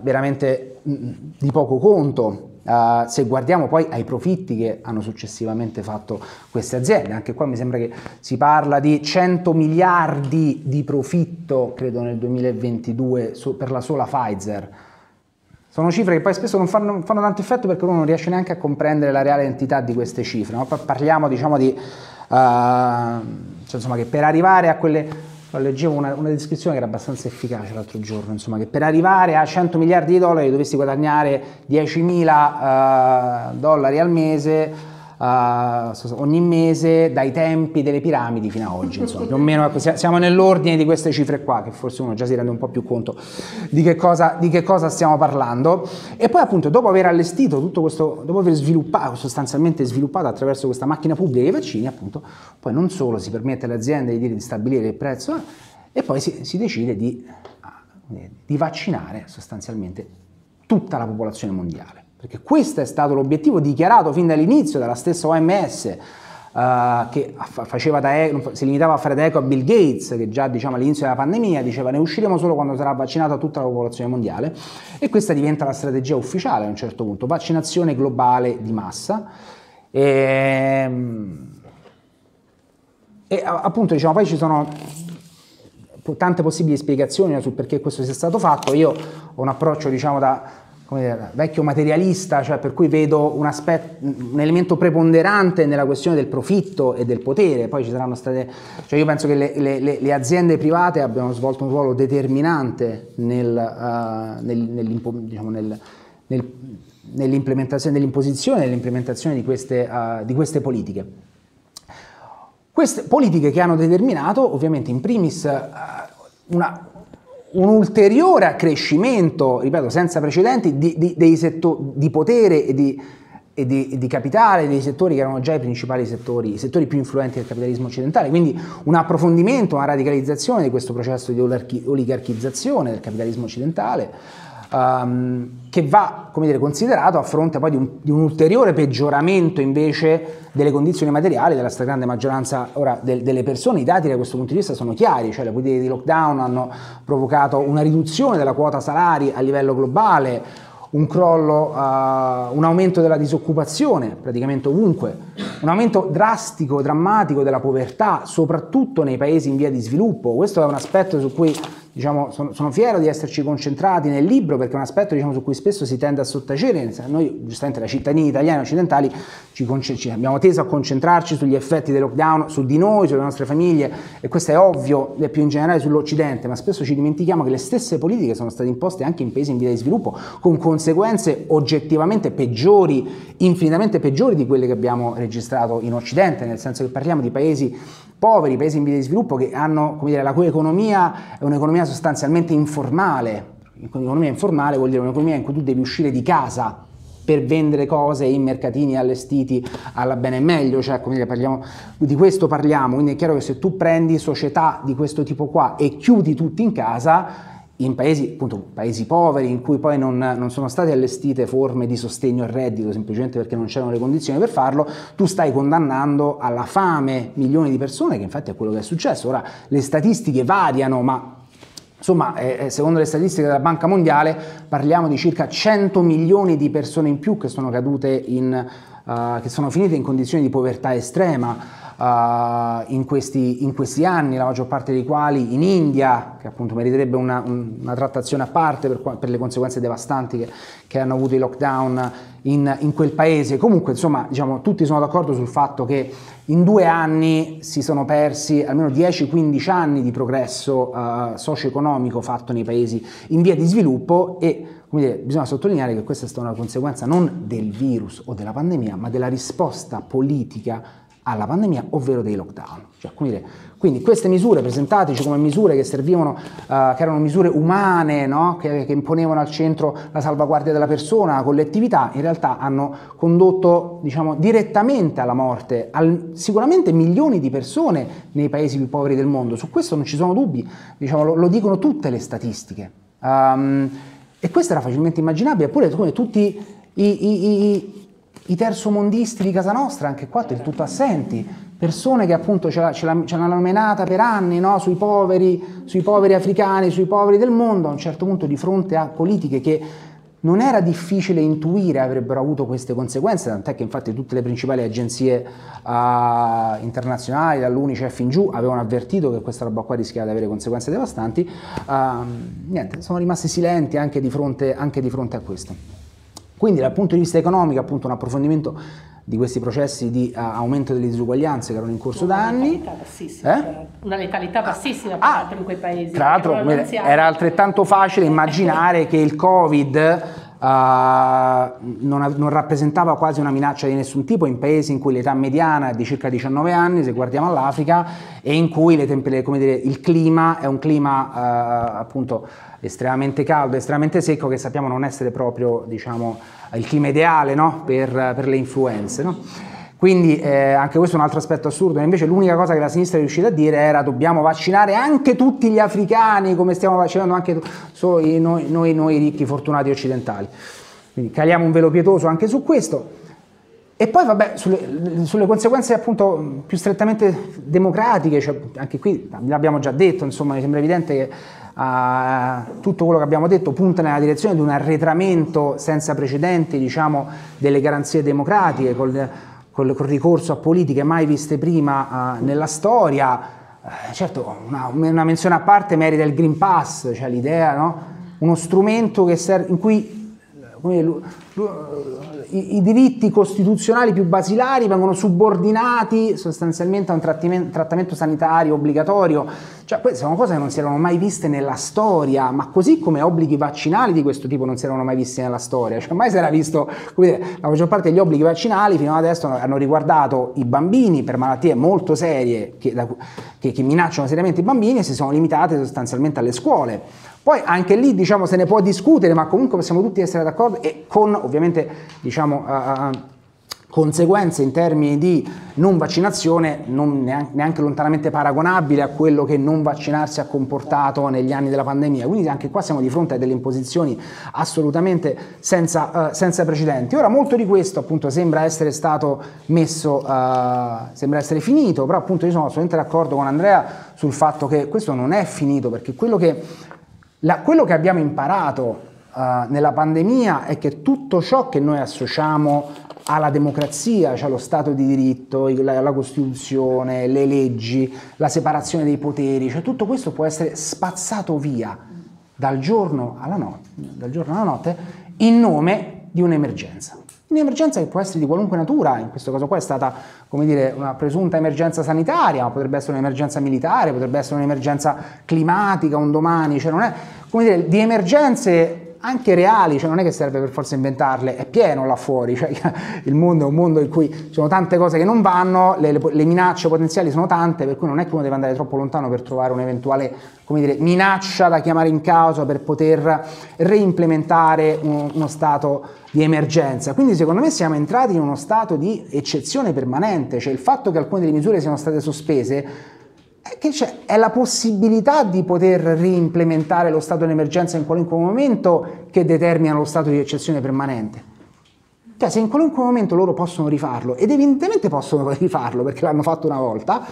veramente di poco conto. Uh, se guardiamo poi ai profitti che hanno successivamente fatto queste aziende, anche qua mi sembra che si parla di cento miliardi di profitto, credo, nel duemilaventidue so, per la sola Pfizer. Sono cifre che poi spesso non fanno, fanno tanto effetto perché uno non riesce neanche a comprendere la reale entità di queste cifre, no? Parliamo, diciamo, di uh, cioè, insomma, che per arrivare a quelle... Leggevo una, una descrizione che era abbastanza efficace l'altro giorno, insomma, che per arrivare a cento miliardi di dollari dovessi guadagnare diecimila uh, dollari al mese, uh, ogni mese, dai tempi delle piramidi fino ad oggi, insomma, più o meno siamo nell'ordine di queste cifre qua, che forse uno già si rende un po' più conto di che cosa, di che cosa stiamo parlando. E poi, appunto, dopo aver allestito tutto questo, dopo aver sviluppato, sostanzialmente sviluppato attraverso questa macchina pubblica i vaccini, appunto, poi non solo si permette alle aziende di, dire, di stabilire il prezzo, e poi si, si decide di, di vaccinare sostanzialmente tutta la popolazione mondiale. Perché questo è stato l'obiettivo dichiarato fin dall'inizio dalla stessa O M S, uh, che faceva da eco, si limitava a fare da eco a Bill Gates, che già, diciamo, all'inizio della pandemia diceva ne usciremo solo quando sarà vaccinata tutta la popolazione mondiale, e questa diventa la strategia ufficiale a un certo punto, vaccinazione globale di massa. E, e appunto, diciamo, poi ci sono tante possibili spiegazioni sul perché questo sia stato fatto. Io ho un approccio, diciamo, da... come dire, vecchio materialista, cioè per cui vedo un, aspetto, un elemento preponderante nella questione del profitto e del potere. Poi ci saranno state, cioè io penso che le, le, le aziende private abbiano svolto un ruolo determinante nel, uh, nel, nel, diciamo, nel, nel, nell'implementazione, nell'imposizione e nell'implementazione di queste, uh, di queste politiche. Queste politiche che hanno determinato, ovviamente, in primis, uh, una, un ulteriore accrescimento, ripeto, senza precedenti, di, di, dei settori, di potere e di, e di, di capitale, dei settori che erano già i principali settori, i settori più influenti del capitalismo occidentale, quindi un approfondimento, una radicalizzazione di questo processo di oligarchizzazione del capitalismo occidentale, um, che va, come dire, considerato a fronte poi di un, di un ulteriore peggioramento invece delle condizioni materiali della stragrande maggioranza ora, del, delle persone. I dati da questo punto di vista sono chiari, cioè le politiche di lockdown hanno provocato una riduzione della quota salari a livello globale, un crollo, uh, un aumento della disoccupazione praticamente ovunque, un aumento drastico, drammatico della povertà, soprattutto nei paesi in via di sviluppo. Questo è un aspetto su cui, diciamo, sono, sono fiero di esserci concentrati nel libro, perché è un aspetto, diciamo, su cui spesso si tende a sottacere. Noi, giustamente, da cittadini italiani occidentali, ci ci abbiamo teso a concentrarci sugli effetti del lockdown, su di noi, sulle nostre famiglie, e questo è ovvio, e più in generale sull'Occidente, ma spesso ci dimentichiamo che le stesse politiche sono state imposte anche in paesi in via di sviluppo, con conseguenze oggettivamente peggiori, infinitamente peggiori di quelle che abbiamo registrato in Occidente, nel senso che parliamo di paesi poveri, paesi in via di sviluppo che hanno, come dire, la cui economia è un'economia sostanzialmente informale. Un'economia informale vuol dire un'economia in cui tu devi uscire di casa per vendere cose in mercatini allestiti alla bene e meglio, cioè, come dire, parliamo, di questo parliamo, quindi è chiaro che se tu prendi società di questo tipo qua e chiudi tutti in casa, in paesi, appunto, paesi poveri in cui poi non, non sono state allestite forme di sostegno al reddito semplicemente perché non c'erano le condizioni per farlo, tu stai condannando alla fame milioni di persone, che infatti è quello che è successo. Ora le statistiche variano, ma insomma, eh, secondo le statistiche della Banca Mondiale parliamo di circa cento milioni di persone in più che sono cadute in, uh, che sono finite in condizioni di povertà estrema. Uh, in, questi, in questi anni, la maggior parte dei quali in India, che appunto meriterebbe una, un, una trattazione a parte per, per le conseguenze devastanti che, che hanno avuto i lockdown in, in quel paese. Comunque, insomma, diciamo, tutti sono d'accordo sul fatto che in due anni si sono persi almeno dieci quindici anni di progresso uh, socio-economico fatto nei paesi in via di sviluppo, e come dire, bisogna sottolineare che questa è stata una conseguenza non del virus o della pandemia, ma della risposta politica alla pandemia, ovvero dei lockdown. Cioè, come dire, quindi queste misure presentateci come misure che servivano, uh, che erano misure umane, no? che, che imponevano al centro la salvaguardia della persona, la collettività, in realtà hanno condotto, diciamo, direttamente alla morte al, sicuramente milioni di persone nei paesi più poveri del mondo. Su questo non ci sono dubbi, diciamo, lo, lo dicono tutte le statistiche. Um, e questo era facilmente immaginabile, eppure come tutti i... i, i I terzomondisti di casa nostra, anche qua del tutto assenti, persone che appunto ce l'hanno menata per anni, no? sui poveri, sui poveri africani, sui poveri del mondo. A un certo punto, di fronte a politiche che non era difficile intuire avrebbero avuto queste conseguenze, tant'è che infatti tutte le principali agenzie uh, internazionali, dall'UNICEF in giù, avevano avvertito che questa roba qua rischiava di avere conseguenze devastanti. Uh, niente, sono rimasti silenti anche di fronte, anche di fronte a questo. Quindi dal punto di vista economico, appunto, un approfondimento di questi processi di uh, aumento delle disuguaglianze che erano in corso da anni. Eh? Una letalità bassissima, tra l'altro, ah, in quei paesi. Tra l'altro era altrettanto facile immaginare che il Covid uh, non, non rappresentava quasi una minaccia di nessun tipo in paesi in cui l'età mediana è di circa diciannove anni, se guardiamo all'Africa, e in cui le temp- come dire, il clima è un clima uh, appunto estremamente caldo, estremamente secco, che sappiamo non essere proprio, diciamo, il clima ideale, no? per, per le influenze, no? Quindi eh, anche questo è un altro aspetto assurdo. Invece l'unica cosa che la sinistra è riuscita a dire era: dobbiamo vaccinare anche tutti gli africani, come stiamo vaccinando anche so, noi, noi, noi ricchi fortunati occidentali. Quindi caliamo un velo pietoso anche su questo. E poi, vabbè, sulle, sulle conseguenze appunto più strettamente democratiche, cioè, anche qui l'abbiamo già detto, insomma, mi sembra evidente che Uh, tutto quello che abbiamo detto punta nella direzione di un arretramento senza precedenti, diciamo, delle garanzie democratiche, col, col, col ricorso a politiche mai viste prima uh, nella storia. Uh, certo, una, una menzione a parte merita il Green Pass, cioè l'idea, no? uno strumento che serve, in cui i diritti costituzionali più basilari vengono subordinati sostanzialmente a un trattamento sanitario obbligatorio. Cioè, queste sono cose che non si erano mai viste nella storia, ma così come obblighi vaccinali di questo tipo non si erano mai visti nella storia. Cioè, mai si era visto, come dire, la maggior parte degli obblighi vaccinali fino adesso hanno riguardato i bambini per malattie molto serie che, da, che, che minacciano seriamente i bambini, e si sono limitate sostanzialmente alle scuole. Poi anche lì, diciamo, se ne può discutere, ma comunque possiamo tutti essere d'accordo, e con ovviamente, diciamo, uh, conseguenze in termini di non vaccinazione non neanche lontanamente paragonabile a quello che non vaccinarsi ha comportato negli anni della pandemia. Quindi anche qua siamo di fronte a delle imposizioni assolutamente senza, uh, senza precedenti. Ora, molto di questo appunto sembra essere stato messo, uh, sembra essere finito, però appunto io sono assolutamente d'accordo con Andrea sul fatto che questo non è finito, perché quello che... La, quello che abbiamo imparato uh, nella pandemia è che tutto ciò che noi associamo alla democrazia, cioè lo Stato di diritto, la, la Costituzione, le leggi, la separazione dei poteri, cioè tutto questo può essere spazzato via dal giorno alla notte, dal giorno alla notte in nome di un'emergenza. Un'emergenza che può essere di qualunque natura, in questo caso qua è stata, come dire, una presunta emergenza sanitaria, ma potrebbe essere un'emergenza militare, potrebbe essere un'emergenza climatica un domani, cioè non è, come dire, di emergenze anche reali, cioè non è che serve per forza inventarle, è pieno là fuori, cioè il mondo è un mondo in cui ci sono tante cose che non vanno, le, le minacce potenziali sono tante, per cui non è che uno deve andare troppo lontano per trovare un'eventuale, come dire, minaccia da chiamare in causa per poter reimplementare uno, uno stato di emergenza. Quindi secondo me siamo entrati in uno stato di eccezione permanente, cioè il fatto che alcune delle misure siano state sospese è che c'è, è la possibilità di poter reimplementare lo stato di emergenza in qualunque momento che determina lo stato di eccezione permanente. Cioè, se in qualunque momento loro possono rifarlo, ed evidentemente possono rifarlo perché l'hanno fatto una volta,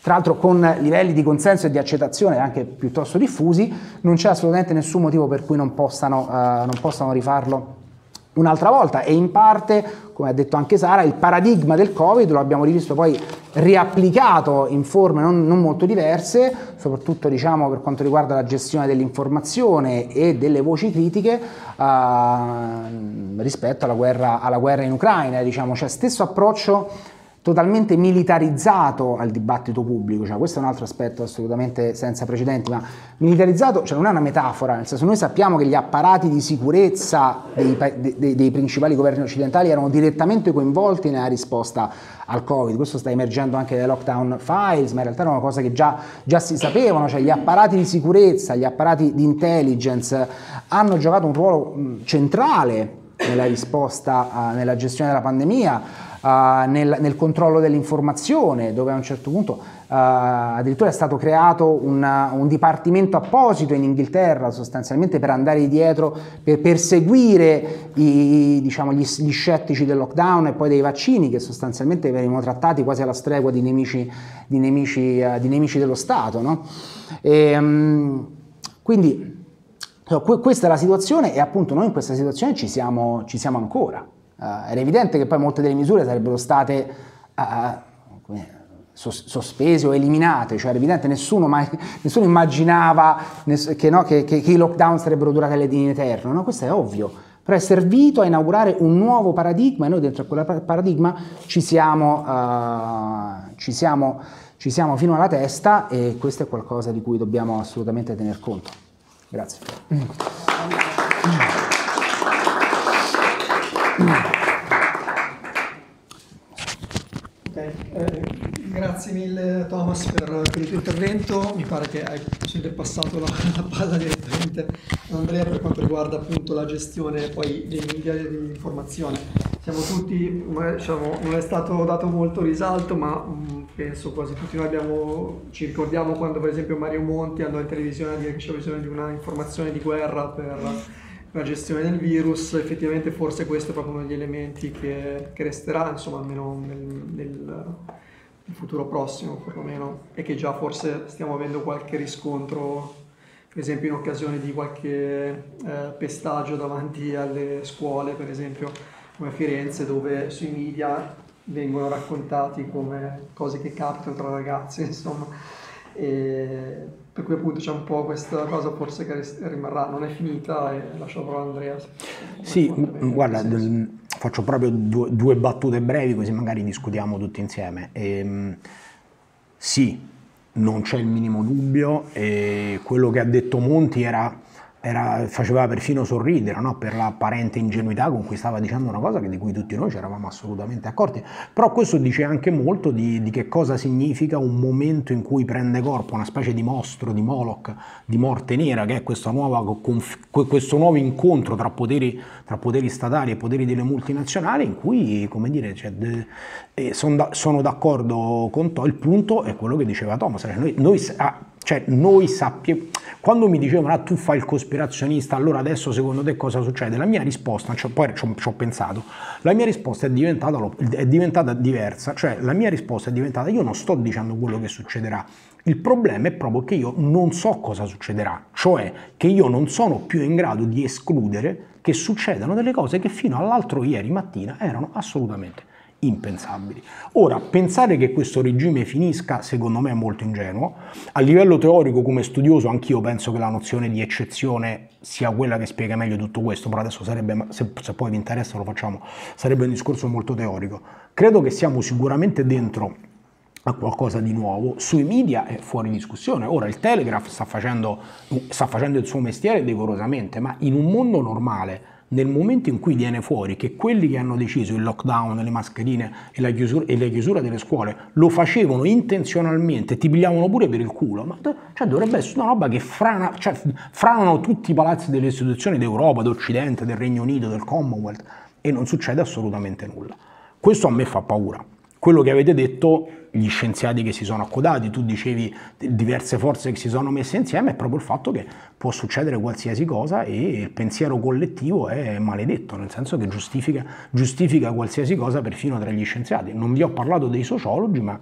tra l'altro con livelli di consenso e di accettazione anche piuttosto diffusi, non c'è assolutamente nessun motivo per cui non possano, uh, non possano rifarlo un'altra volta. E in parte, come ha detto anche Sara, il paradigma del Covid lo abbiamo rivisto poi riapplicato in forme non, non molto diverse, soprattutto, diciamo, per quanto riguarda la gestione dell'informazione e delle voci critiche eh, rispetto alla guerra, alla guerra in Ucraina, diciamo, cioè stesso approccio totalmente militarizzato al dibattito pubblico, cioè questo è un altro aspetto assolutamente senza precedenti, ma militarizzato, cioè non è una metafora, nel senso, noi sappiamo che gli apparati di sicurezza dei, dei, dei principali governi occidentali erano direttamente coinvolti nella risposta al Covid, questo sta emergendo anche dai Lockdown Files, ma in realtà era una cosa che già, già si sapevano, cioè gli apparati di sicurezza, gli apparati di intelligence hanno giocato un ruolo centrale nella risposta, nella gestione della pandemia, Uh, nel, nel controllo dell'informazione, dove a un certo punto uh, addirittura è stato creato una, un dipartimento apposito in Inghilterra sostanzialmente per andare dietro, per perseguire i, diciamo, gli, gli scettici del lockdown e poi dei vaccini, che sostanzialmente venivano trattati quasi alla stregua di nemici, di nemici, uh, di nemici dello Stato, no? E, um, quindi questa è la situazione, e appunto noi in questa situazione ci siamo, ci siamo ancora. Uh, era evidente che poi molte delle misure sarebbero state uh, sos sospese o eliminate, cioè era evidente, nessuno, mai, nessuno immaginava ness che, no, che, che, che i lockdown sarebbero durati in eterno, no? Questo è ovvio, però è servito a inaugurare un nuovo paradigma, e noi dentro a quel paradigma ci siamo, uh, ci siamo, ci siamo fino alla testa, e questo è qualcosa di cui dobbiamo assolutamente tener conto. Grazie. Mm. Okay. Eh, grazie mille Thomas per, per il tuo intervento, mi pare che hai passato la, la palla direttamente ad Andrea per quanto riguarda appunto la gestione poi dei media e dell'informazione. Siamo tutti, diciamo, non è stato dato molto risalto, ma mh, penso quasi tutti noi abbiamo, ci ricordiamo quando per esempio Mario Monti andò in televisione a dire che c'è bisogno di una informazione di guerra per la gestione del virus. Effettivamente forse questo è proprio uno degli elementi che, che resterà, insomma, almeno nel, nel, nel futuro prossimo perlomeno, e che già forse stiamo avendo qualche riscontro, per esempio in occasione di qualche eh, pestaggio davanti alle scuole, per esempio come a Firenze, dove sui media vengono raccontati come cose che capitano tra ragazzi, insomma. E per cui appunto c'è un po' questa cosa forse che rimarrà, non è finita, e lascio la parola a Andrea. Sì, guarda, faccio proprio due, due battute brevi così magari discutiamo tutti insieme. Ehm, sì, non c'è il minimo dubbio, e quello che ha detto Monti era, era, faceva perfino sorridere, no? Per l'apparente ingenuità con cui stava dicendo una cosa che, di cui tutti noi ci eravamo assolutamente accorti. Però questo dice anche molto di, di che cosa significa un momento in cui prende corpo una specie di mostro, di Moloch, di morte nera, che è questa nuova, questo nuovo incontro tra poteri, tra poteri statali e poteri delle multinazionali, in cui, come dire, cioè, son da, sono d'accordo con te. Il punto è quello che diceva Thomas, cioè noi, noi ah, Cioè noi sappiamo, quando mi dicevano ah, tu fai il cospirazionista, allora adesso secondo te cosa succede? La mia risposta, cioè, poi ci ho, ci ho pensato, la mia risposta è diventata, è diventata diversa, cioè la mia risposta è diventata io non sto dicendo quello che succederà, il problema è proprio che io non so cosa succederà, cioè che io non sono più in grado di escludere che succedano delle cose che fino all'altro ieri mattina erano assolutamente impensabili. Ora, pensare che questo regime finisca secondo me è molto ingenuo. A livello teorico, come studioso, anch'io penso che la nozione di eccezione sia quella che spiega meglio tutto questo, però adesso sarebbe, se, se poi vi interessa lo facciamo, sarebbe un discorso molto teorico. Credo che siamo sicuramente dentro a qualcosa di nuovo. Sui media è fuori discussione. Ora il Telegraph sta facendo, sta facendo il suo mestiere decorosamente, ma in un mondo normale, nel momento in cui viene fuori che quelli che hanno deciso il lockdown, le mascherine e la chiusura, e la chiusura delle scuole lo facevano intenzionalmente, ti pigliavano pure per il culo, ma cioè, dovrebbe essere una roba che frana, cioè, franano tutti i palazzi delle istituzioni d'Europa, d'Occidente, del Regno Unito, del Commonwealth, e non succede assolutamente nulla. Questo a me fa paura. Quello che avete detto, gli scienziati che si sono accodati, tu dicevi diverse forze che si sono messe insieme, è proprio il fatto che può succedere qualsiasi cosa e il pensiero collettivo è maledetto, nel senso che giustifica, giustifica qualsiasi cosa perfino tra gli scienziati. Non vi ho parlato dei sociologi, ma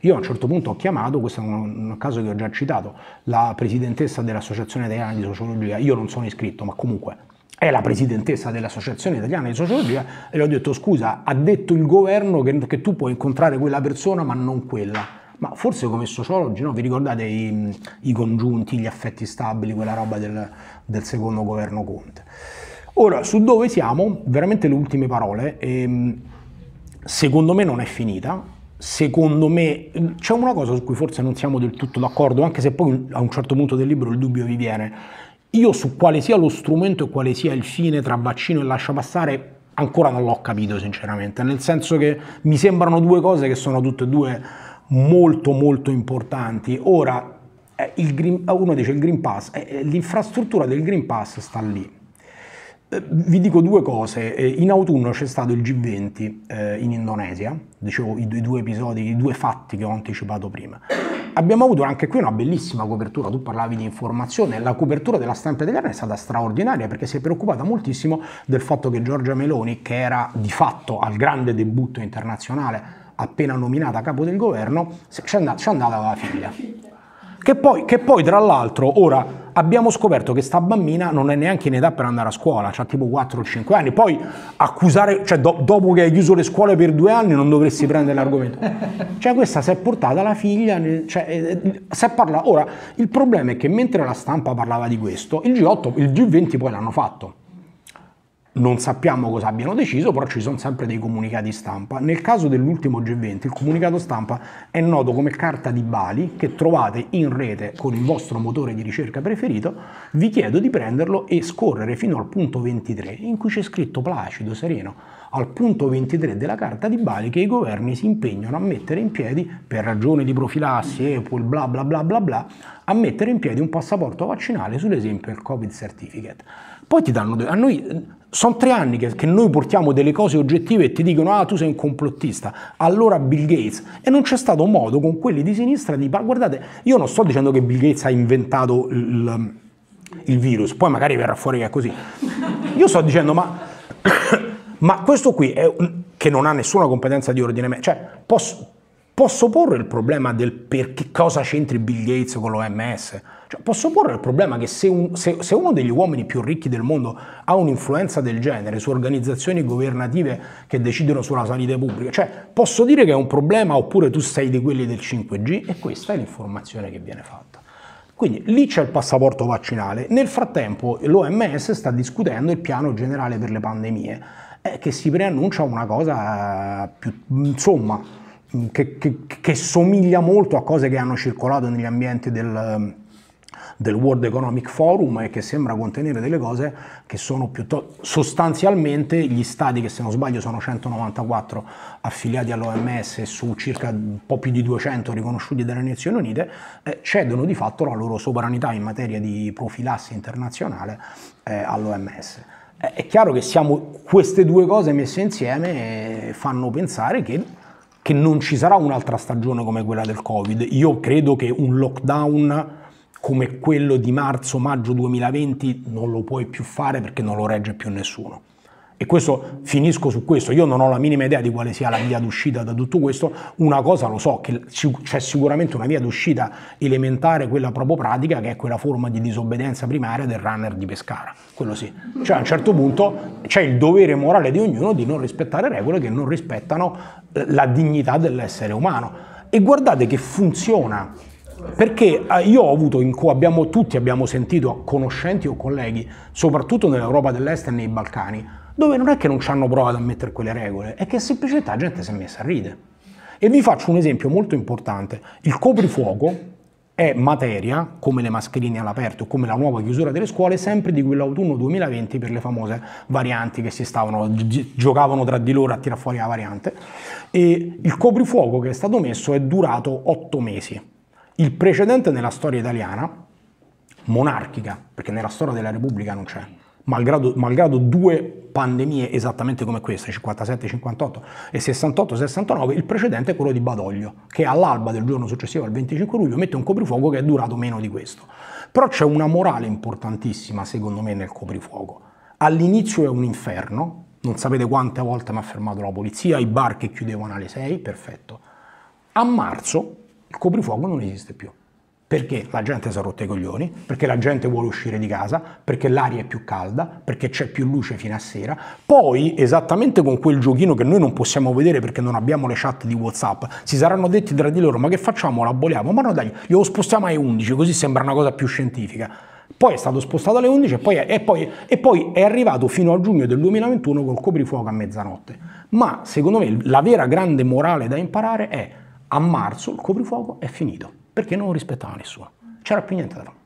io a un certo punto ho chiamato, questo è un caso che ho già citato, la presidentessa dell'Associazione Italiana di Sociologia, io non sono iscritto, ma comunque è la presidentessa dell'Associazione Italiana di Sociologia, e le ho detto scusa, ha detto il governo che, che tu puoi incontrare quella persona ma non quella. Ma forse come sociologi, no? Vi ricordate i, i congiunti, gli affetti stabili, quella roba del, del secondo governo Conte. Ora, su dove siamo, veramente le ultime parole, ehm, secondo me non è finita, secondo me c'è una cosa su cui forse non siamo del tutto d'accordo, anche se poi a un certo punto del libro il dubbio vi viene. Io su quale sia lo strumento e quale sia il fine tra vaccino e lascia passare ancora non l'ho capito sinceramente, nel senso che mi sembrano due cose che sono tutte e due molto molto importanti. Ora, il green, uno dice il Green Pass, l'infrastruttura del Green Pass sta lì. Vi dico due cose, in autunno c'è stato il G venti in Indonesia, dicevo i due episodi, i due fatti che ho anticipato prima. Abbiamo avuto anche qui una bellissima copertura, tu parlavi di informazione, la copertura della stampa italiana è stata straordinaria perché si è preoccupata moltissimo del fatto che Giorgia Meloni, che era di fatto al grande debutto internazionale appena nominata capo del governo, ci è andata, andata la figlia. Che poi, che poi tra l'altro ora abbiamo scoperto che sta bambina non è neanche in età per andare a scuola, ha tipo quattro o cinque anni, poi accusare, cioè do, dopo che hai chiuso le scuole per due anni non dovresti prendere l'argomento. Cioè questa si è portata la figlia, cioè, si è parlato. Ora il problema è che mentre la stampa parlava di questo, il G otto, il G venti poi l'hanno fatto. Non sappiamo cosa abbiano deciso, però ci sono sempre dei comunicati stampa. Nel caso dell'ultimo G venti, il comunicato stampa è noto come carta di Bali, che trovate in rete con il vostro motore di ricerca preferito. Vi chiedo di prenderlo e scorrere fino al punto ventitré, in cui c'è scritto placido, sereno, al punto ventitré della carta di Bali, che i governi si impegnano a mettere in piedi, per ragioni di profilassi e poi bla bla bla bla bla, a mettere in piedi un passaporto vaccinale, ad esempio il Covid Certificate. Poi ti danno, a noi sono tre anni che, che noi portiamo delle cose oggettive e ti dicono ah tu sei un complottista, allora Bill Gates, e non c'è stato modo con quelli di sinistra di, guardate, io non sto dicendo che Bill Gates ha inventato il, il virus, poi magari verrà fuori che è così, io sto dicendo ma, ma questo qui è, che non ha nessuna competenza di ordine, cioè posso, Posso porre il problema del per che cosa c'entri Bill Gates con l'O M S? Cioè, posso porre il problema che se, un, se, se uno degli uomini più ricchi del mondo ha un'influenza del genere su organizzazioni governative che decidono sulla salute pubblica, cioè posso dire che è un problema oppure tu sei di quelli del cinque G? E questa è l'informazione che viene fatta. Quindi lì c'è il passaporto vaccinale. Nel frattempo l'O M S sta discutendo il piano generale per le pandemie, eh, che si preannuncia una cosa più, insomma, che, che, che somiglia molto a cose che hanno circolato negli ambienti del... del World Economic Forum e che sembra contenere delle cose che sono piuttosto sostanzialmente gli stati, che se non sbaglio sono centonovantaquattro affiliati all'O M S su circa un po' più di duecento riconosciuti dalle Nazioni Unite, eh, cedono di fatto la loro sovranità in materia di profilassi internazionale eh, all'O M S. Eh, è chiaro che siamo, queste due cose messe insieme eh, fanno pensare che, che non ci sarà un'altra stagione come quella del Covid. Io credo che un lockdown come quello di marzo-maggio duemilaventi non lo puoi più fare perché non lo regge più nessuno. E questo, finisco su questo, io non ho la minima idea di quale sia la via d'uscita da tutto questo. Una cosa lo so, che c'è sicuramente una via d'uscita elementare, quella proprio pratica, che è quella forma di disobbedienza primaria del runner di Pescara, quello sì. Cioè a un certo punto c'è il dovere morale di ognuno di non rispettare regole che non rispettano la dignità dell'essere umano. E guardate che funziona, perché io ho avuto, in cui abbiamo, tutti abbiamo sentito conoscenti o colleghi, soprattutto nell'Europa dell'Est e nei Balcani, dove non è che non ci hanno provato a mettere quelle regole, è che in semplicità la gente si è messa a ridere. E vi faccio un esempio molto importante. Il coprifuoco è materia, come le mascherine all'aperto, come la nuova chiusura delle scuole, sempre di quell'autunno duemilaventi per le famose varianti che si stavano, giocavano tra di loro a tirar fuori la variante. E il coprifuoco che è stato messo è durato otto mesi. Il precedente nella storia italiana, monarchica, perché nella storia della Repubblica non c'è, malgrado, malgrado due pandemie esattamente come questa, cinquantasette cinquantotto e sessantotto sessantanove, il precedente è quello di Badoglio, che all'alba del giorno successivo, al venticinque luglio, mette un coprifuoco che è durato meno di questo. Però c'è una morale importantissima, secondo me, nel coprifuoco. All'inizio è un inferno, non sapete quante volte mi ha fermato la polizia, i bar che chiudevano alle sei, perfetto. A marzo il coprifuoco non esiste più, perché la gente si è rotta i coglioni, perché la gente vuole uscire di casa, perché l'aria è più calda, perché c'è più luce fino a sera. Poi, esattamente con quel giochino che noi non possiamo vedere perché non abbiamo le chat di WhatsApp, si saranno detti tra di loro, ma che facciamo, la aboliamo? Ma no dai, glielo spostiamo alle undici, così sembra una cosa più scientifica. Poi è stato spostato alle undici e poi è, e poi, e poi è arrivato fino a giugno del duemilaventuno col coprifuoco a mezzanotte. Ma, secondo me, la vera grande morale da imparare è: a marzo il coprifuoco è finito, perché non rispettava nessuno, c'era più niente da fare.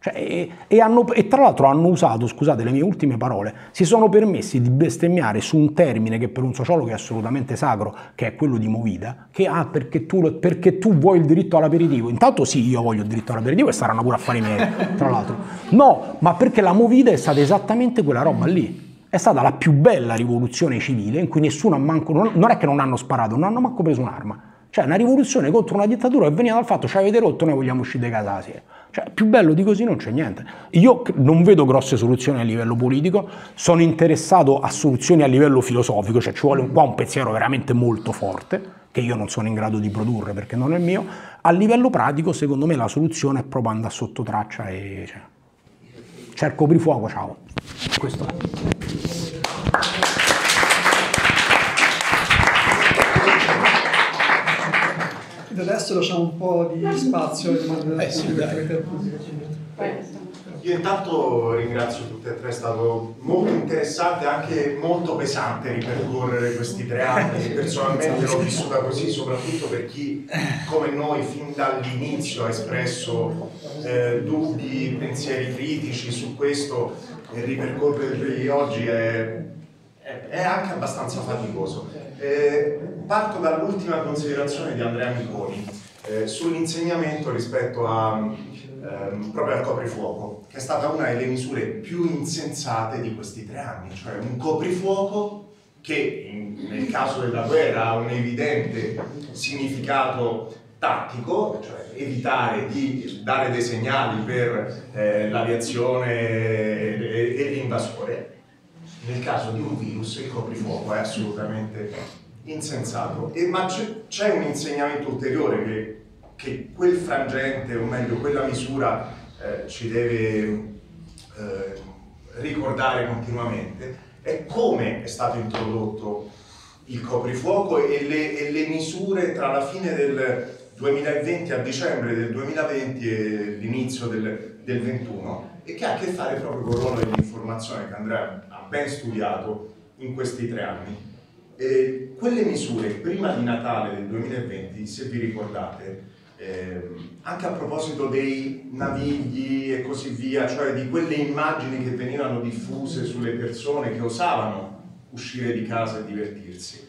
Cioè, e, e, hanno, e tra l'altro hanno usato, scusate le mie ultime parole, si sono permessi di bestemmiare su un termine che per un sociologo è assolutamente sacro, che è quello di movida, che ah, perché tu, perché tu vuoi il diritto all'aperitivo. Intanto sì, io voglio il diritto all'aperitivo e saranno pure affari miei, tra l'altro. No, ma perché la movida è stata esattamente quella roba lì. È stata la più bella rivoluzione civile in cui nessuno ha manco, non, non è che non hanno sparato, non hanno manco preso un'arma. Cioè una rivoluzione contro una dittatura che veniva dal fatto: ci avete rotto, noi vogliamo uscire da casa. Cioè più bello di così non c'è niente. Io non vedo grosse soluzioni a livello politico, sono interessato a soluzioni a livello filosofico, cioè ci vuole un, qua un pensiero veramente molto forte, che io non sono in grado di produrre perché non è mio. A livello pratico secondo me la soluzione è proprio andare sotto traccia e cioè, cerco coprifuoco, ciao. Questo è. Adesso lasciamo un po' di spazio alle domande. Eh sì, io intanto ringrazio tutte e tre, è stato molto interessante, anche molto pesante ripercorrere questi tre anni. Personalmente l'ho vissuta così, soprattutto per chi come noi fin dall'inizio ha espresso eh, dubbi, pensieri critici su questo, e ripercorrerli oggi è, è, è anche abbastanza faticoso. Eh, Parto dall'ultima considerazione di Andrea Miconi eh, sull'insegnamento rispetto a, eh, proprio al coprifuoco, che è stata una delle misure più insensate di questi tre anni, cioè un coprifuoco che in, nel caso della guerra ha un evidente significato tattico, cioè evitare di dare dei segnali per eh, l'aviazione e, e l'invasore. Nel caso di un virus il coprifuoco è assolutamente insensato. E, ma c'è un insegnamento ulteriore che, che quel frangente, o meglio quella misura, eh, ci deve eh, ricordare continuamente, è come è stato introdotto il coprifuoco e le, e le misure tra la fine del duemilaventi, a dicembre del duemilaventi e l'inizio del, del ventuno, e che ha a che fare proprio con il ruolo dell'informazione che Andrea ha ben studiato in questi tre anni. E quelle misure prima di Natale del duemilaventi, se vi ricordate, eh, anche a proposito dei Navigli e così via, cioè di quelle immagini che venivano diffuse sulle persone che osavano uscire di casa e divertirsi,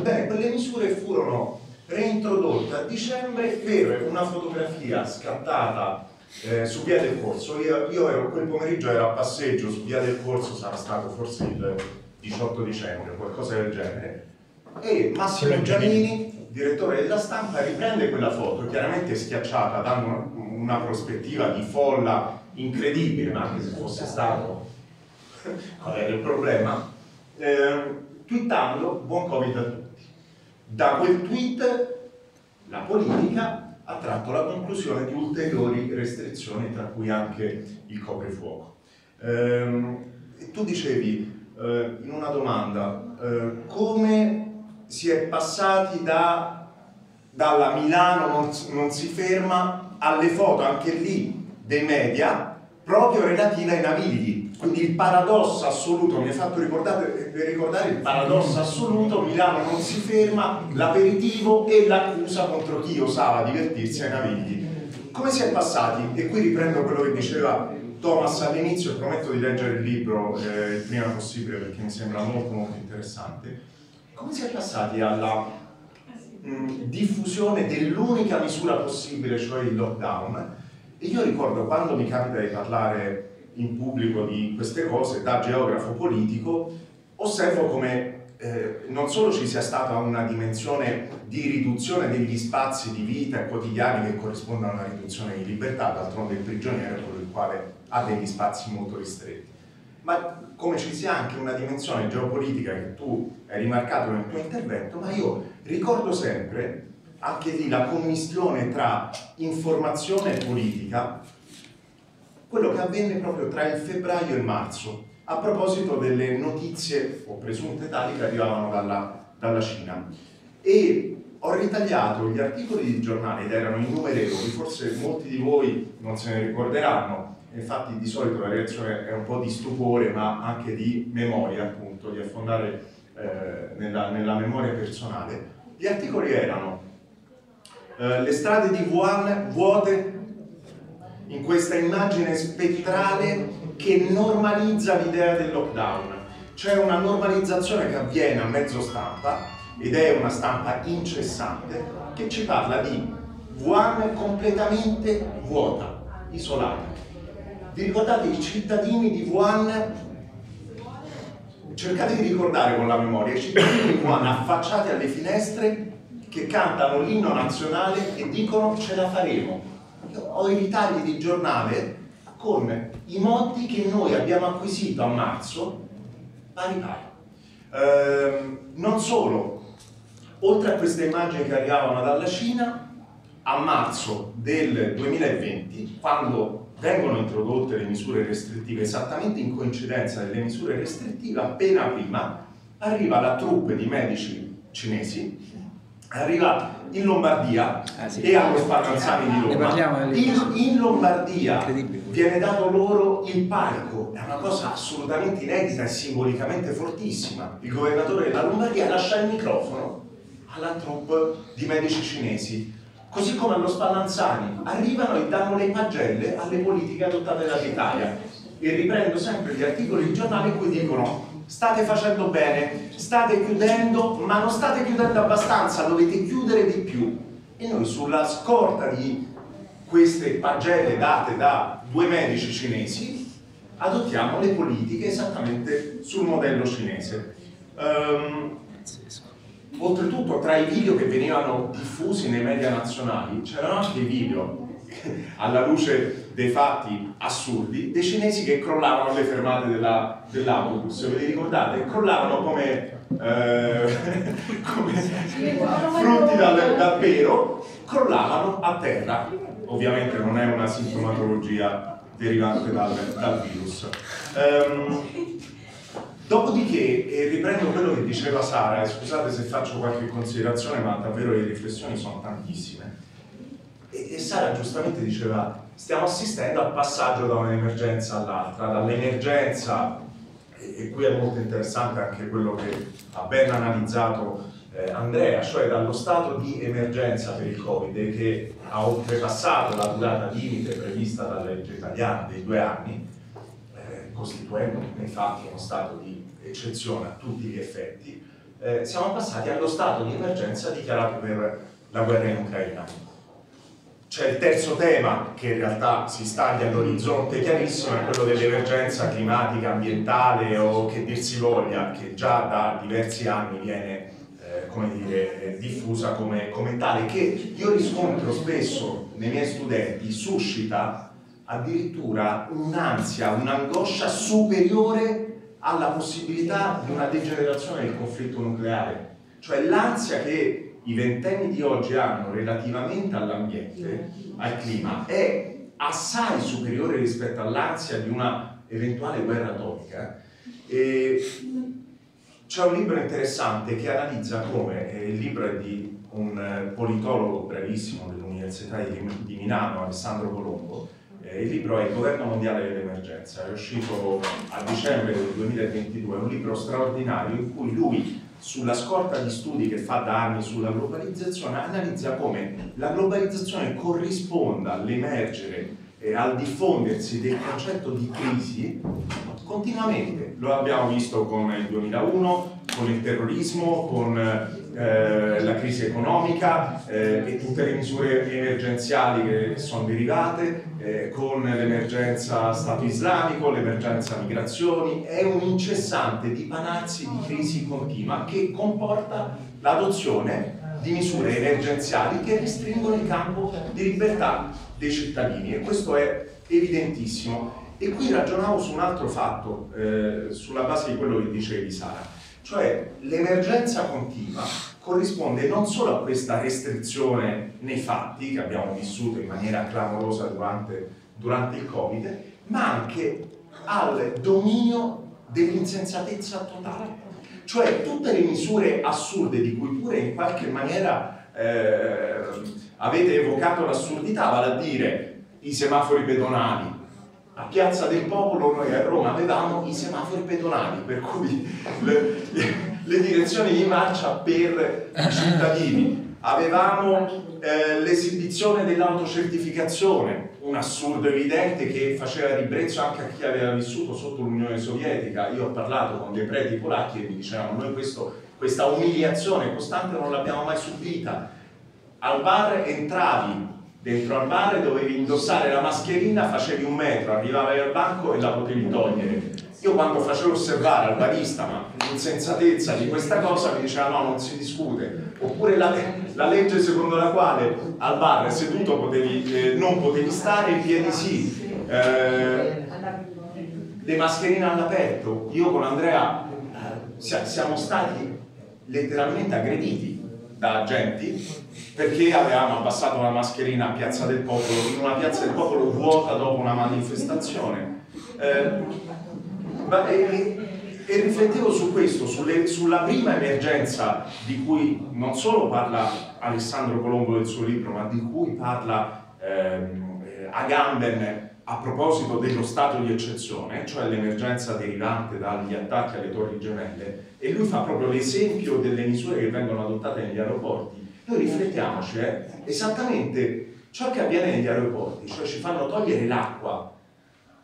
beh, quelle misure furono reintrodotte a dicembre per una fotografia scattata eh, su Via del Corso. Io, io ero, quel pomeriggio ero a passeggio su Via del Corso, sarà stato forse il diciotto dicembre, qualcosa del genere, e Massimo Giannini, direttore della Stampa, riprende quella foto, chiaramente schiacciata, dando una prospettiva di folla incredibile, ma anche se fosse stato qual era il problema, eh, twittando buon Covid a tutti. Da quel tweet la politica ha tratto la conclusione di ulteriori restrizioni, tra cui anche il coprifuoco. Eh, tu dicevi in una domanda, eh, come si è passati da, dalla Milano non, non si ferma alle foto, anche lì, dei media, proprio relative ai Navigli. Quindi il paradosso assoluto, mi ha fatto ricordare, ricordare il paradosso assoluto, Milano non si ferma, l'aperitivo e l'accusa contro chi osava divertirsi ai Navigli. Come si è passati, e qui riprendo quello che diceva Thomas all'inizio, prometto di leggere il libro eh, il prima possibile perché mi sembra molto molto interessante, come si è passati alla mh, diffusione dell'unica misura possibile, cioè il lockdown. E io ricordo, quando mi capita di parlare in pubblico di queste cose da geografo politico, osservo come eh, non solo ci sia stata una dimensione di riduzione degli spazi di vita quotidiani che corrispondono a una riduzione di libertà, d'altronde il prigioniero è quello il quale ha degli spazi molto ristretti, ma come ci sia anche una dimensione geopolitica che tu hai rimarcato nel tuo intervento. Ma io ricordo sempre anche lì la commistione tra informazione e politica, quello che avvenne proprio tra il febbraio e il marzo, a proposito delle notizie o presunte tali che arrivavano dalla, dalla Cina. E ho ritagliato gli articoli di giornale, ed erano innumerevoli, forse molti di voi non se ne ricorderanno, infatti di solito la reazione è un po' di stupore, ma anche di memoria, appunto, di affondare eh, nella, nella memoria personale. Gli articoli erano eh, le strade di Wuhan vuote in questa immagine spettrale che normalizza l'idea del lockdown. C'è una normalizzazione che avviene a mezzo stampa, ed è una stampa incessante, che ci parla di Wuhan completamente vuota, isolata. Vi ricordate i cittadini di Wuhan? Cercate di ricordare con la memoria i cittadini di Wuhan affacciati alle finestre che cantano l'inno nazionale e dicono ce la faremo. Io ho i ritagli di giornale con i modi che noi abbiamo acquisito a marzo, pari pari. Ehm, non solo, oltre a queste immagini che arrivavano dalla Cina, a marzo del duemilaventi, quando vengono introdotte le misure restrittive, esattamente in coincidenza delle misure restrittive, appena prima arriva la troupe di medici cinesi, arriva in Lombardia ah, sì. e allo Spallanzani di Roma. In, in Lombardia viene dato loro il palco, è una cosa assolutamente inedita e simbolicamente fortissima. Il governatore della Lombardia lascia il microfono alla troupe di medici cinesi. Così come allo Spallanzani arrivano e danno le pagelle alle politiche adottate dall'Italia. E riprendo sempre gli articoli di giornale in cui dicono state facendo bene, state chiudendo, ma non state chiudendo abbastanza, dovete chiudere di più. E noi, sulla scorta di queste pagelle date da due medici cinesi, adottiamo le politiche esattamente sul modello cinese. Um, Oltretutto, tra i video che venivano diffusi nei media nazionali, c'erano anche i video, alla luce dei fatti assurdi, dei cinesi che crollavano alle fermate dell'autobus. Dell Ve li ricordate? Crollavano come, eh, davvero crollavano a terra. Ovviamente non è una sintomatologia derivante dal, dal virus. Um, dopodiché, e riprendo quello che diceva Sara, e scusate se faccio qualche considerazione, ma davvero le riflessioni sono tantissime. E, e Sara giustamente diceva, stiamo assistendo al passaggio da un'emergenza all'altra, dall'emergenza, e qui è molto interessante anche quello che ha ben analizzato eh, Andrea, cioè dallo stato di emergenza per il Covid, che ha oltrepassato la durata limite prevista dalla legge italiana dei due anni, eh, costituendo nei fatti uno stato di eccezione a tutti gli effetti, eh, siamo passati allo stato di emergenza dichiarato per la guerra in Ucraina. C'è il terzo tema che in realtà si staglia all'orizzonte chiarissimo, è quello dell'emergenza climatica, ambientale o che dir si voglia, che già da diversi anni viene eh, come dire, eh, diffusa come, come tale, che io riscontro spesso nei miei studenti, suscita addirittura un'ansia, un'angoscia superiore alla possibilità di una degenerazione del conflitto nucleare, cioè l'ansia che i ventenni di oggi hanno relativamente all'ambiente, al clima, è assai superiore rispetto all'ansia di una eventuale guerra atomica. C'è un libro interessante che analizza come, eh, il libro è di un politologo bravissimo dell'Università di, di Milano, Alessandro Colombo, eh, il libro è Il governo mondiale dell'emergenza, è uscito a dicembre del duemilaventidue, è un libro straordinario in cui lui, sulla scorta di studi che fa da anni sulla globalizzazione, analizza come la globalizzazione corrisponda all'emergere e al diffondersi del concetto di crisi continuamente. Lo abbiamo visto con il duemilauno, con il terrorismo, con eh, la crisi economica eh, e tutte le misure emergenziali che sono derivate, eh, con l'emergenza Stato islamico, l'emergenza migrazioni. È un incessante dipanarsi di crisi continua che comporta l'adozione di misure emergenziali che restringono il campo di libertà dei cittadini, e questo è evidentissimo. E qui ragionavo su un altro fatto, eh, sulla base di quello che dicevi Sara, cioè l'emergenza continua corrisponde non solo a questa restrizione nei fatti che abbiamo vissuto in maniera clamorosa durante, durante il Covid, ma anche al dominio dell'insensatezza totale, cioè tutte le misure assurde di cui pure in qualche maniera eh, avete evocato l'assurdità, vale a dire i semafori pedonali. A Piazza del Popolo noi a Roma avevamo i semafori pedonali, per cui le, le direzioni di marcia per i cittadini, avevamo eh, l'esibizione dell'autocertificazione, un assurdo evidente che faceva ribrezzo anche a chi aveva vissuto sotto l'Unione Sovietica. Io ho parlato con dei preti polacchi e mi dicevano, noi questo, questa umiliazione costante non l'abbiamo mai subita. Al bar entravi, dentro al bar dovevi indossare la mascherina, facevi un metro, arrivavi al banco e la potevi togliere. Io quando facevo osservare al barista ma l'insensatezza di questa cosa mi diceva no, non si discute. Oppure la, la legge secondo la quale al bar seduto potevi, eh, non potevi stare, in piedi sì, eh, le mascherine all'aperto. Io con Andrea eh, siamo stati letteralmente aggrediti da agenti perché avevamo abbassato la mascherina a Piazza del Popolo, in una Piazza del Popolo vuota dopo una manifestazione. Eh, e, e riflettevo su questo, sulle, sulla prima emergenza di cui non solo parla Alessandro Colombo nel suo libro, ma di cui parla eh, Agamben a proposito dello stato di eccezione, cioè l'emergenza derivante dagli attacchi alle torri gemelle, e lui fa proprio l'esempio delle misure che vengono adottate negli aeroporti. Noi riflettiamoci, eh, esattamente ciò che avviene negli aeroporti, cioè ci fanno togliere l'acqua,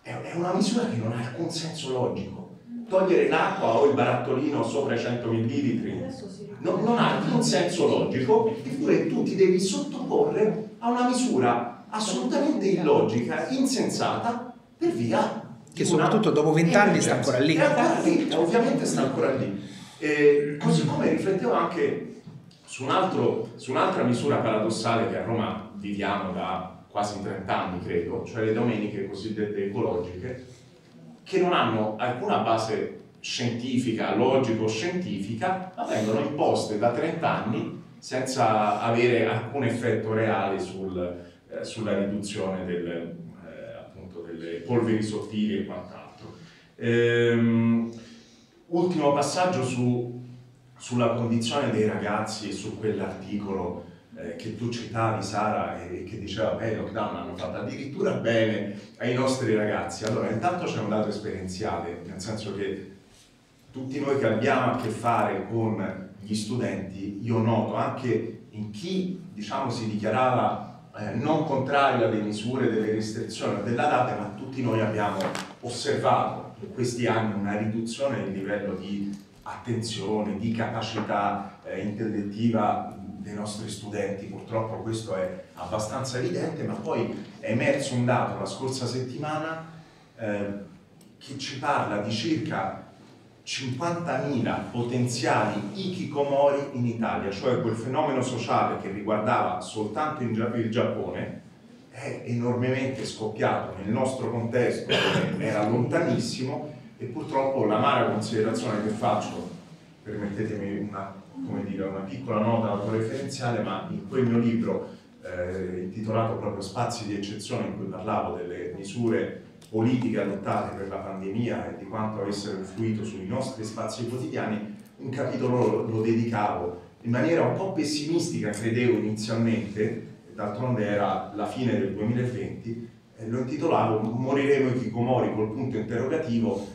è una misura che non ha alcun senso logico. Togliere l'acqua o il barattolino sopra i cento millilitri non, non ha alcun senso logico, eppure tu ti devi sottoporre a una misura assolutamente illogica, insensata, per via che soprattutto dopo vent'anni sta ancora lì. È ancora lì, ovviamente sta ancora lì. E così come riflettevo anche su un'altra misura paradossale che a Roma viviamo da quasi trent'anni, credo, cioè le domeniche cosiddette ecologiche, che non hanno alcuna base scientifica, logico-scientifica, ma vengono imposte da trent'anni senza avere alcun effetto reale sul, eh, sulla riduzione del, eh, appunto delle polveri sottili e quant'altro. Ehm, ultimo passaggio su, sulla condizione dei ragazzi e su quell'articolo eh, che tu citavi, Sara, e, e che diceva beh, i lockdown hanno fatto addirittura bene ai nostri ragazzi. Allora, intanto c'è un dato esperienziale, nel senso che tutti noi che abbiamo a che fare con gli studenti, io noto anche in chi, diciamo, si dichiarava eh, non contrario alle misure, delle restrizioni, della data, ma tutti noi abbiamo osservato in questi anni una riduzione del livello di attenzione, di capacità eh, intellettiva dei nostri studenti. Purtroppo questo è abbastanza evidente, ma poi è emerso un dato la scorsa settimana eh, che ci parla di circa cinquantamila potenziali hikikomori in Italia, cioè quel fenomeno sociale che riguardava soltanto il Giappone è enormemente scoppiato nel nostro contesto, era lontanissimo, e purtroppo l'amara considerazione che faccio, permettetemi una, come dire, una piccola nota autoreferenziale, ma in quel mio libro eh, intitolato proprio Spazi di eccezione, in cui parlavo delle misure politiche adottate per la pandemia e di quanto avessero influito sui nostri spazi quotidiani, un capitolo lo dedicavo in maniera un po' pessimistica, credevo inizialmente, d'altronde era la fine del duemilaventi, e lo intitolavo "Moriremo i hikikomori?" col punto interrogativo.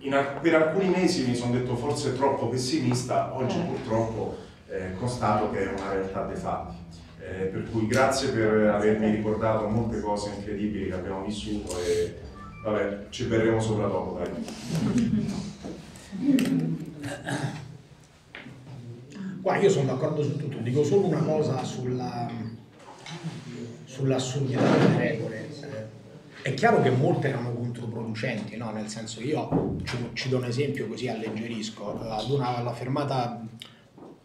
In alc per alcuni mesi mi sono detto forse troppo pessimista, oggi purtroppo eh, constato che è una realtà dei fatti. Eh, per cui grazie per avermi ricordato molte cose incredibili che abbiamo vissuto e vabbè, ci verremo sopra dopo, dai. Guarda, io sono d'accordo su tutto, dico solo una cosa sulla, sull'assurdità delle regole. È chiaro che molte erano controproducenti, no? Nel senso, io ci, ci do un esempio così alleggerisco, ad una, alla fermata...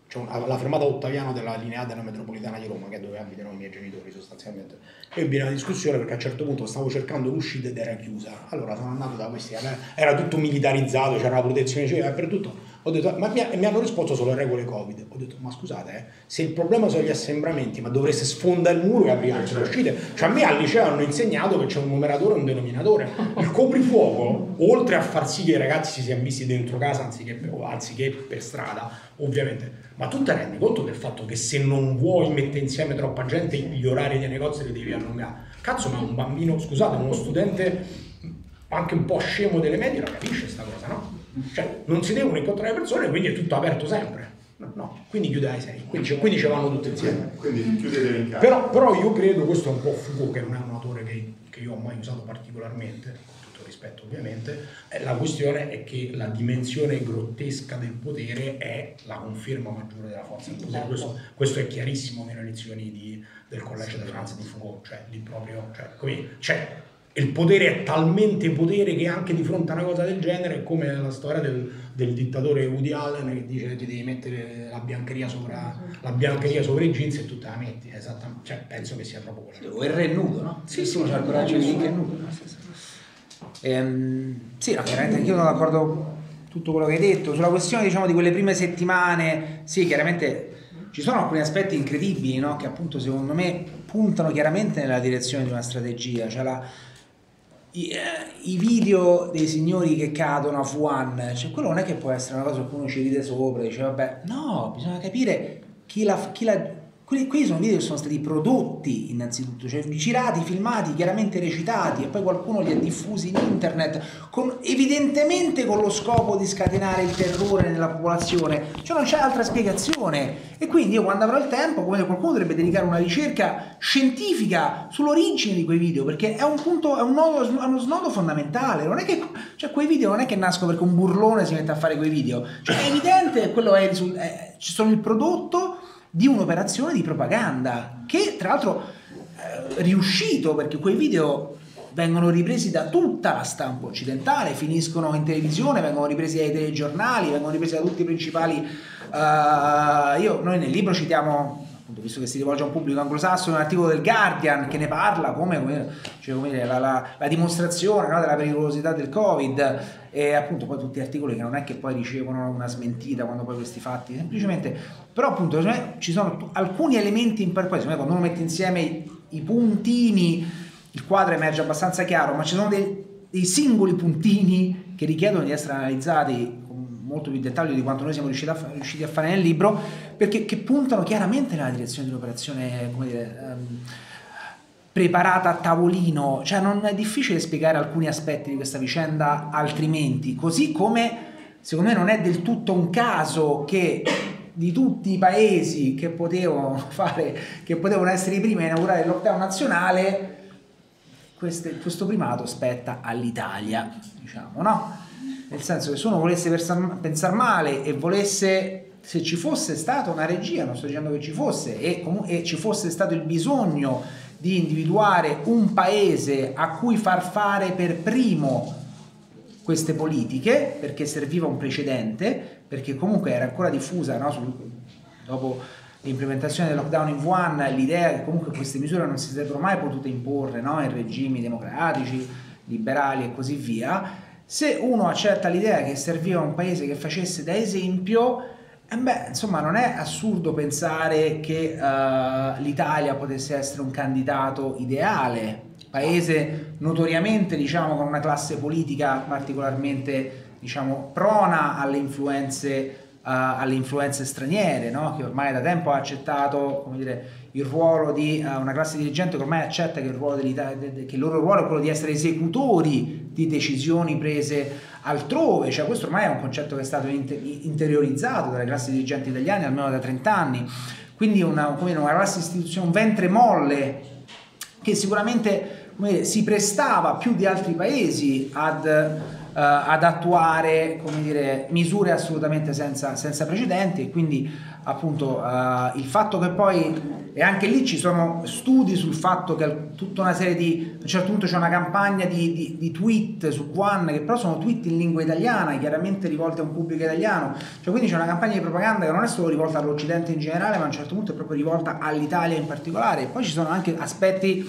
Cioè, alla fermata Ottaviano della linea della metropolitana di Roma, che è dove abitano i miei genitori sostanzialmente, ebbi una discussione perché a un certo punto stavo cercando l'uscita ed era chiusa. Allora sono andato da questi, era tutto militarizzato, c'era la protezione civile dappertutto, ho detto, ma mi, mi hanno risposto solo le regole Covid. Ho detto, ma scusate, eh, se il problema sono gli assembramenti, ma dovreste sfondare il muro e aprire le uscite. Cioè, a me al liceo hanno insegnato che c'è un numeratore e un denominatore. Il coprifuoco, oltre a far sì che i ragazzi si siano visti dentro casa anziché, anziché per strada, ovviamente, ma tu te rendi conto del fatto che se non vuoi mettere insieme troppa gente gli orari dei negozi li devi allungare? Cazzo, ma un bambino, scusate, uno studente anche un po' scemo delle medie la capisce sta cosa, no? Cioè, non si devono incontrare le persone, quindi è tutto aperto sempre. No, no. Quindi chiude ai sei, quindi, quindi ci vanno tutti insieme. Quindi chiudetevi in casa. Però, però io credo, questo è un po' Foucault, che non è un autore che, che io ho mai usato particolarmente, con tutto rispetto ovviamente, la questione è che la dimensione grottesca del potere è la conferma maggiore della forza del potere. Questo, questo è chiarissimo nelle lezioni di, del Collège de France di Foucault, cioè lì proprio, cioè, come, cioè il potere è talmente potere che anche di fronte a una cosa del genere è come la storia del, del dittatore Woody Allen che dice ti devi mettere la biancheria sopra, la biancheria sopra i jeans e tu te la metti. Esattamente, cioè, penso che sia proprio quello. O il re nudo, no? Sì, sì, c'è il coraggio di dire che è nudo. No? Sì, sì, ehm, sì no, chiaramente anch'io sono d'accordo tutto quello che hai detto. Sulla questione, diciamo, di quelle prime settimane, sì, chiaramente ci sono alcuni aspetti incredibili, no? Che appunto secondo me puntano chiaramente nella direzione di una strategia, cioè la I, i video dei signori che cadono a Wuhan, cioè quello non è che può essere una cosa che qualcuno ci ride sopra e dice vabbè, no, bisogna capire chi la, chi la quelli, quelli sono video che sono stati prodotti innanzitutto, cioè girati, filmati, chiaramente recitati e poi qualcuno li ha diffusi in internet con, evidentemente con lo scopo di scatenare il terrore nella popolazione, cioè non c'è altra spiegazione. E quindi io, quando avrò il tempo, come qualcuno dovrebbe dedicare una ricerca scientifica sull'origine di quei video, perché è un punto, è un nodo, è uno snodo fondamentale. Non è che, cioè, quei video non è che nascono perché un burlone si mette a fare quei video, cioè è evidente, quello è, è ci sono il prodotto di un'operazione di propaganda che tra l'altro è riuscito, perché quei video vengono ripresi da tutta la stampa occidentale, finiscono in televisione, vengono ripresi dai telegiornali, vengono ripresi da tutti i principali uh, io, noi nel libro citiamo, appunto, visto che si rivolge a un pubblico anglosassone, un articolo del Guardian che ne parla come, come, cioè, come dire, la, la, la dimostrazione, no, della pericolosità del Covid. e appunto poi tutti gli articoli che non è che poi ricevono una smentita quando poi questi fatti, semplicemente, però appunto ci sono alcuni elementi in particolare, quando uno mette insieme i, i puntini il quadro emerge abbastanza chiaro, ma ci sono dei, dei singoli puntini che richiedono di essere analizzati molto più in dettaglio di quanto noi siamo riusciti a, fa- riusciti a fare nel libro, perché che puntano chiaramente nella direzione di un'operazione, come dire, um, preparata a tavolino, cioè non è difficile spiegare alcuni aspetti di questa vicenda altrimenti, così come secondo me non è del tutto un caso che di tutti i paesi che potevano fare, che potevano essere i primi a inaugurare il lockdown nazionale, queste, questo primato spetta all'Italia, diciamo, no? Nel senso che se uno volesse pensare male e volesse, se ci fosse stata una regia, non sto dicendo che ci fosse, e, comu- e ci fosse stato il bisogno di individuare un paese a cui far fare per primo queste politiche, perché serviva un precedente, perché comunque era ancora diffusa, no? Sul, dopo l'implementazione del lockdown in Wuhan, l'idea che comunque queste misure non si sarebbero mai potute imporre, no? In regimi democratici, liberali e così via. Se uno accetta l'idea che serviva un paese che facesse da esempio, eh beh, insomma non è assurdo pensare che uh, l'Italia potesse essere un candidato ideale, paese notoriamente, diciamo, con una classe politica particolarmente, diciamo, prona alle influenze, uh, alle influenze straniere, no? Che ormai da tempo ha accettato, come dire, il ruolo di uh, una classe dirigente che ormai accetta che il, ruolo che il loro ruolo è quello di essere esecutori di decisioni prese altrove, cioè questo ormai è un concetto che è stato interiorizzato dalle classi dirigenti italiane almeno da trenta anni, quindi una, come una classe istituzione, un ventre molle che sicuramente, come dire, si prestava più di altri paesi ad, eh, ad attuare, come dire, misure assolutamente senza, senza precedenti, e quindi appunto eh, il fatto che poi, e anche lì ci sono studi sul fatto che tutta una serie di, a un certo punto c'è una campagna di, di, di tweet su Wuhan che però sono tweet in lingua italiana, chiaramente rivolte a un pubblico italiano, cioè quindi c'è una campagna di propaganda che non è solo rivolta all'Occidente in generale, ma a un certo punto è proprio rivolta all'Italia in particolare. E poi ci sono anche aspetti,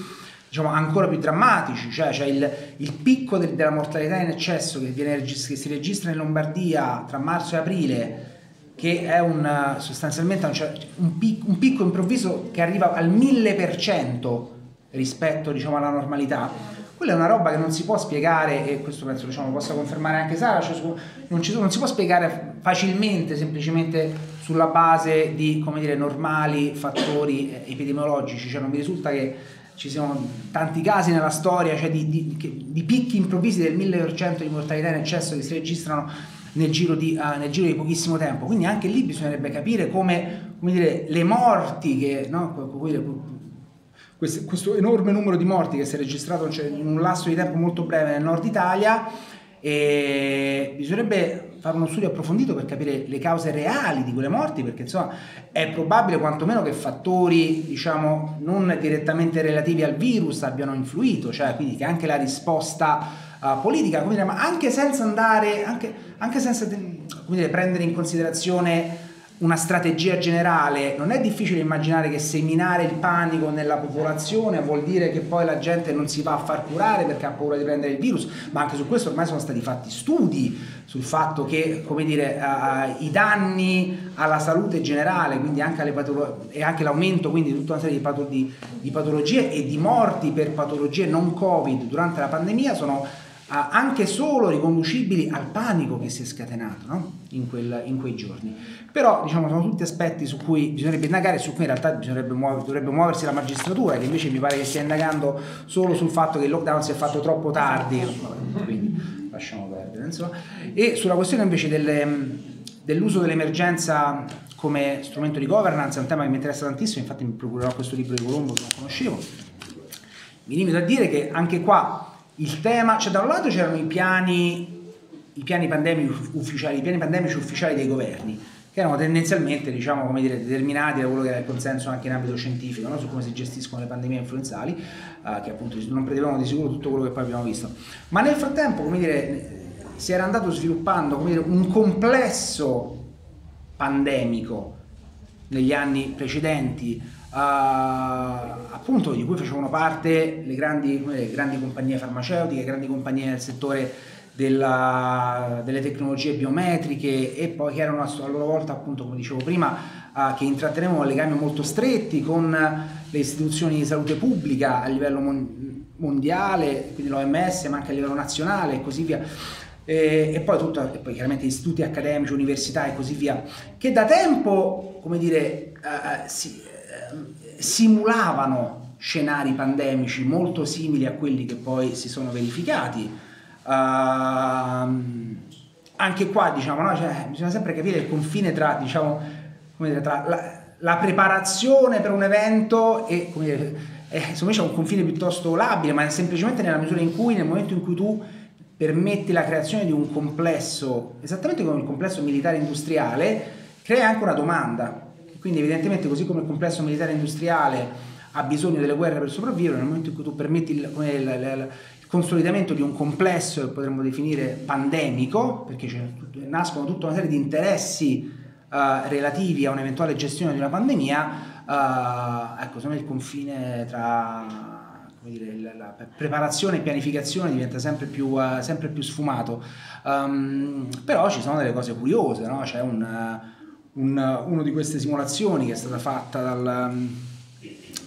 diciamo, ancora più drammatici, cioè c'è cioè il, il picco del, della mortalità in eccesso che, viene, che si registra in Lombardia tra marzo e aprile, che è un, sostanzialmente un, un, pic, un picco improvviso che arriva al mille per cento rispetto, diciamo, alla normalità. Quella è una roba che non si può spiegare, e questo penso, diciamo, lo possa confermare anche Sara, cioè su, non, ci, non si può spiegare facilmente, semplicemente sulla base di, come dire, normali fattori epidemiologici, cioè non mi risulta che ci siano tanti casi nella storia, cioè di, di, di picchi improvvisi del mille per cento di mortalità in eccesso che si registrano nel giro di, uh, nel giro di pochissimo tempo. Quindi anche lì bisognerebbe capire come, come dire, le morti che, no, questo, questo enorme numero di morti che si è registrato, cioè, in un lasso di tempo molto breve nel nord Italia, e bisognerebbe fare uno studio approfondito per capire le cause reali di quelle morti, perché insomma è probabile quantomeno che fattori, diciamo, non direttamente relativi al virus abbiano influito, cioè quindi che anche la risposta Uh, politica, come dire, ma anche senza andare, anche, anche senza, come dire, prendere in considerazione una strategia generale, non è difficile immaginare che seminare il panico nella popolazione vuol dire che poi la gente non si va a far curare perché ha paura di prendere il virus, ma anche su questo ormai sono stati fatti studi sul fatto che, come dire, uh, i danni alla salute generale, quindi anche alle patolo- e anche l'aumento quindi di tutta una serie di, pato- di, di patologie e di morti per patologie non Covid durante la pandemia sono anche solo riconducibili al panico che si è scatenato, no? in, quel, in quei giorni. Però, diciamo, sono tutti aspetti su cui bisognerebbe indagare, su cui in realtà bisognerebbe muover, dovrebbe muoversi la magistratura, che invece mi pare che stia indagando solo sul fatto che il lockdown si è fatto troppo tardi, quindi lasciamo perdere, insomma. E sulla questione invece delle, dell'uso dell'emergenza come strumento di governance, è un tema che mi interessa tantissimo, infatti mi procurerò questo libro di Colombo che non conoscevo. Mi limito a dire che anche qua il tema, cioè da un lato c'erano i piani, i piani pandemici ufficiali, i piani pandemici ufficiali dei governi, che erano tendenzialmente, diciamo, come dire, determinati da quello che era il consenso anche in ambito scientifico, no? Su come si gestiscono le pandemie influenzali, eh, che appunto non prevedevano di sicuro tutto quello che poi abbiamo visto. Ma nel frattempo, come dire, si era andato sviluppando, come dire, un complesso pandemico negli anni precedenti. Uh, appunto di cui facevano parte le grandi, le grandi compagnie farmaceutiche, grandi compagnie del settore della, delle tecnologie biometriche, e poi che erano a loro volta, appunto, come dicevo prima, eh, che intrattenevano legami molto stretti con le istituzioni di salute pubblica a livello mon- mondiale, quindi l'O M S, ma anche a livello nazionale e così via. E, e, poi tutto, e poi chiaramente istituti accademici, università e così via, che da tempo, come dire, uh, si, uh, simulavano scenari pandemici molto simili a quelli che poi si sono verificati. Uh, anche qua, diciamo, no? Cioè, bisogna sempre capire il confine tra, diciamo, come dire, tra la, la preparazione per un evento e, come dire, eh, insomma, c'è un confine piuttosto labile, ma è semplicemente nella misura in cui, nel momento in cui tu permetti la creazione di un complesso, esattamente come il complesso militare industriale, crea anche una domanda. Quindi evidentemente, così come il complesso militare industriale ha bisogno delle guerre per sopravvivere, nel momento in cui tu permetti il, il, il, il consolidamento di un complesso che potremmo definire pandemico, perché nascono tutta una serie di interessi uh, relativi a un'eventuale gestione di una pandemia, uh, ecco, secondo me il confine tra... Come dire, la, la preparazione e pianificazione diventa sempre più, uh, sempre più sfumato. Um, però ci sono delle cose curiose, no? C'è un, uh, un, uh, uno di queste simulazioni che è stata fatta dal, um,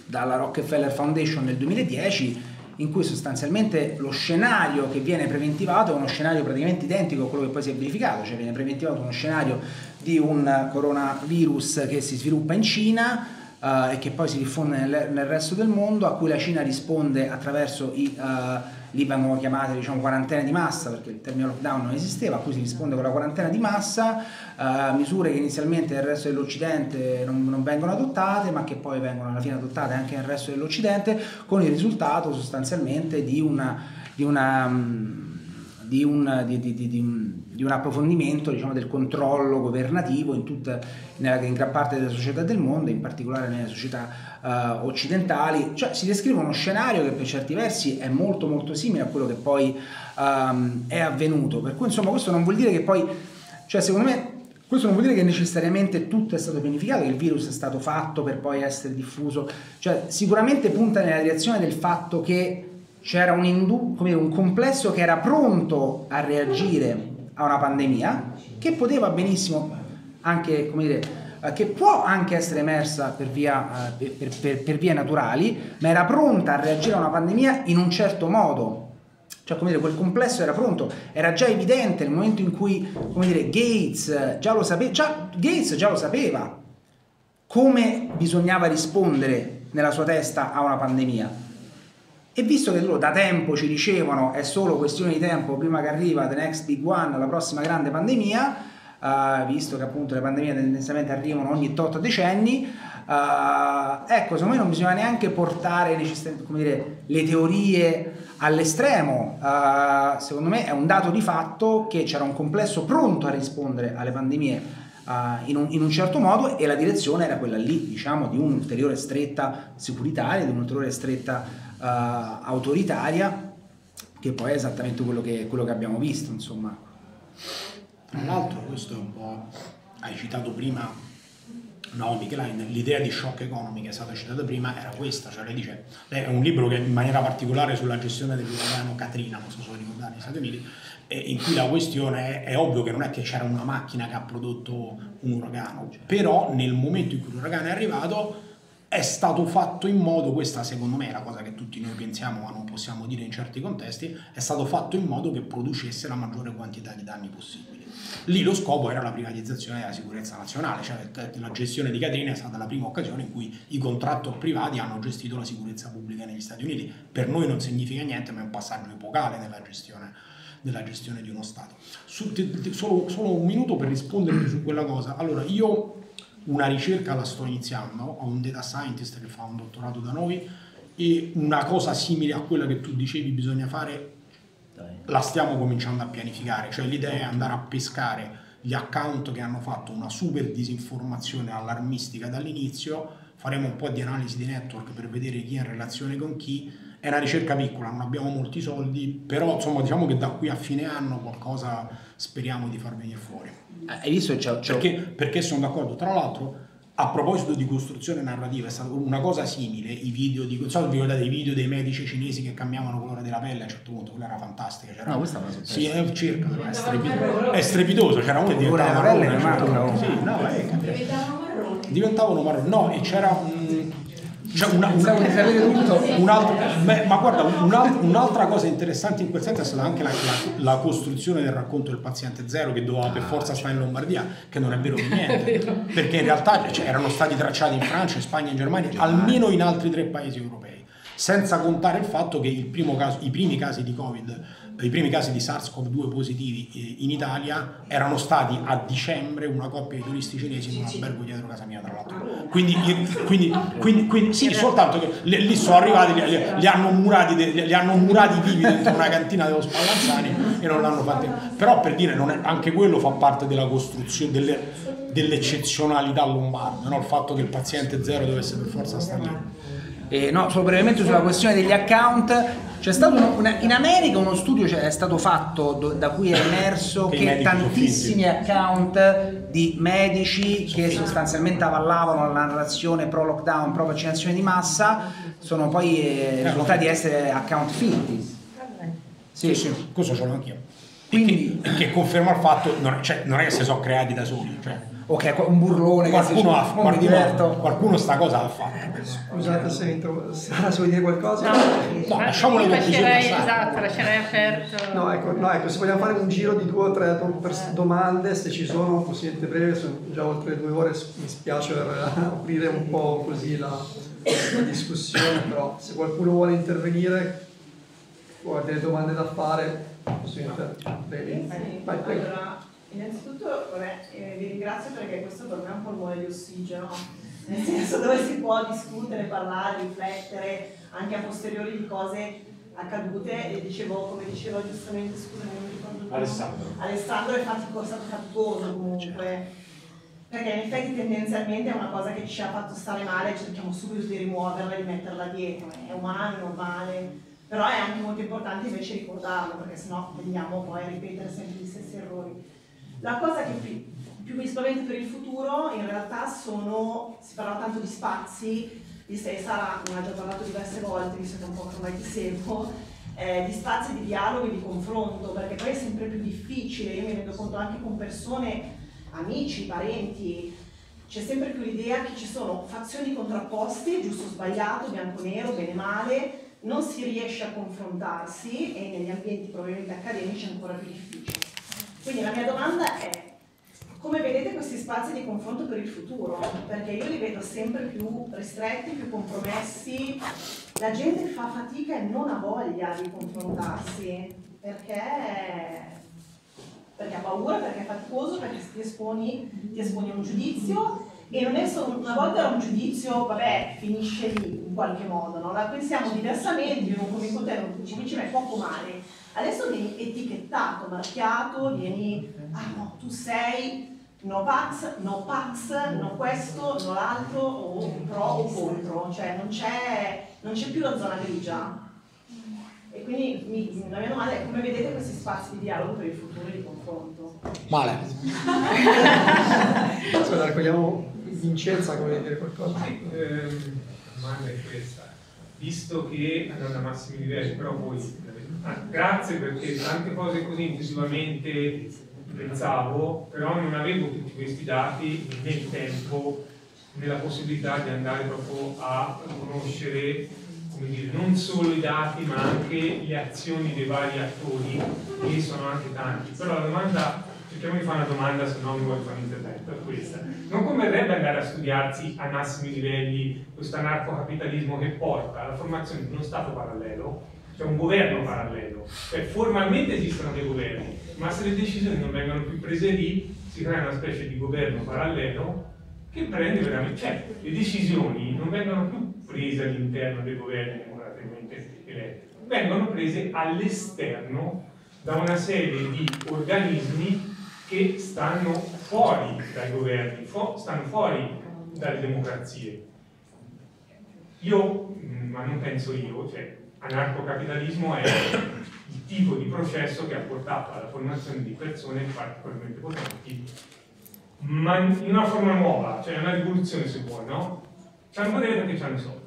dalla Rockefeller Foundation nel duemiladieci, in cui sostanzialmente lo scenario che viene preventivato è uno scenario praticamente identico a quello che poi si è verificato, cioè viene preventivato uno scenario di un coronavirus che si sviluppa in Cina Uh, e che poi si diffonde nel, nel resto del mondo, a cui la Cina risponde attraverso i, uh, lì vengono chiamate, diciamo, quarantene di massa, perché il termine lockdown non esisteva, a cui si risponde con la quarantena di massa, uh, misure che inizialmente nel resto dell'Occidente non, non vengono adottate, ma che poi vengono alla fine adottate anche nel resto dell'Occidente, con il risultato sostanzialmente di una... Di una um, Di un, di, di, di, di, un, di un approfondimento, diciamo, del controllo governativo in, tutta, nella, in gran parte delle società del mondo, in particolare nelle società uh, occidentali. Cioè si descrive uno scenario che per certi versi è molto molto simile a quello che poi um, è avvenuto, per cui, insomma, questo non vuol dire che poi, cioè secondo me questo non vuol dire che necessariamente tutto è stato pianificato, che il virus è stato fatto per poi essere diffuso, cioè sicuramente punta nella direzione del fatto che c'era un, indu- come dire, un complesso che era pronto a reagire a una pandemia che poteva benissimo anche, come dire, che può anche essere emersa per via, per, per, per vie naturali, ma era pronta a reagire a una pandemia in un certo modo. Cioè, come dire, quel complesso era pronto, era già evidente nel momento in cui, come dire, Gates già lo sapeva, già, Gates già lo sapeva come bisognava rispondere nella sua testa a una pandemia. E visto che loro da tempo ci dicevano è solo questione di tempo prima che arriva the next big one, la prossima grande pandemia, uh, visto che appunto le pandemie tendenzialmente arrivano ogni tot decenni, uh, ecco, secondo me non bisogna neanche portare, come dire, le teorie all'estremo. Uh, secondo me è un dato di fatto che c'era un complesso pronto a rispondere alle pandemie uh, in, un, in un certo modo, e la direzione era quella lì, diciamo, di un'ulteriore stretta securitaria, di un'ulteriore stretta Uh, autoritaria, che poi è esattamente quello che, quello che abbiamo visto, insomma. Tra l'altro, questo è un po', hai citato prima, no, Michelain, l'idea di Shock Economy che è stata citata prima era questa, cioè lei dice, lei è un libro che in maniera particolare sulla gestione dell'uragano Katrina, non so se lo ricordate, negli Stati Uniti, e in cui la questione è, è ovvio che non è che c'era una macchina che ha prodotto un uragano, cioè, però nel momento in cui l'uragano è arrivato è stato fatto in modo, questa secondo me è la cosa che tutti noi pensiamo ma non possiamo dire in certi contesti, è stato fatto in modo che producesse la maggiore quantità di danni possibili. Lì lo scopo era la privatizzazione della sicurezza nazionale, cioè la gestione di Katrina è stata la prima occasione in cui i contractor privati hanno gestito la sicurezza pubblica negli Stati Uniti. Per noi non significa niente, ma è un passaggio epocale nella gestione, nella gestione di uno Stato. Su, te, te, solo, solo un minuto per rispondervi su quella cosa. Allora, io... una ricerca la sto iniziando, ho un data scientist che fa un dottorato da noi, e una cosa simile a quella che tu dicevi bisogna fare, dai, la stiamo cominciando a pianificare, cioè l'idea è andare a pescare gli account che hanno fatto una super disinformazione allarmistica dall'inizio, faremo un po' di analisi di network per vedere chi è in relazione con chi. È una ricerca piccola, non abbiamo molti soldi, però insomma diciamo che da qui a fine anno qualcosa speriamo di far venire fuori. Hai visto? Perché, perché sono d'accordo, tra l'altro A proposito di costruzione narrativa, è stata una cosa simile, i video di, non so se vi ricordate i video dei medici cinesi che cambiavano colore della pelle a un certo punto, quella era fantastica, c'era, no, questa è una sorpresa. Sì, è, cerca, è, strepitoso. È strepitoso, c'era uno che diventava marrone, marrone, certo marrone. Sì, no, è, diventavano marroni, no, e c'era un... Cioè una, una, una, un altro, beh, ma guarda, un'altra un'altra cosa interessante in quel senso è stata anche la, la, la costruzione del racconto del paziente zero, che doveva per forza stare in Lombardia, che non è vero di niente, perché in realtà cioè, erano stati tracciati in Francia, in Spagna, in Germania, almeno in altri tre paesi europei, senza contare il fatto che il primo caso, i primi casi di Covid, i primi casi di SARS-CoV due positivi in Italia erano stati a dicembre una coppia di turisti cinesi in un albergo dietro casa mia, tra l'altro. Quindi, quindi, quindi, quindi sì, soltanto che lì sono arrivati, li, li, hanno murati, li hanno murati vivi dentro una cantina dello Spallanzani e non l'hanno fatto. Però per dire, non è, anche quello fa parte della costruzione, delle, dell'eccezionalità lombarda, no? Il fatto che il paziente zero dovesse per forza stare lì. Eh, no, solo brevemente sulla questione degli account, c'è stato uno, una, in America uno studio è stato fatto do, da cui è emerso che, che tantissimi account di medici che sostanzialmente avallavano la narrazione pro lockdown, pro vaccinazione di massa sono poi eh, risultati essere account finti. Sì, sì, questo ce l'ho anch'io. Quindi che, che conferma il fatto, non è, cioè, non è che si sono creati da soli, cioè. Ok, un burlone, qualcuno che ha, qualcuno, mi diverto. Qualcuno sta cosa ha fatto. Scusate se intro... Sara, se vuoi dire qualcosa? No, no, lasciamo le conclusioni. Esatto, lascerei aperto. No ecco, no, ecco, se vogliamo fare un giro di due o tre domande, se ci sono, così in breve, sono già oltre due ore, mi spiace per aprire un po' così la, la discussione, però se qualcuno vuole intervenire o ha delle domande da fare, posso intervenire. Vai, prego. Innanzitutto vorrei, eh, vi ringrazio perché questo per me è un polmone di ossigeno, nel senso dove si può discutere, parlare, riflettere anche a posteriori di cose accadute, e dicevo, come dicevo giustamente, scusami, non mi ricordo, Alessandro. Alessandro è fatico, è stato faticoso comunque, perché in effetti tendenzialmente è una cosa che ci ha fatto stare male, cerchiamo subito di rimuoverla e di metterla dietro, è umano, è normale. Però è anche molto importante invece ricordarlo, perché sennò veniamo poi a ripetere sempre gli stessi errori. La cosa che più, più mi spaventa per il futuro in realtà sono, si parla tanto di spazi, di Sara ne ha già parlato diverse volte, visto che è un po' ormai ti seguo, eh, di spazi di dialogo e di confronto, perché poi è sempre più difficile, io mi rendo conto anche con persone, amici, parenti, c'è sempre più l'idea che ci sono fazioni contrapposte, giusto o sbagliato, bianco nero, bene male, non si riesce a confrontarsi e negli ambienti probabilmente accademici è ancora più difficile. Quindi la mia domanda è, come vedete questi spazi di confronto per il futuro? Perché io li vedo sempre più ristretti, più compromessi, la gente fa fatica e non ha voglia di confrontarsi, perché, perché ha paura, perché è faticoso, perché ti esponi, ti esponi a un giudizio, e non è solo, una volta era un giudizio, vabbè, finisce lì in qualche modo, no? La pensiamo diversamente, io non cominco te, non cominci me, poco male. Adesso vieni etichettato, marchiato, vieni, ah no, tu sei no Pax, no Pax, no questo, no l'altro, o pro o contro, cioè non c'è non c'è più la zona grigia. E quindi mi, la mia domanda è come vedete questi spazi di dialogo per il futuro e di confronto? Male. Aspetta, raccogliamo Vincenza, come dire qualcosa? Eh, la domanda è questa. Visto che andando a massimi livelli, però voi... Ah, grazie, perché tante cose così intuitivamente pensavo, però non avevo tutti questi dati nel tempo, nella possibilità di andare proprio a conoscere, come dire, non solo i dati ma anche le azioni dei vari attori, che sono anche tanti. Però la domanda, cerchiamo di fare una domanda, se no mi vuoi fare un intervento, è questa. Non converrebbe andare a studiarsi a massimi livelli questo anarcocapitalismo che porta alla formazione di uno Stato parallelo? C'è un governo parallelo, cioè formalmente esistono dei governi, ma se le decisioni non vengono più prese lì, si crea una specie di governo parallelo che prende veramente, cioè le decisioni non vengono più prese all'interno dei governi democraticamente eletti, vengono prese all'esterno da una serie di organismi che stanno fuori dai governi, fu- stanno fuori dalle democrazie. Io, ma non penso io, cioè, anarcocapitalismo è il tipo di processo che ha portato alla formazione di persone particolarmente potenti ma in una forma nuova, cioè una rivoluzione se vuoi, no? C'hanno potere perché c'hanno i soldi.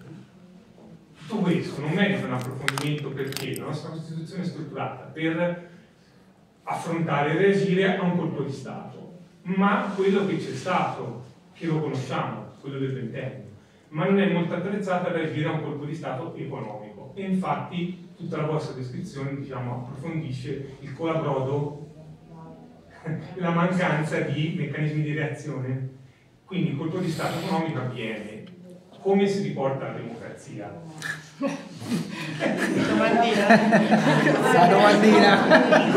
Tutto questo non merita un approfondimento perché la nostra Costituzione è strutturata per affrontare e reagire a un colpo di Stato, ma quello che c'è stato, che lo conosciamo, quello del ventennio, ma non è molto attrezzata a reagire a un colpo di Stato economico. E infatti tutta la vostra descrizione, diciamo, approfondisce il colabrodo, la mancanza di meccanismi di reazione. Quindi il colpo di Stato economico avviene. Come si riporta alla democrazia? Domandina. La domandina.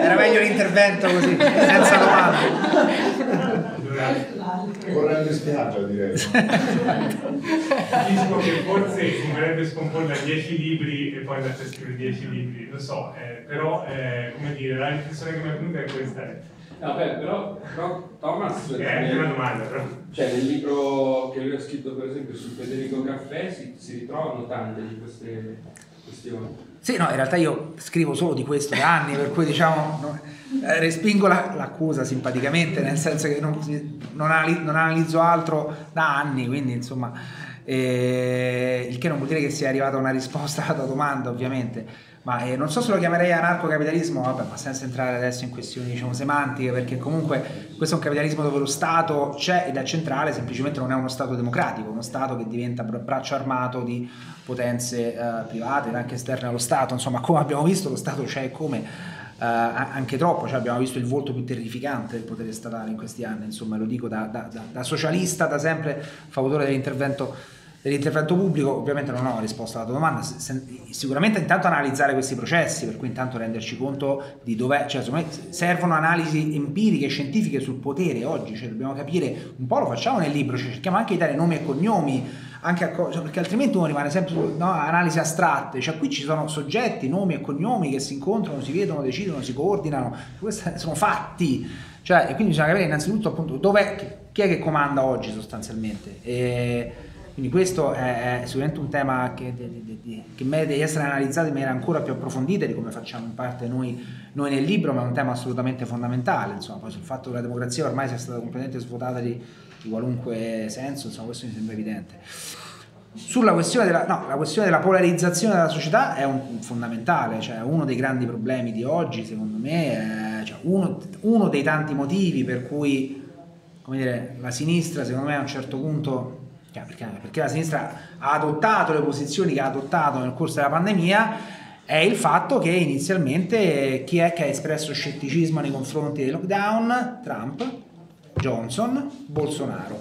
Era meglio l'intervento così, senza domande. Correndo in spiaggia, direi. Dico che forse converrebbe scomporre dieci libri e poi andare a scrivere dieci libri, lo so, eh, però eh, come dire, la riflessione che mi è venuta è questa. No, beh, però, però Thomas eh, è una domanda, però. Cioè nel libro che lui ha scritto per esempio su Federico Caffè si, si ritrovano tante di queste questioni. Sì, no, in realtà io scrivo solo di questo da anni, per cui diciamo no, eh, respingo l'accusa la, simpaticamente, nel senso che non, non, analizzo, non analizzo altro da anni, quindi insomma, eh, il che non vuol dire che sia arrivata una risposta alla domanda ovviamente, ma eh, non so se lo chiamerei anarcocapitalismo, vabbè, ma senza entrare adesso in questioni diciamo semantiche, perché comunque questo è un capitalismo dove lo Stato c'è ed è centrale, semplicemente non è uno Stato democratico, uno Stato che diventa br braccio armato di potenze eh, private anche esterne allo Stato, insomma come abbiamo visto lo Stato c'è come eh, anche troppo, cioè, abbiamo visto il volto più terrificante del potere statale in questi anni, insomma lo dico da, da, da, da socialista, da sempre fautore dell'intervento dell'intervento pubblico. Ovviamente non ho risposta alla tua domanda, se, se, sicuramente intanto analizzare questi processi, per cui intanto renderci conto di dov'è, cioè insomma, servono analisi empiriche e scientifiche sul potere oggi, cioè dobbiamo capire un po', lo facciamo nel libro, cioè, cerchiamo anche di dare nomi e cognomi, anche a cioè, perché altrimenti uno rimane sempre su no, analisi astratte, cioè qui ci sono soggetti, nomi e cognomi che si incontrano, si vedono, decidono, si coordinano, questi sono fatti, cioè, e quindi bisogna capire innanzitutto appunto dov'è, chi è che comanda oggi sostanzialmente. E quindi questo è sicuramente un tema che, che merita di essere analizzato in maniera ancora più approfondita di come facciamo in parte noi, noi nel libro, ma è un tema assolutamente fondamentale. Insomma, poi sul fatto che la democrazia ormai sia stata completamente svuotata di, di qualunque senso, insomma, questo mi sembra evidente. Sulla questione della, no, la questione della polarizzazione della società è un, fondamentale, cioè uno dei grandi problemi di oggi, secondo me, è, cioè uno, uno dei tanti motivi per cui, come dire, la sinistra, secondo me, a un certo punto... Perché, perché la sinistra ha adottato le posizioni che ha adottato nel corso della pandemia, è il fatto che inizialmente chi è che ha espresso scetticismo nei confronti del lockdown? Trump, Johnson, Bolsonaro.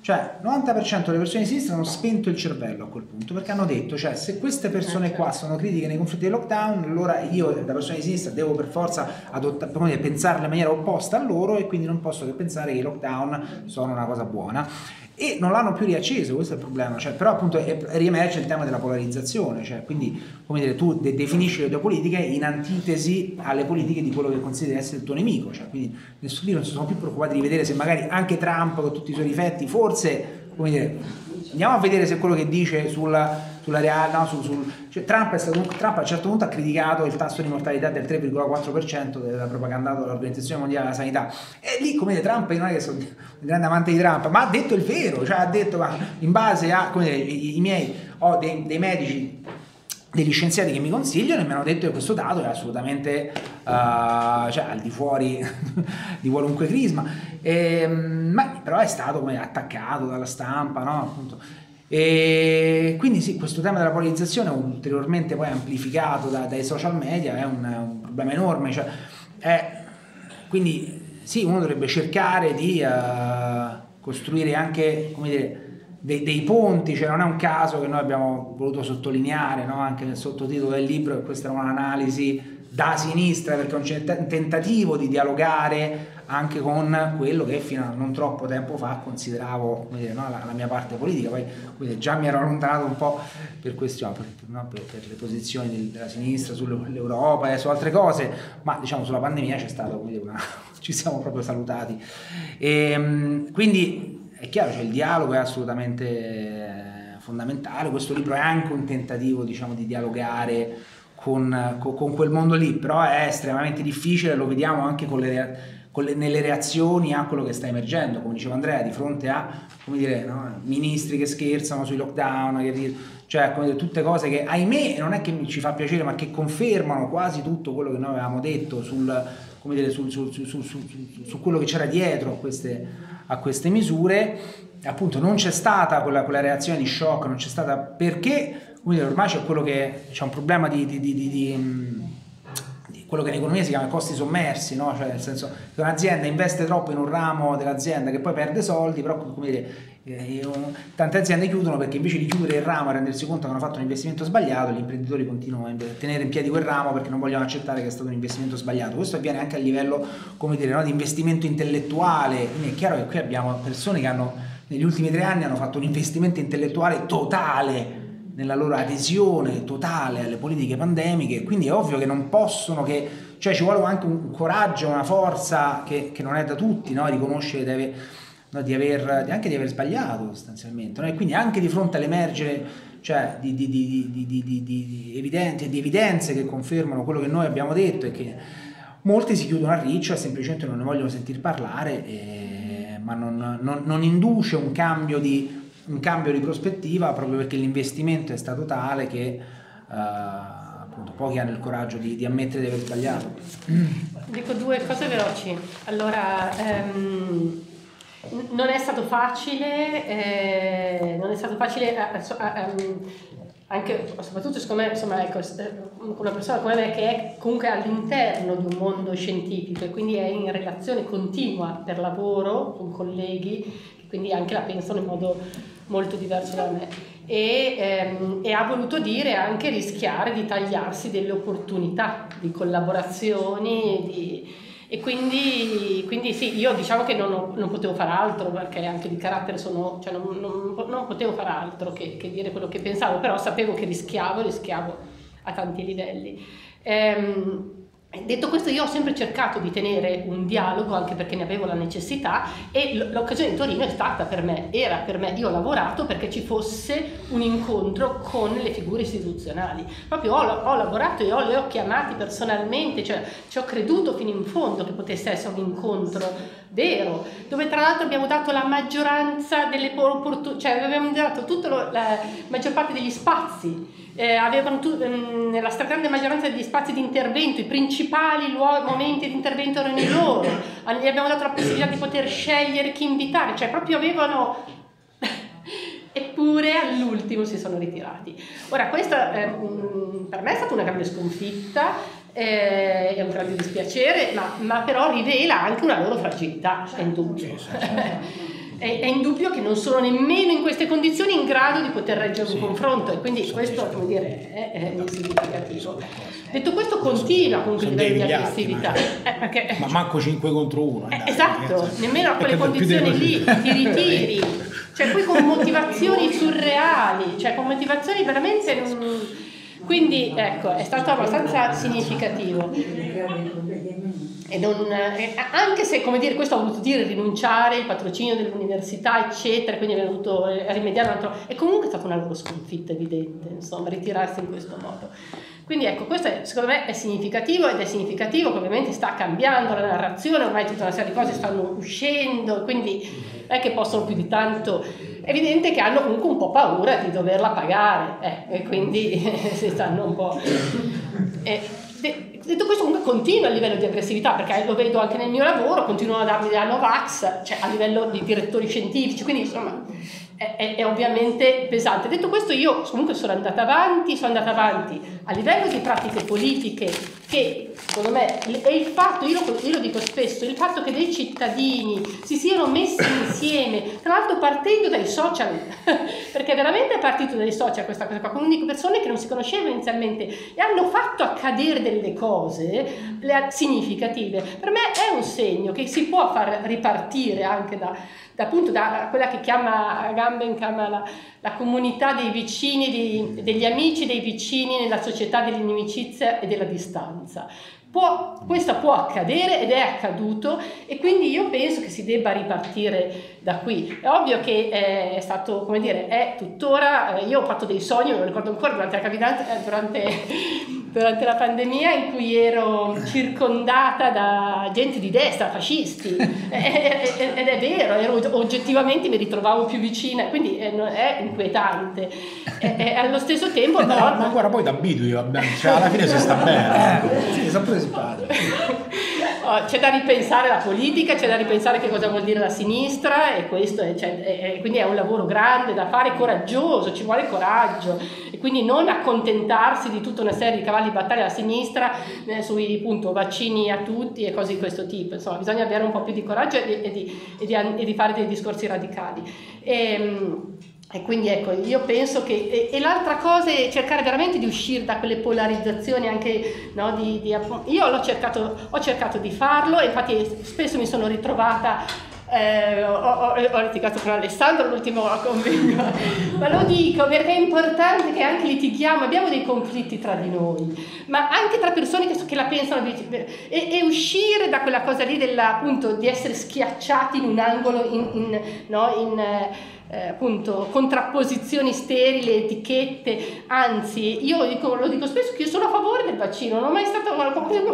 Cioè il novanta per cento delle persone di sinistra hanno spento il cervello a quel punto, perché hanno detto, cioè se queste persone qua sono critiche nei confronti del lockdown, allora io da persona di sinistra devo per forza adottare, come dire, pensarle in maniera opposta a loro, e quindi non posso che pensare che i lockdown sono una cosa buona. E non l'hanno più riacceso, questo è il problema, cioè, però appunto è, riemerge il tema della polarizzazione, cioè, quindi come dire, tu de definisci le tue politiche in antitesi alle politiche di quello che consideri essere il tuo nemico, cioè, quindi nessuno non si sono più preoccupati di vedere se magari anche Trump con tutti i suoi difetti, forse come dire, andiamo a vedere se quello che dice sulla... sulla reale, no, sul, sul, cioè Trump, è stato, Trump a un certo punto ha criticato il tasso di mortalità del tre virgola quattro per cento della propagandata dall'Organizzazione Mondiale della Sanità, e lì come dire, Trump non è che sono un grande amante di Trump, ma ha detto il vero, cioè ha detto ma in base a come dire, i, i miei ho dei, dei medici, degli scienziati che mi consigliano, e mi hanno detto che questo dato è assolutamente uh, cioè, al di fuori di qualunque crisma, e, ma però è stato come attaccato dalla stampa, no, appunto. E quindi sì, questo tema della polarizzazione ulteriormente poi amplificato da, dai social media è un, un problema enorme, cioè, è, quindi sì, uno dovrebbe cercare di uh, costruire anche come dire, dei, dei ponti, cioè non è un caso che noi abbiamo voluto sottolineare, no? Anche nel sottotitolo del libro, che questa era un'analisi da sinistra, perché è un tentativo di dialogare anche con quello che fino a non troppo tempo fa consideravo, come dire, no, la, la mia parte politica, poi quindi già mi ero allontanato un po' per, questione, per, no, per, per le posizioni del, della sinistra sull'Europa e su altre cose, ma diciamo sulla pandemia c'è stato, quindi una, ci siamo proprio salutati, e, quindi è chiaro, cioè, il dialogo è assolutamente fondamentale, questo libro è anche un tentativo diciamo di dialogare con, con, con quel mondo lì, però è estremamente difficile, lo vediamo anche con le con le, nelle reazioni a quello che sta emergendo, come diceva Andrea, di fronte a, come dire, no, ministri che scherzano sui lockdown, che, cioè come dire, tutte cose che ahimè non è che ci fa piacere, ma che confermano quasi tutto quello che noi avevamo detto sul, come dire, sul, sul, sul, sul, sul, su quello che c'era dietro a queste, a queste misure. Appunto non c'è stata quella, quella reazione di shock, non c'è stata, perché quindi ormai c'è quello che c'è un problema di, di, di, di, di quello che in economia si chiama costi sommersi, no? Cioè nel senso che un'azienda investe troppo in un ramo dell'azienda che poi perde soldi, però come dire, eh, tante aziende chiudono perché invece di chiudere il ramo e rendersi conto che hanno fatto un investimento sbagliato, gli imprenditori continuano a tenere in piedi quel ramo perché non vogliono accettare che è stato un investimento sbagliato. Questo avviene anche a livello, come dire, no, di investimento intellettuale. Quindi è chiaro che qui abbiamo persone che hanno negli ultimi tre anni hanno fatto un investimento intellettuale totale nella loro adesione totale alle politiche pandemiche, quindi è ovvio che non possono, che, cioè ci vuole anche un coraggio, una forza che, che non è da tutti, no? Riconoscere di aver, no, di aver, anche di aver sbagliato sostanzialmente, no? E quindi anche di fronte all'emergere, cioè di, di, di, di, di, di, di, evidenti, di evidenze che confermano quello che noi abbiamo detto e che molti si chiudono a riccio e semplicemente non ne vogliono sentir parlare, e, ma non, non, non induce un cambio di un cambio di prospettiva, proprio perché l'investimento è stato tale che eh, appunto pochi hanno il coraggio di, di ammettere di aver sbagliato. Dico due cose veloci. Allora, ehm, non è stato facile, eh, non è stato facile a, a, a, anche, soprattutto secondo me, insomma, ecco, una persona come me che è comunque all'interno di un mondo scientifico e quindi è in relazione continua per lavoro con colleghi, quindi anche la pensano in modo molto diverso da me, e, ehm, e ha voluto dire anche rischiare di tagliarsi delle opportunità di collaborazioni di, e quindi, quindi sì, io diciamo che non, ho, non potevo fare altro, perché anche di carattere sono, cioè non, non, non potevo fare altro che, che dire quello che pensavo, però sapevo che rischiavo, rischiavo a tanti livelli. Ehm, Detto questo, io ho sempre cercato di tenere un dialogo, anche perché ne avevo la necessità, e l'occasione di Torino è stata per me, era per me, io ho lavorato perché ci fosse un incontro con le figure istituzionali, proprio ho, ho lavorato e ho, le ho chiamati personalmente, cioè ci ho creduto fino in fondo che potesse essere un incontro vero, dove tra l'altro abbiamo dato la maggioranza delle opportunità, cioè avevamo dato tutta la, la maggior parte degli spazi. Eh, avevano tu, ehm, nella stragrande maggioranza degli spazi di intervento, i principali luoghi, momenti di intervento erano i loro, gli abbiamo dato la possibilità di poter scegliere chi invitare, cioè proprio avevano, eppure all'ultimo si sono ritirati. Ora questa ehm, per me è stata una grande sconfitta, eh, è un grande dispiacere, ma, ma però rivela anche una loro fragilità, è indubbio. È, è indubbio che non sono nemmeno in queste condizioni in grado di poter reggere un sì, confronto, e quindi questo, come dire, è, è significativo. Detto questo, continua comunque il livello di aggressività, ma, eh, ma manco cinque contro uno, eh, esatto, nemmeno a quelle condizioni lì ti ritiri, cioè poi con motivazioni surreali, cioè con motivazioni veramente non... Quindi ecco, è stato abbastanza significativo. E non, anche se, come dire, questo ha voluto dire rinunciare al patrocinio dell'università eccetera, quindi abbiamo dovuto rimediare un altro, e comunque è stata una loro sconfitta evidente, insomma, ritirarsi in questo modo. Quindi ecco, questo è, secondo me è significativo, ed è significativo che ovviamente sta cambiando la narrazione, ormai tutta una serie di cose stanno uscendo, quindi non è che possono più di tanto, è evidente che hanno comunque un po' paura di doverla pagare, eh, e quindi si stanno un po'... Eh, detto questo, comunque continua a livello di aggressività, perché lo vedo anche nel mio lavoro, continuano a darmi la Novax, cioè a livello di direttori scientifici, quindi insomma è, è, è ovviamente pesante. Detto questo, io comunque sono andata avanti, sono andata avanti a livello di pratiche politiche che secondo me, e il fatto, io lo, io lo dico spesso, il fatto che dei cittadini si siano messi insieme, tra l'altro partendo dai social, perché veramente è partito dai social questa cosa qua, con persone che non si conoscevano inizialmente e hanno fatto accadere delle cose significative, per me è un segno che si può far ripartire anche da, da appunto da quella che chiama Gamben, chiama la, la comunità dei vicini, dei, degli amici dei vicini nella società dell'inimicizia e della distanza. Può, questo può accadere ed è accaduto, e quindi io penso che si debba ripartire da qui. È ovvio che è stato, come dire, è tuttora, io ho fatto dei sogni, me lo ricordo ancora durante la camminata, durante durante la pandemia in cui ero circondata da gente di destra, fascisti, ed è vero, ero, oggettivamente mi ritrovavo più vicina, quindi è inquietante. E, e allo stesso tempo eh però... No, ma guarda, poi ti abitui, cioè alla fine si sta bene. Eh, sì, sempre si parla. C'è da ripensare la politica, c'è da ripensare che cosa vuol dire la sinistra, e questo è, cioè, è, quindi è un lavoro grande da fare, coraggioso, ci vuole coraggio, e quindi non accontentarsi di tutta una serie di cavalli di battaglia alla sinistra eh, sui appunto, vaccini a tutti e cose di questo tipo. Insomma, bisogna avere un po' più di coraggio e di, e di, e di, e di fare dei discorsi radicali. E, E quindi ecco, io penso che... E, e l'altra cosa è cercare veramente di uscire da quelle polarizzazioni anche, no, di... di io l'ho cercato, ho cercato di farlo, e infatti spesso mi sono ritrovata... Eh, ho, ho, ho litigato con Alessandro l'ultimo convegno, ma lo dico perché è importante che anche litighiamo, abbiamo dei conflitti tra di noi, ma anche tra persone che, che la pensano di, e, e uscire da quella cosa lì della, appunto, di essere schiacciati in un angolo in, in, no, in eh, appunto contrapposizioni sterili, etichette. Anzi, io dico, lo dico spesso, che io sono a favore del vaccino, non ho mai stato,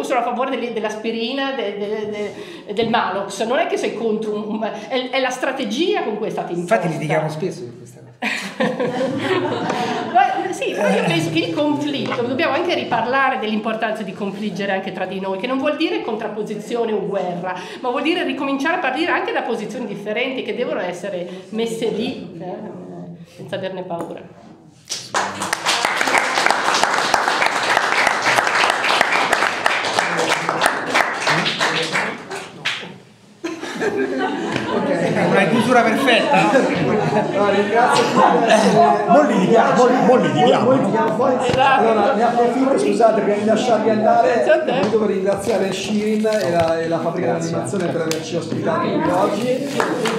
sono a favore delle, dell'aspirina, de, de, de, del Malox, non è che sei contro un è la strategia con cui è stata imposta. Infatti litighiamo spesso di questa cosa. Ma, sì, ma io penso che il conflitto, dobbiamo anche riparlare dell'importanza di confliggere anche tra di noi, che non vuol dire contrapposizione o guerra, ma vuol dire ricominciare a partire anche da posizioni differenti che devono essere messe lì eh, senza averne paura. Una chiusura perfetta. No, ringrazio tutti. Allora, ne approfitto, scusate, per lasciarvi andare. Devo ringraziare Shirin e la, e la fabbrica di animazione per averci ospitato qui oggi.